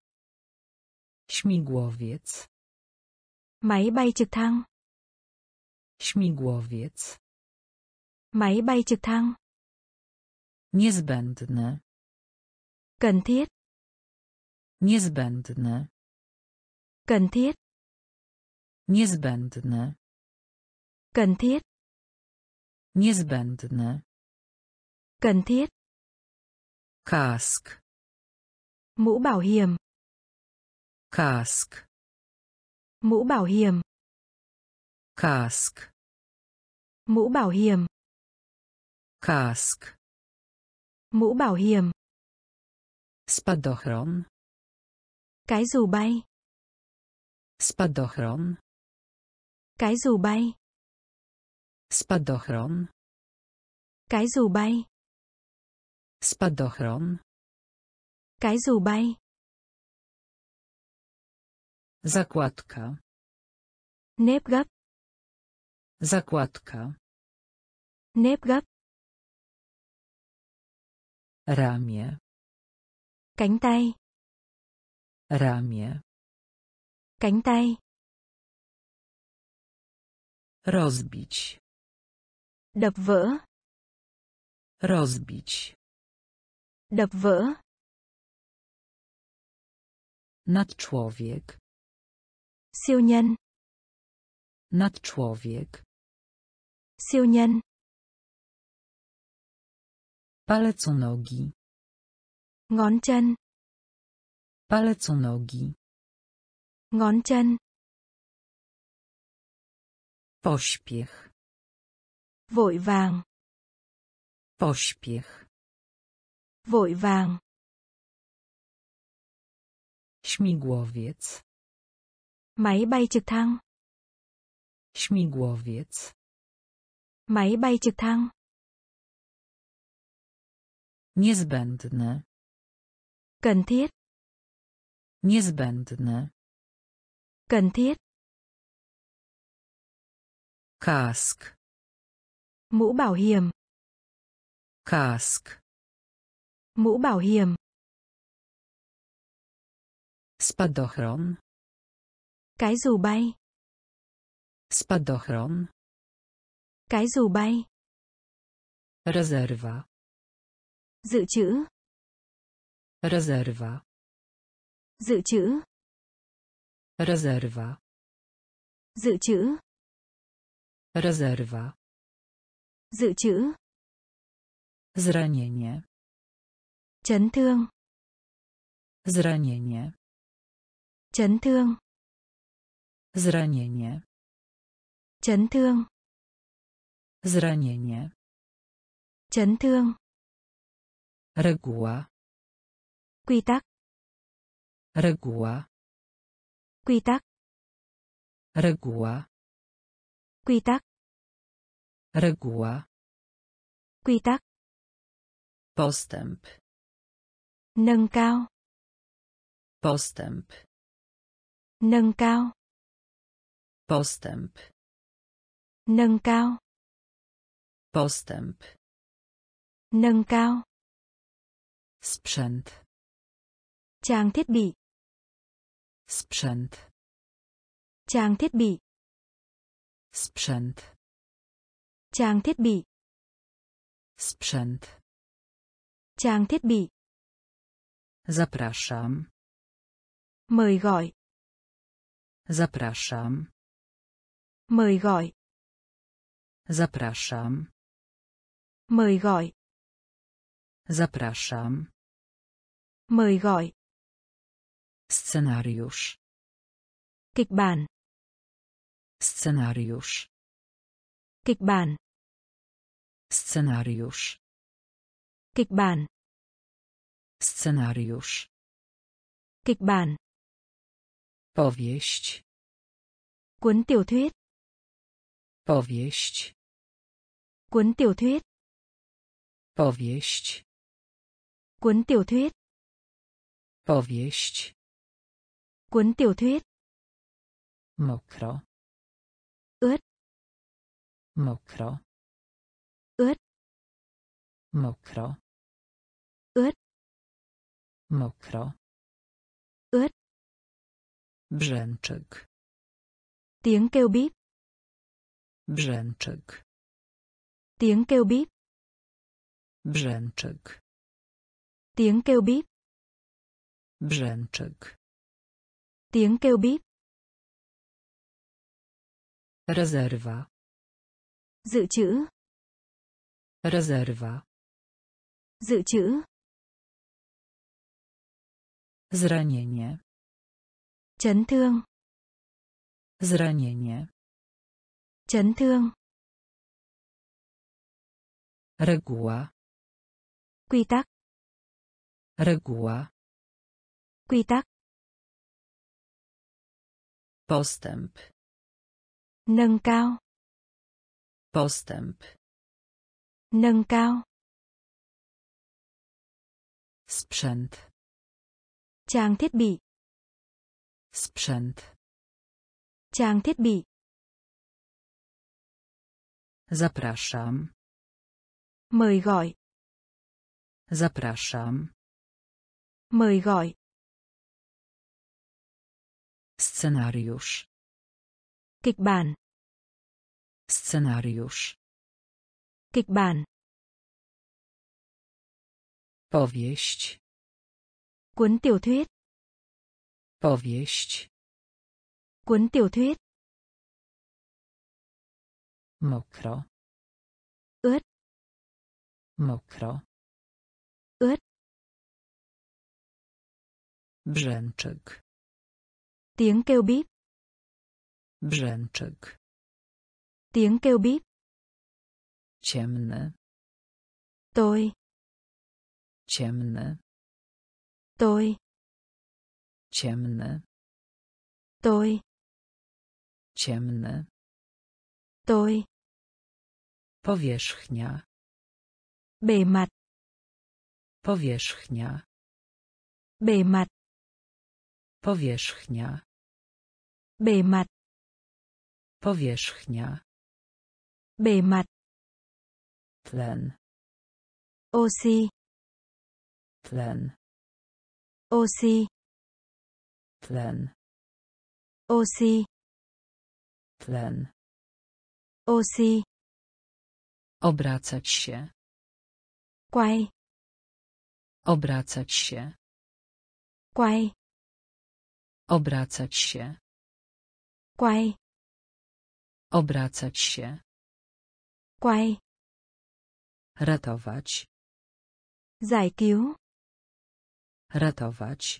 Śmigłowiec. Máy bay trực thăng. Śmigłowiec. Máy bay trực thăng. Niezbędne. Cần thiết. Niezbędne. Cần thiết. Niezbędne. Cần thiết. Niezbędne. Cần thiết. Kask. Mũ bảo hiểm. Kask. Mũ bảo hiểm. Kask. Mũ bảo hiểm. Kask. Mũ bảo hiểm. Spadochron. Cái dù bay. Spadochron. Cái dù bay. Spadochron. Cái dù bay. Spadochron. Cái dù bay. Zakładka. Nếp gấp. Zakładka. Nếp gấp. Ramię. Cánh tay. Ramię. Cánh tay. Rozbić. Đập vỡ. Rozbić. Đập vỡ. Nadczłowiek. Siêu nhân. Nadczłowiek. Siêu nhân. Palec u nogi. Ngón chân. Palec u nogi. Ngón chân. Pośpiech. Vội vàng. Pośpiech. Vội vàng. Śmigłowiec. Máy bay trực thăng. Śmigłowiec. Máy bay trực thăng. Niezbędne. Cần thiết. Niezbędne. Cần thiết. Kask. Mũ bảo hiểm. Kask. Mũ bảo hiểm. Spadochron. Cái dù bay. Spadochron. Cái dù bay. Rezerwa. Dự trữ. Rezerwa. Dự trữ. Rezerwa. Dự trữ. Rezerwa. Dự trữ. Zranienie. Chấn thương. Zranienie. Chấn thương. Zranienie. Chấn thương. Zranienie. Chấn thương. Reguła. Quy tắc. Reguła. Quy tắc. Reguła. Quy tắc. Reguła. Quy tắc. Postęp. Nâng cao. Postęp. Nâng cao. Postęp. Nâng cao. Postęp. Nâng cao. Sprzęt. Trang thiết bị. Sprzęt. Trang thiết bị. Sprzęt. Trang thiết bị. Sprzęt. Trang thiết bị. Zapraszam. Mời gọi. Zapraszam. Mời gọi. Zapraszam. Mời gọi. Zapraszam. Mời gọi. Scenariusz. Kịch bản. Scenariusz. Kịch bản. Scenariusz. Kịch bản. Scenariusz. Kịch bản. Powieść. Cuốn tiểu thuyết. Powieść. Cuốn tiểu thuyết. Powieść. Cuốn tiểu thuyết. Powieść. Cuốn tiểu thuyết. Mokro. Ướt. Mokro. Ướt. Mokro. Ướt. Mokro. Ướt. Brzęczyk. Tiếng kêu bíp. Brzęczyk. Tiếng kêu bíp. Brzęczyk. Tiếng kêu bíp. Brzęczyk. Tiếng kêu bíp. Rezerwa. Dự trữ. Rezerwa. Dự trữ. Zranienie. Chấn thương. Zranienie. Chấn thương. Reguła. Quy tắc. Reguła. Quy tắc. Postęp. Nâng cao. Postęp. Nâng cao. Sprzęt. Trang thiết bị. Sprzęt. Trang thiết bị. Zapraszam. Mời gọi. Zapraszam. Mời gọi. Scenariusz. Kịch bản. Scenariusz. Kịch bản. Powieść. Cuốn tiểu thuyết. Powieść. Cuốn tiểu thuyết. Mokro. Ướt. Mokro. Ướt. Brzęczyk. Tiếng kêu bíp. Brzęczyk. Tiếng kêu bíp. Ciemny. Tôi. Ciemny. Tôi. Ciemny. Tôi. Ciemny. Tôi. Powierzchnia. Bề mặt. Powierzchnia. Bề mặt. Powierzchnia. Bề mặt. Powierzchnia. Bề mặt. Tlen. Oxy. Tlen. Oxy. Tlen. Oxy. Tlen. Oxy. Obracać się. Quay. Obracać się. Quay. Obracać się. Quay. Obracać się. Quay. Ratować. Giải cứu. Ratować.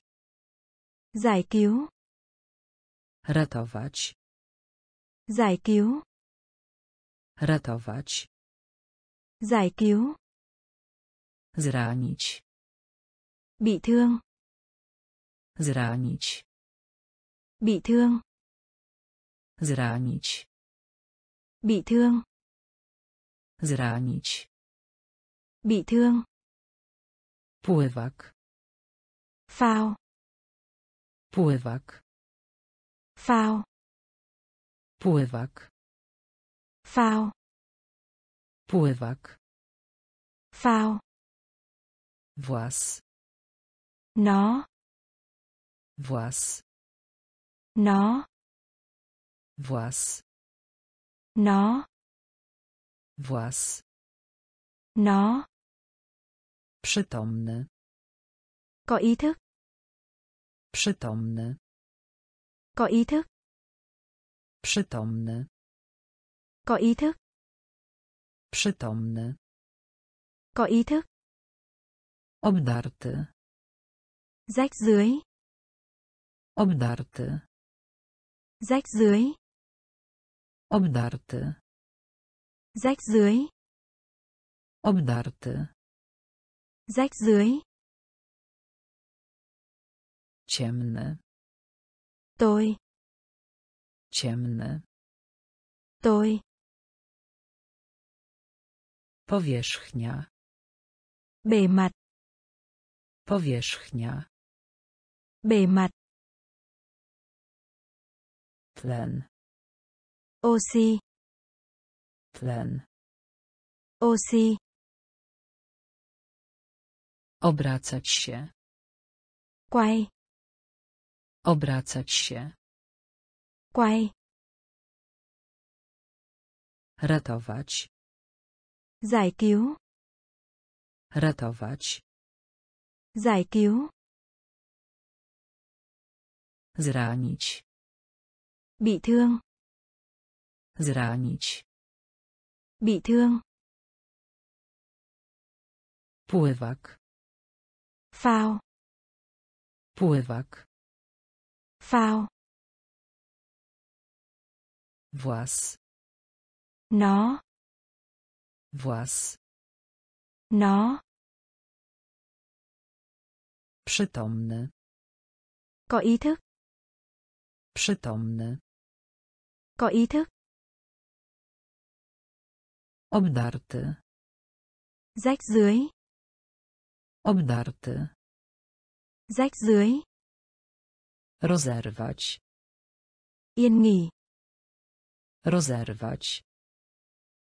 Giải cứu. Ratować. Giải cứu. Ratować. Giải cứu. Zranić. Bị thương. Zranić. Bị thương. Zranić. Bị thương. Zranić. Bị thương. Pływak. Phao. Pływak. Phao. Pływak. Phao. Pływak. Phao. Włas. Nó. Włas. Nó. Włas. Nó. Włas. Nó. Przytomny. Có ý thức. Przytomny. Có ý thức. Przytomny. Có ý thức. Przytomny. Có ý thức. Obdarty. Rách dưới. Obdarty. Rách dưới. Obdarty. Rách dưới. Obdarty. Rách dưới. Ciemny. Tôi. Ciemny. Tôi. Powierzchnia. Bề mặt. Powierzchnia. Bề mặt. Tlen. Oxy. Tlen. Oxy. Obracać się. Quay. Obracać się. Quay. Ratować. Giải cứu. Ratować. Giải cứu. Zranić. Bị thương. Zranić. Bị thương. Pływak. Phao. Pływak. Phao. Włas. Nó. Włas. Nó. Przytomny. Có ý thức. Przytomny. Có ý thức. Obdarty. Rách dưới. Obdarty. Rách dưới. Rozerwać. Yên nghỉ. Rozerwać.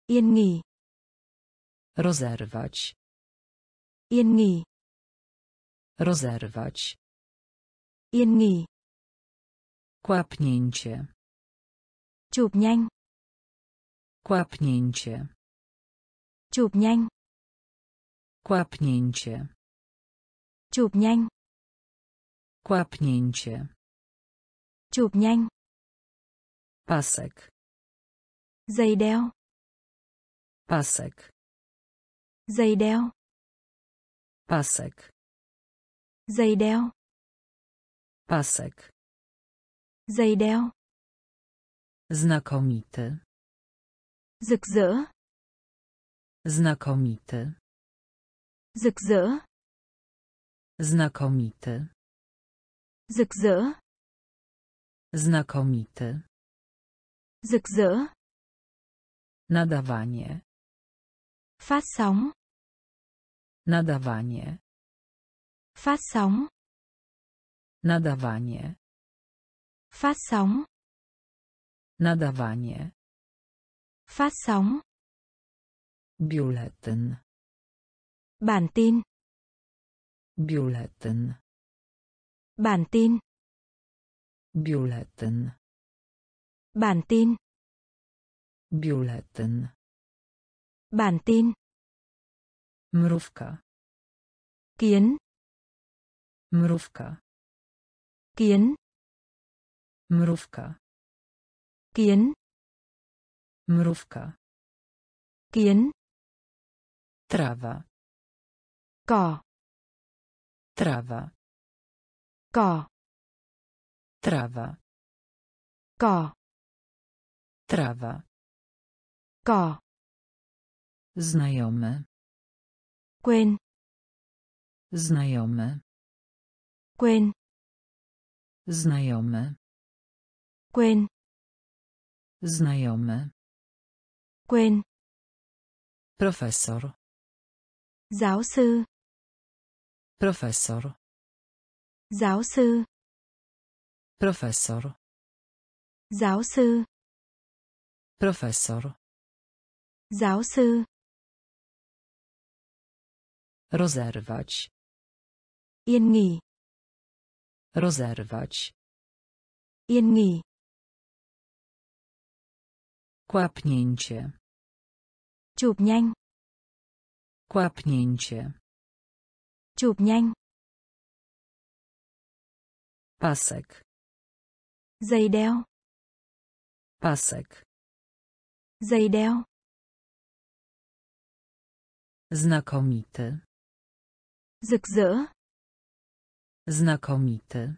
Yên nghỉ. Rozerwać. Yên nghỉ. Rozerwać. Yên nghỉ. Kłapnięcie. Chụp nhanh. Kłapnięcie. Chụp nhanh. Kłapnięcie. Chụp nhanh. Kłapnięcie. Chụp nhanh. Pasek. Giày đeo. Pasek. Giày đeo. Pasek. Giày đeo. Pasek. Giày đeo. Znakomity. Rực rỡ. Znakomity. Rực rỡ. Znakomity. Rực rỡ. Znakomity. Rực rỡ. Nadawanie. Phát sóng. Nadawanie. Phát sóng. Nadawanie. Phát sóng. Nadawanie. Phát sóng. Biuletyn. Bản tin. Biuletyn. Bản tin. Biuletyn. Bản tin. Biuletyn. Bản tin. Mrówka. Kiến. Mrówka. Kiến. Mrówka. Kiến. Mrówka. Kiến. Trawa. Cỏ. Trawa. Cỏ. Trawa. Cỏ. Trawa. Cỏ. Znajomy. Quên. Znajomy. Quên. Znajomy. Quên. Znajomy. Quên. Profesor. Giáo sư. Profesor. Giáo sư. Profesor. Giáo sư. Profesor. Giáo sư. Rozerwać. Yên nghỉ. Rozerwać. Yên nghỉ. Kłapnięcie. Chụp nhanh. Kłapnięcie. Chụp nhanh. Pasek. Giày đeo. Pasek. Giày đeo. Znakomity. Rực rỡ. Znakomity.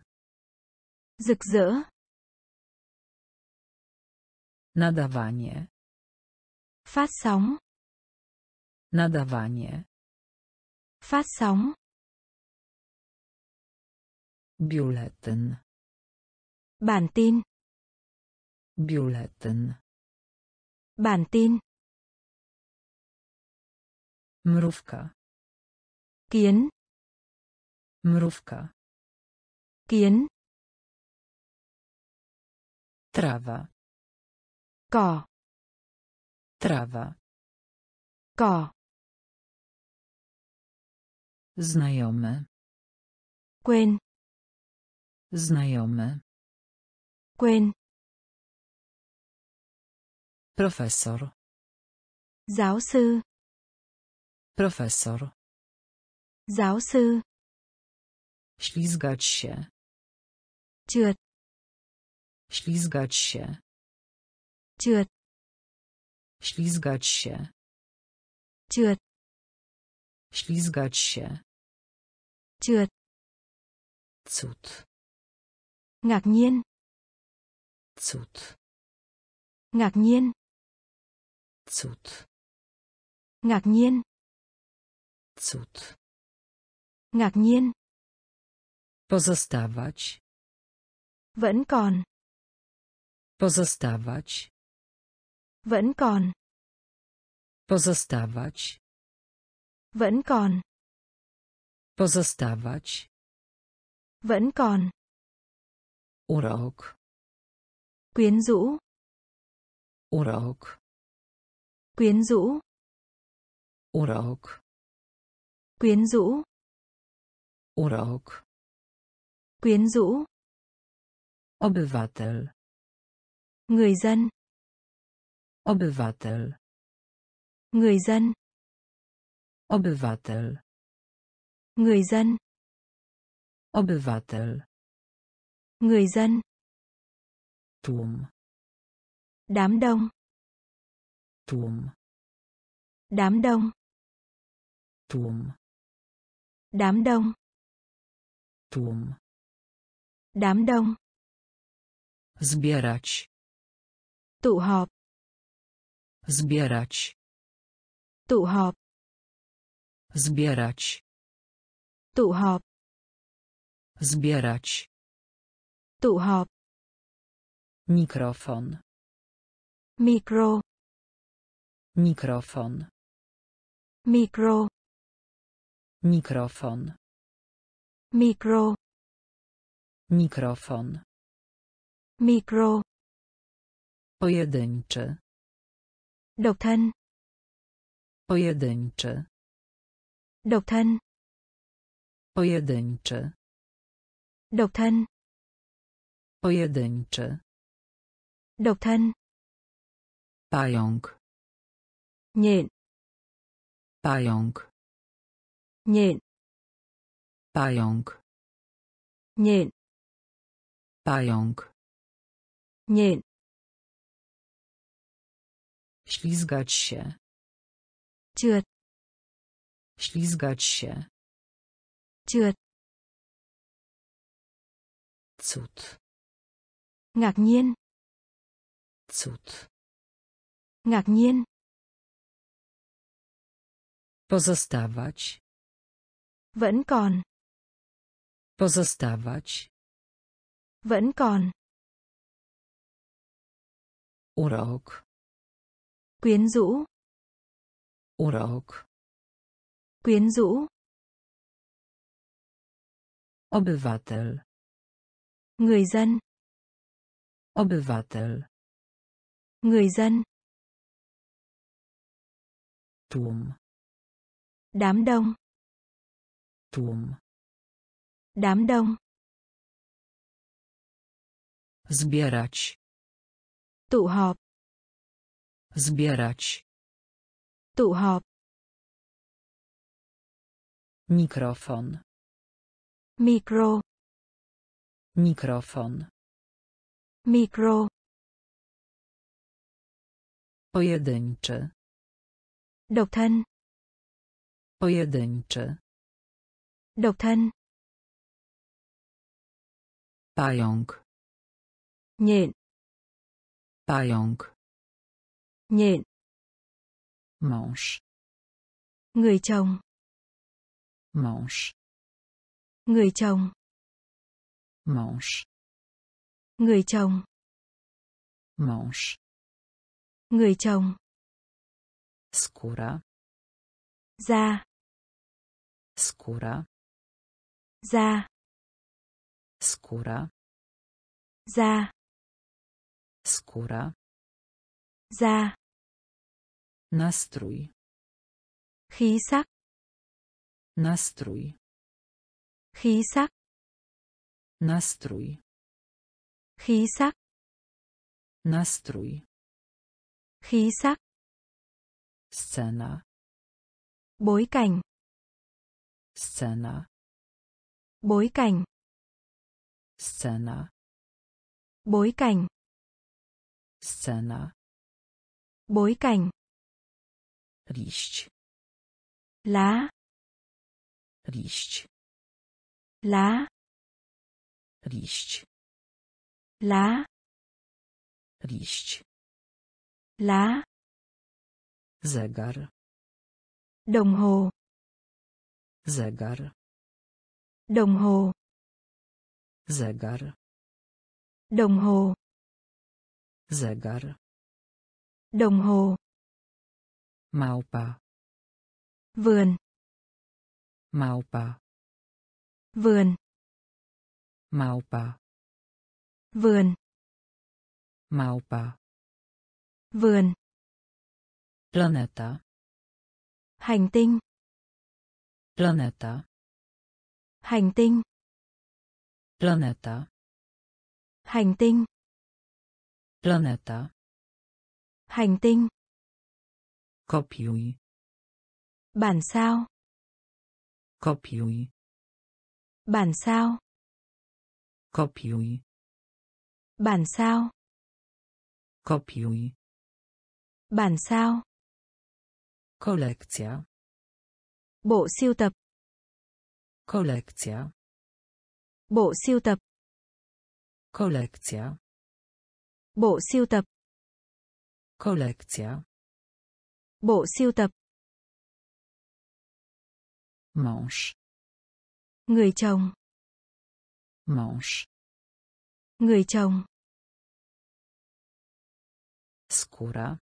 Rực rỡ. Nadawanie. Phát sóng. Nadawanie. Phát sóng. Biuletyn. Bản tin. Biuletyn. Bản tin. Mrówka. Kiến. Mrówka. Kiến. Trawa. Cỏ. Trawa. Cỏ. Znajomy. Quên. Znajomy. Quên. Profesor. Giáo sư. Profesor. Giáo sư. Ślizgać się. Trượt. Ślizgać się. Trượt. Ślizgać się. Trượt. Ślizgać się. Trượt. Cud. Ngạc nhiên. Cud. Ngạc nhiên. Cud. Ngạc nhiên. Cud. Ngạc nhiên. Pozostawać. Vẫn còn. Pozostawać. Vẫn còn. Pozostawać. Vẫn còn. Pozostawać. Vẫn còn. Urok. Quyến rũ. Urok. Quyến rũ. Urok. Quyến rũ. Urok. Quyến rũ. Obywatel. Người dân. Obywatel. Người dân. Obywatel. Người dân. Obywatel. Người dân. Tłum. Đám đông. Tłum. Đám đông. Tłum. Đám đông. Tłum. Đám đông. Zbierać. Tụ họp. Zbierać. Tụ họp. Zbierać. Tụ họp. Zbierać. Tụ họp. Mikrofon. Mikro. Mikrofon. Mikro. Mikrofon. Mikro. Mikrofon. Mikro. Pojedynczy. Độc thân. Pojedynczy. Độc thân. Pojedynczy. Độc thân. Pojedynczy. Độc thân. Pająk. Nhện. Pająk. Nhện. Pająk. Nhện. Pająk. Nhện. Ślizgać się. Trượt. Ślizgać się. Trượt. Cud. Ngạc nhiên. Cud. Ngạc nhiên. Pozostawać. Vẫn còn. Pozostawać. Vẫn còn. Urok. Quyến rũ. Urok. Quyến rũ. Obywatel. Người dân. Obywatel. Người dân. Tłum. Đám đông. Tłum. Đám đông. Zbierać. Tụ họp. Zbierać. Tụ họp. Mikrofon. Mikro. Mikrofon. Mikro. Pojedynczy. Độc thân. Pojedynczy. Độc thân. Pająk. Nhện. Pająk. Nhện. Mąż. Người chồng. Mąż. Người chồng. Mąż. Người chồng. Mąż. Người chồng. Skóra. Da. Skóra. Da. Skóra. Da. Skóra. Da. Nastrój. Khí sắc. Nastrój. Khí sắc. Nastrój. Khí sắc. Nastrój. Khí sắc. Scena. Bối cảnh. Scena. Bối cảnh. Scena. Bối cảnh. Scena. Bối cảnh. Liść. Lá. Liść. Lá. Liść. Lá. Liść. Lá. Zegar. Đồng hồ. Zegar. Đồng hồ. Zegar. Đồng hồ. Zegar. Đồng hồ. Małpa. Vườn. Małpa. Vườn. Małpa. Vườn. Małpa. Vườn. Planeta. Hành tinh. Planeta. Hành tinh. Planeta. Hành tinh. Planeta. Hành tinh. Kopiuj. Bản sao. Kopiuj. Bản sao. Kopiuj. Bản sao. Kopiuj. Bản sao. Kolekcja. Bộ sưu tập. Kolekcja. Bộ sưu tập. Kolekcja. Bộ sưu tập. Kolekcja. Bộ sưu tập. Mąż. Người chồng. Mąż. Người chồng. Skóra.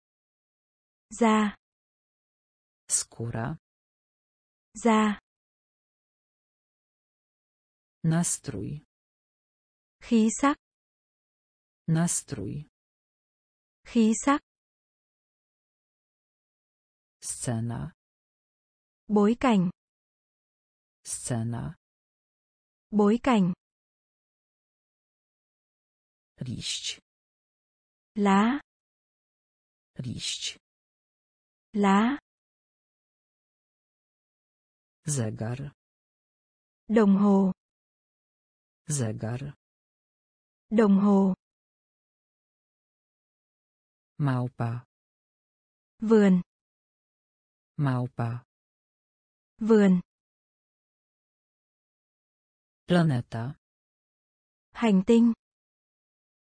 Da. Skóra. Da. Nastrój. Khí sắc. Nastrój. Khí sắc. Scena. Bối cảnh. Scena. Bối cảnh. Liść. Lá. Liść. Lá. Zegar. Đồng hồ. Zegar. Đồng hồ. Małpa. Vườn. Małpa. Vườn. Planeta. Hành tinh.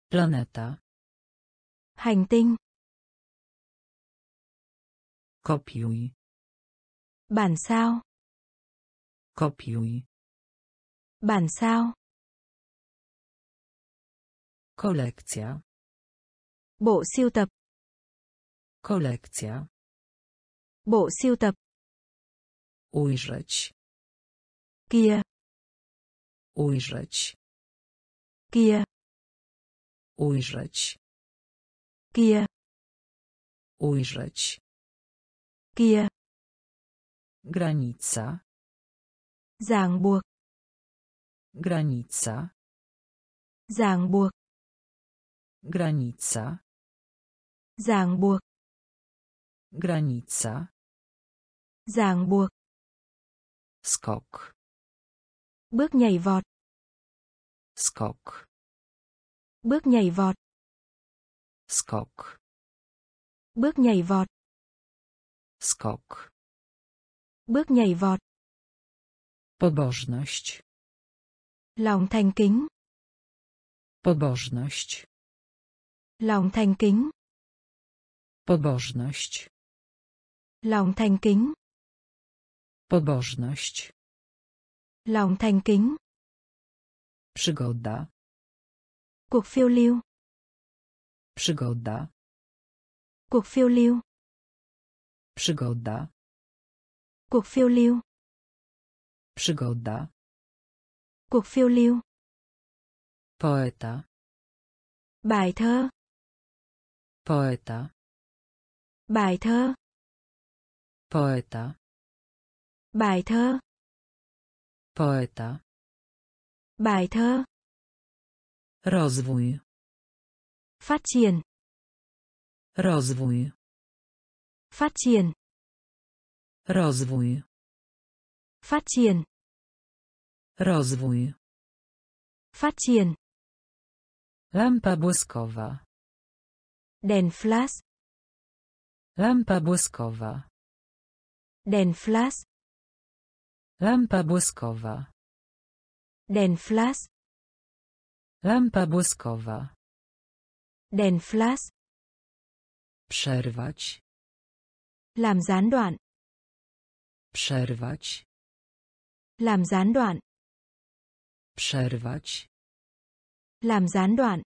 Planeta. Hành tinh. Kopiuj. Bản sao. Kopiuj. Bản sao. Kolekcja. Bộ sưu tập. Kolekcja. Bộ sưu tập. Ujrzeć. Kia. Ujrzeć. Kia. Ujrzeć. Kia. Ujrzeć. Kia. Granica. Ràng buộc. Granica. Ràng buộc. Granica. Ràng buộc. Granica. Ràng buộc. Skok. Bước nhảy vọt. Skok. Bước nhảy vọt. Skok. Bước nhảy vọt. Skok. Bước nhảy vọt. Pobożność. Lòng thành kính. Pobożność. Lòng thành kính. Pobożność. Lòng thành kính. Pobożność. Lòng thành kính. Przygoda. Cuộc phiêu lưu. Przygoda. Cuộc phiêu lưu. Przygoda. Cuộc phiêu lưu. Przygoda. Cuộc phiêu lưu. Poeta. Bài thơ. Poeta. Bài thơ. Poeta. Bài thơ. Poeta. Bài thơ. Rozwój. Phát triển. Rozwój. Phát triển. Rozwój. Phát triển. Rozwój. Phát triển. Lampa błyskowa. Đèn flash. Lampa błyskowa. Đèn flash. Lampa błyskowa. Đèn flash. Lampa błyskowa. Đèn flash. Przerwać. Làm gián đoạn. Przerwać. Làm gián đoạn. Przerwać. Làm gián đoạn.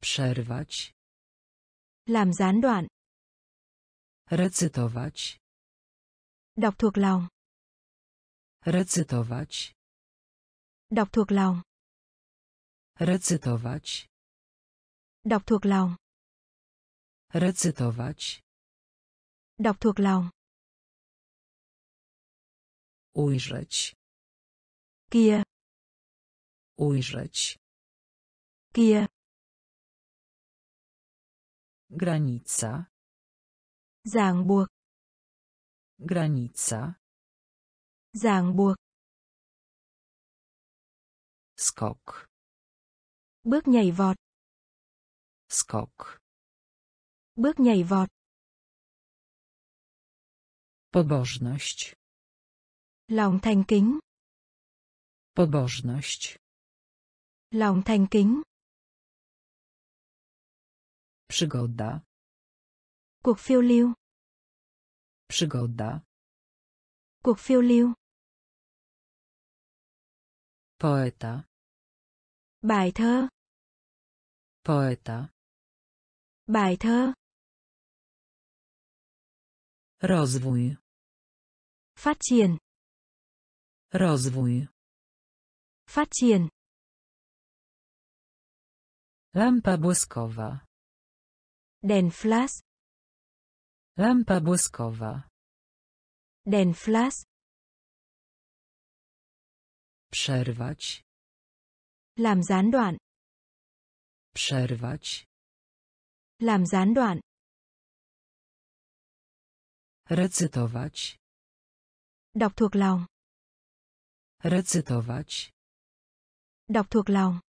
Przerwać. Làm gián đoạn. Recytować. Đọc thuộc lòng. Recytować. Đọc thuộc lòng. Recytować. Đọc thuộc lòng. Recytować. Đọc thuộc lòng. Ujrzeć. Kia. Ujrzeć. Kia. Granica. Ràng buộc. Granica. Ràng buộc. Skok. Bước nhảy vọt. Skok. Bước nhảy vọt. Pobożność. Lòng thành kính. Pobożność. Lòng thành kính. Przygoda. Cuộc phiêu lưu. Przygoda. Cuộc phiêu lưu. Poeta. Bài thơ. Poeta. Bài thơ. Rozwój. Phát triển. Rozwój. Phát triển. Lampa błyskowa. Đèn flash. Lampa błyskowa. Đèn flash. Przerwać. Làm gián đoạn. Przerwać. Làm gián đoạn. Recytować. Đọc thuộc lòng. Recytować. Đọc thuộc lòng.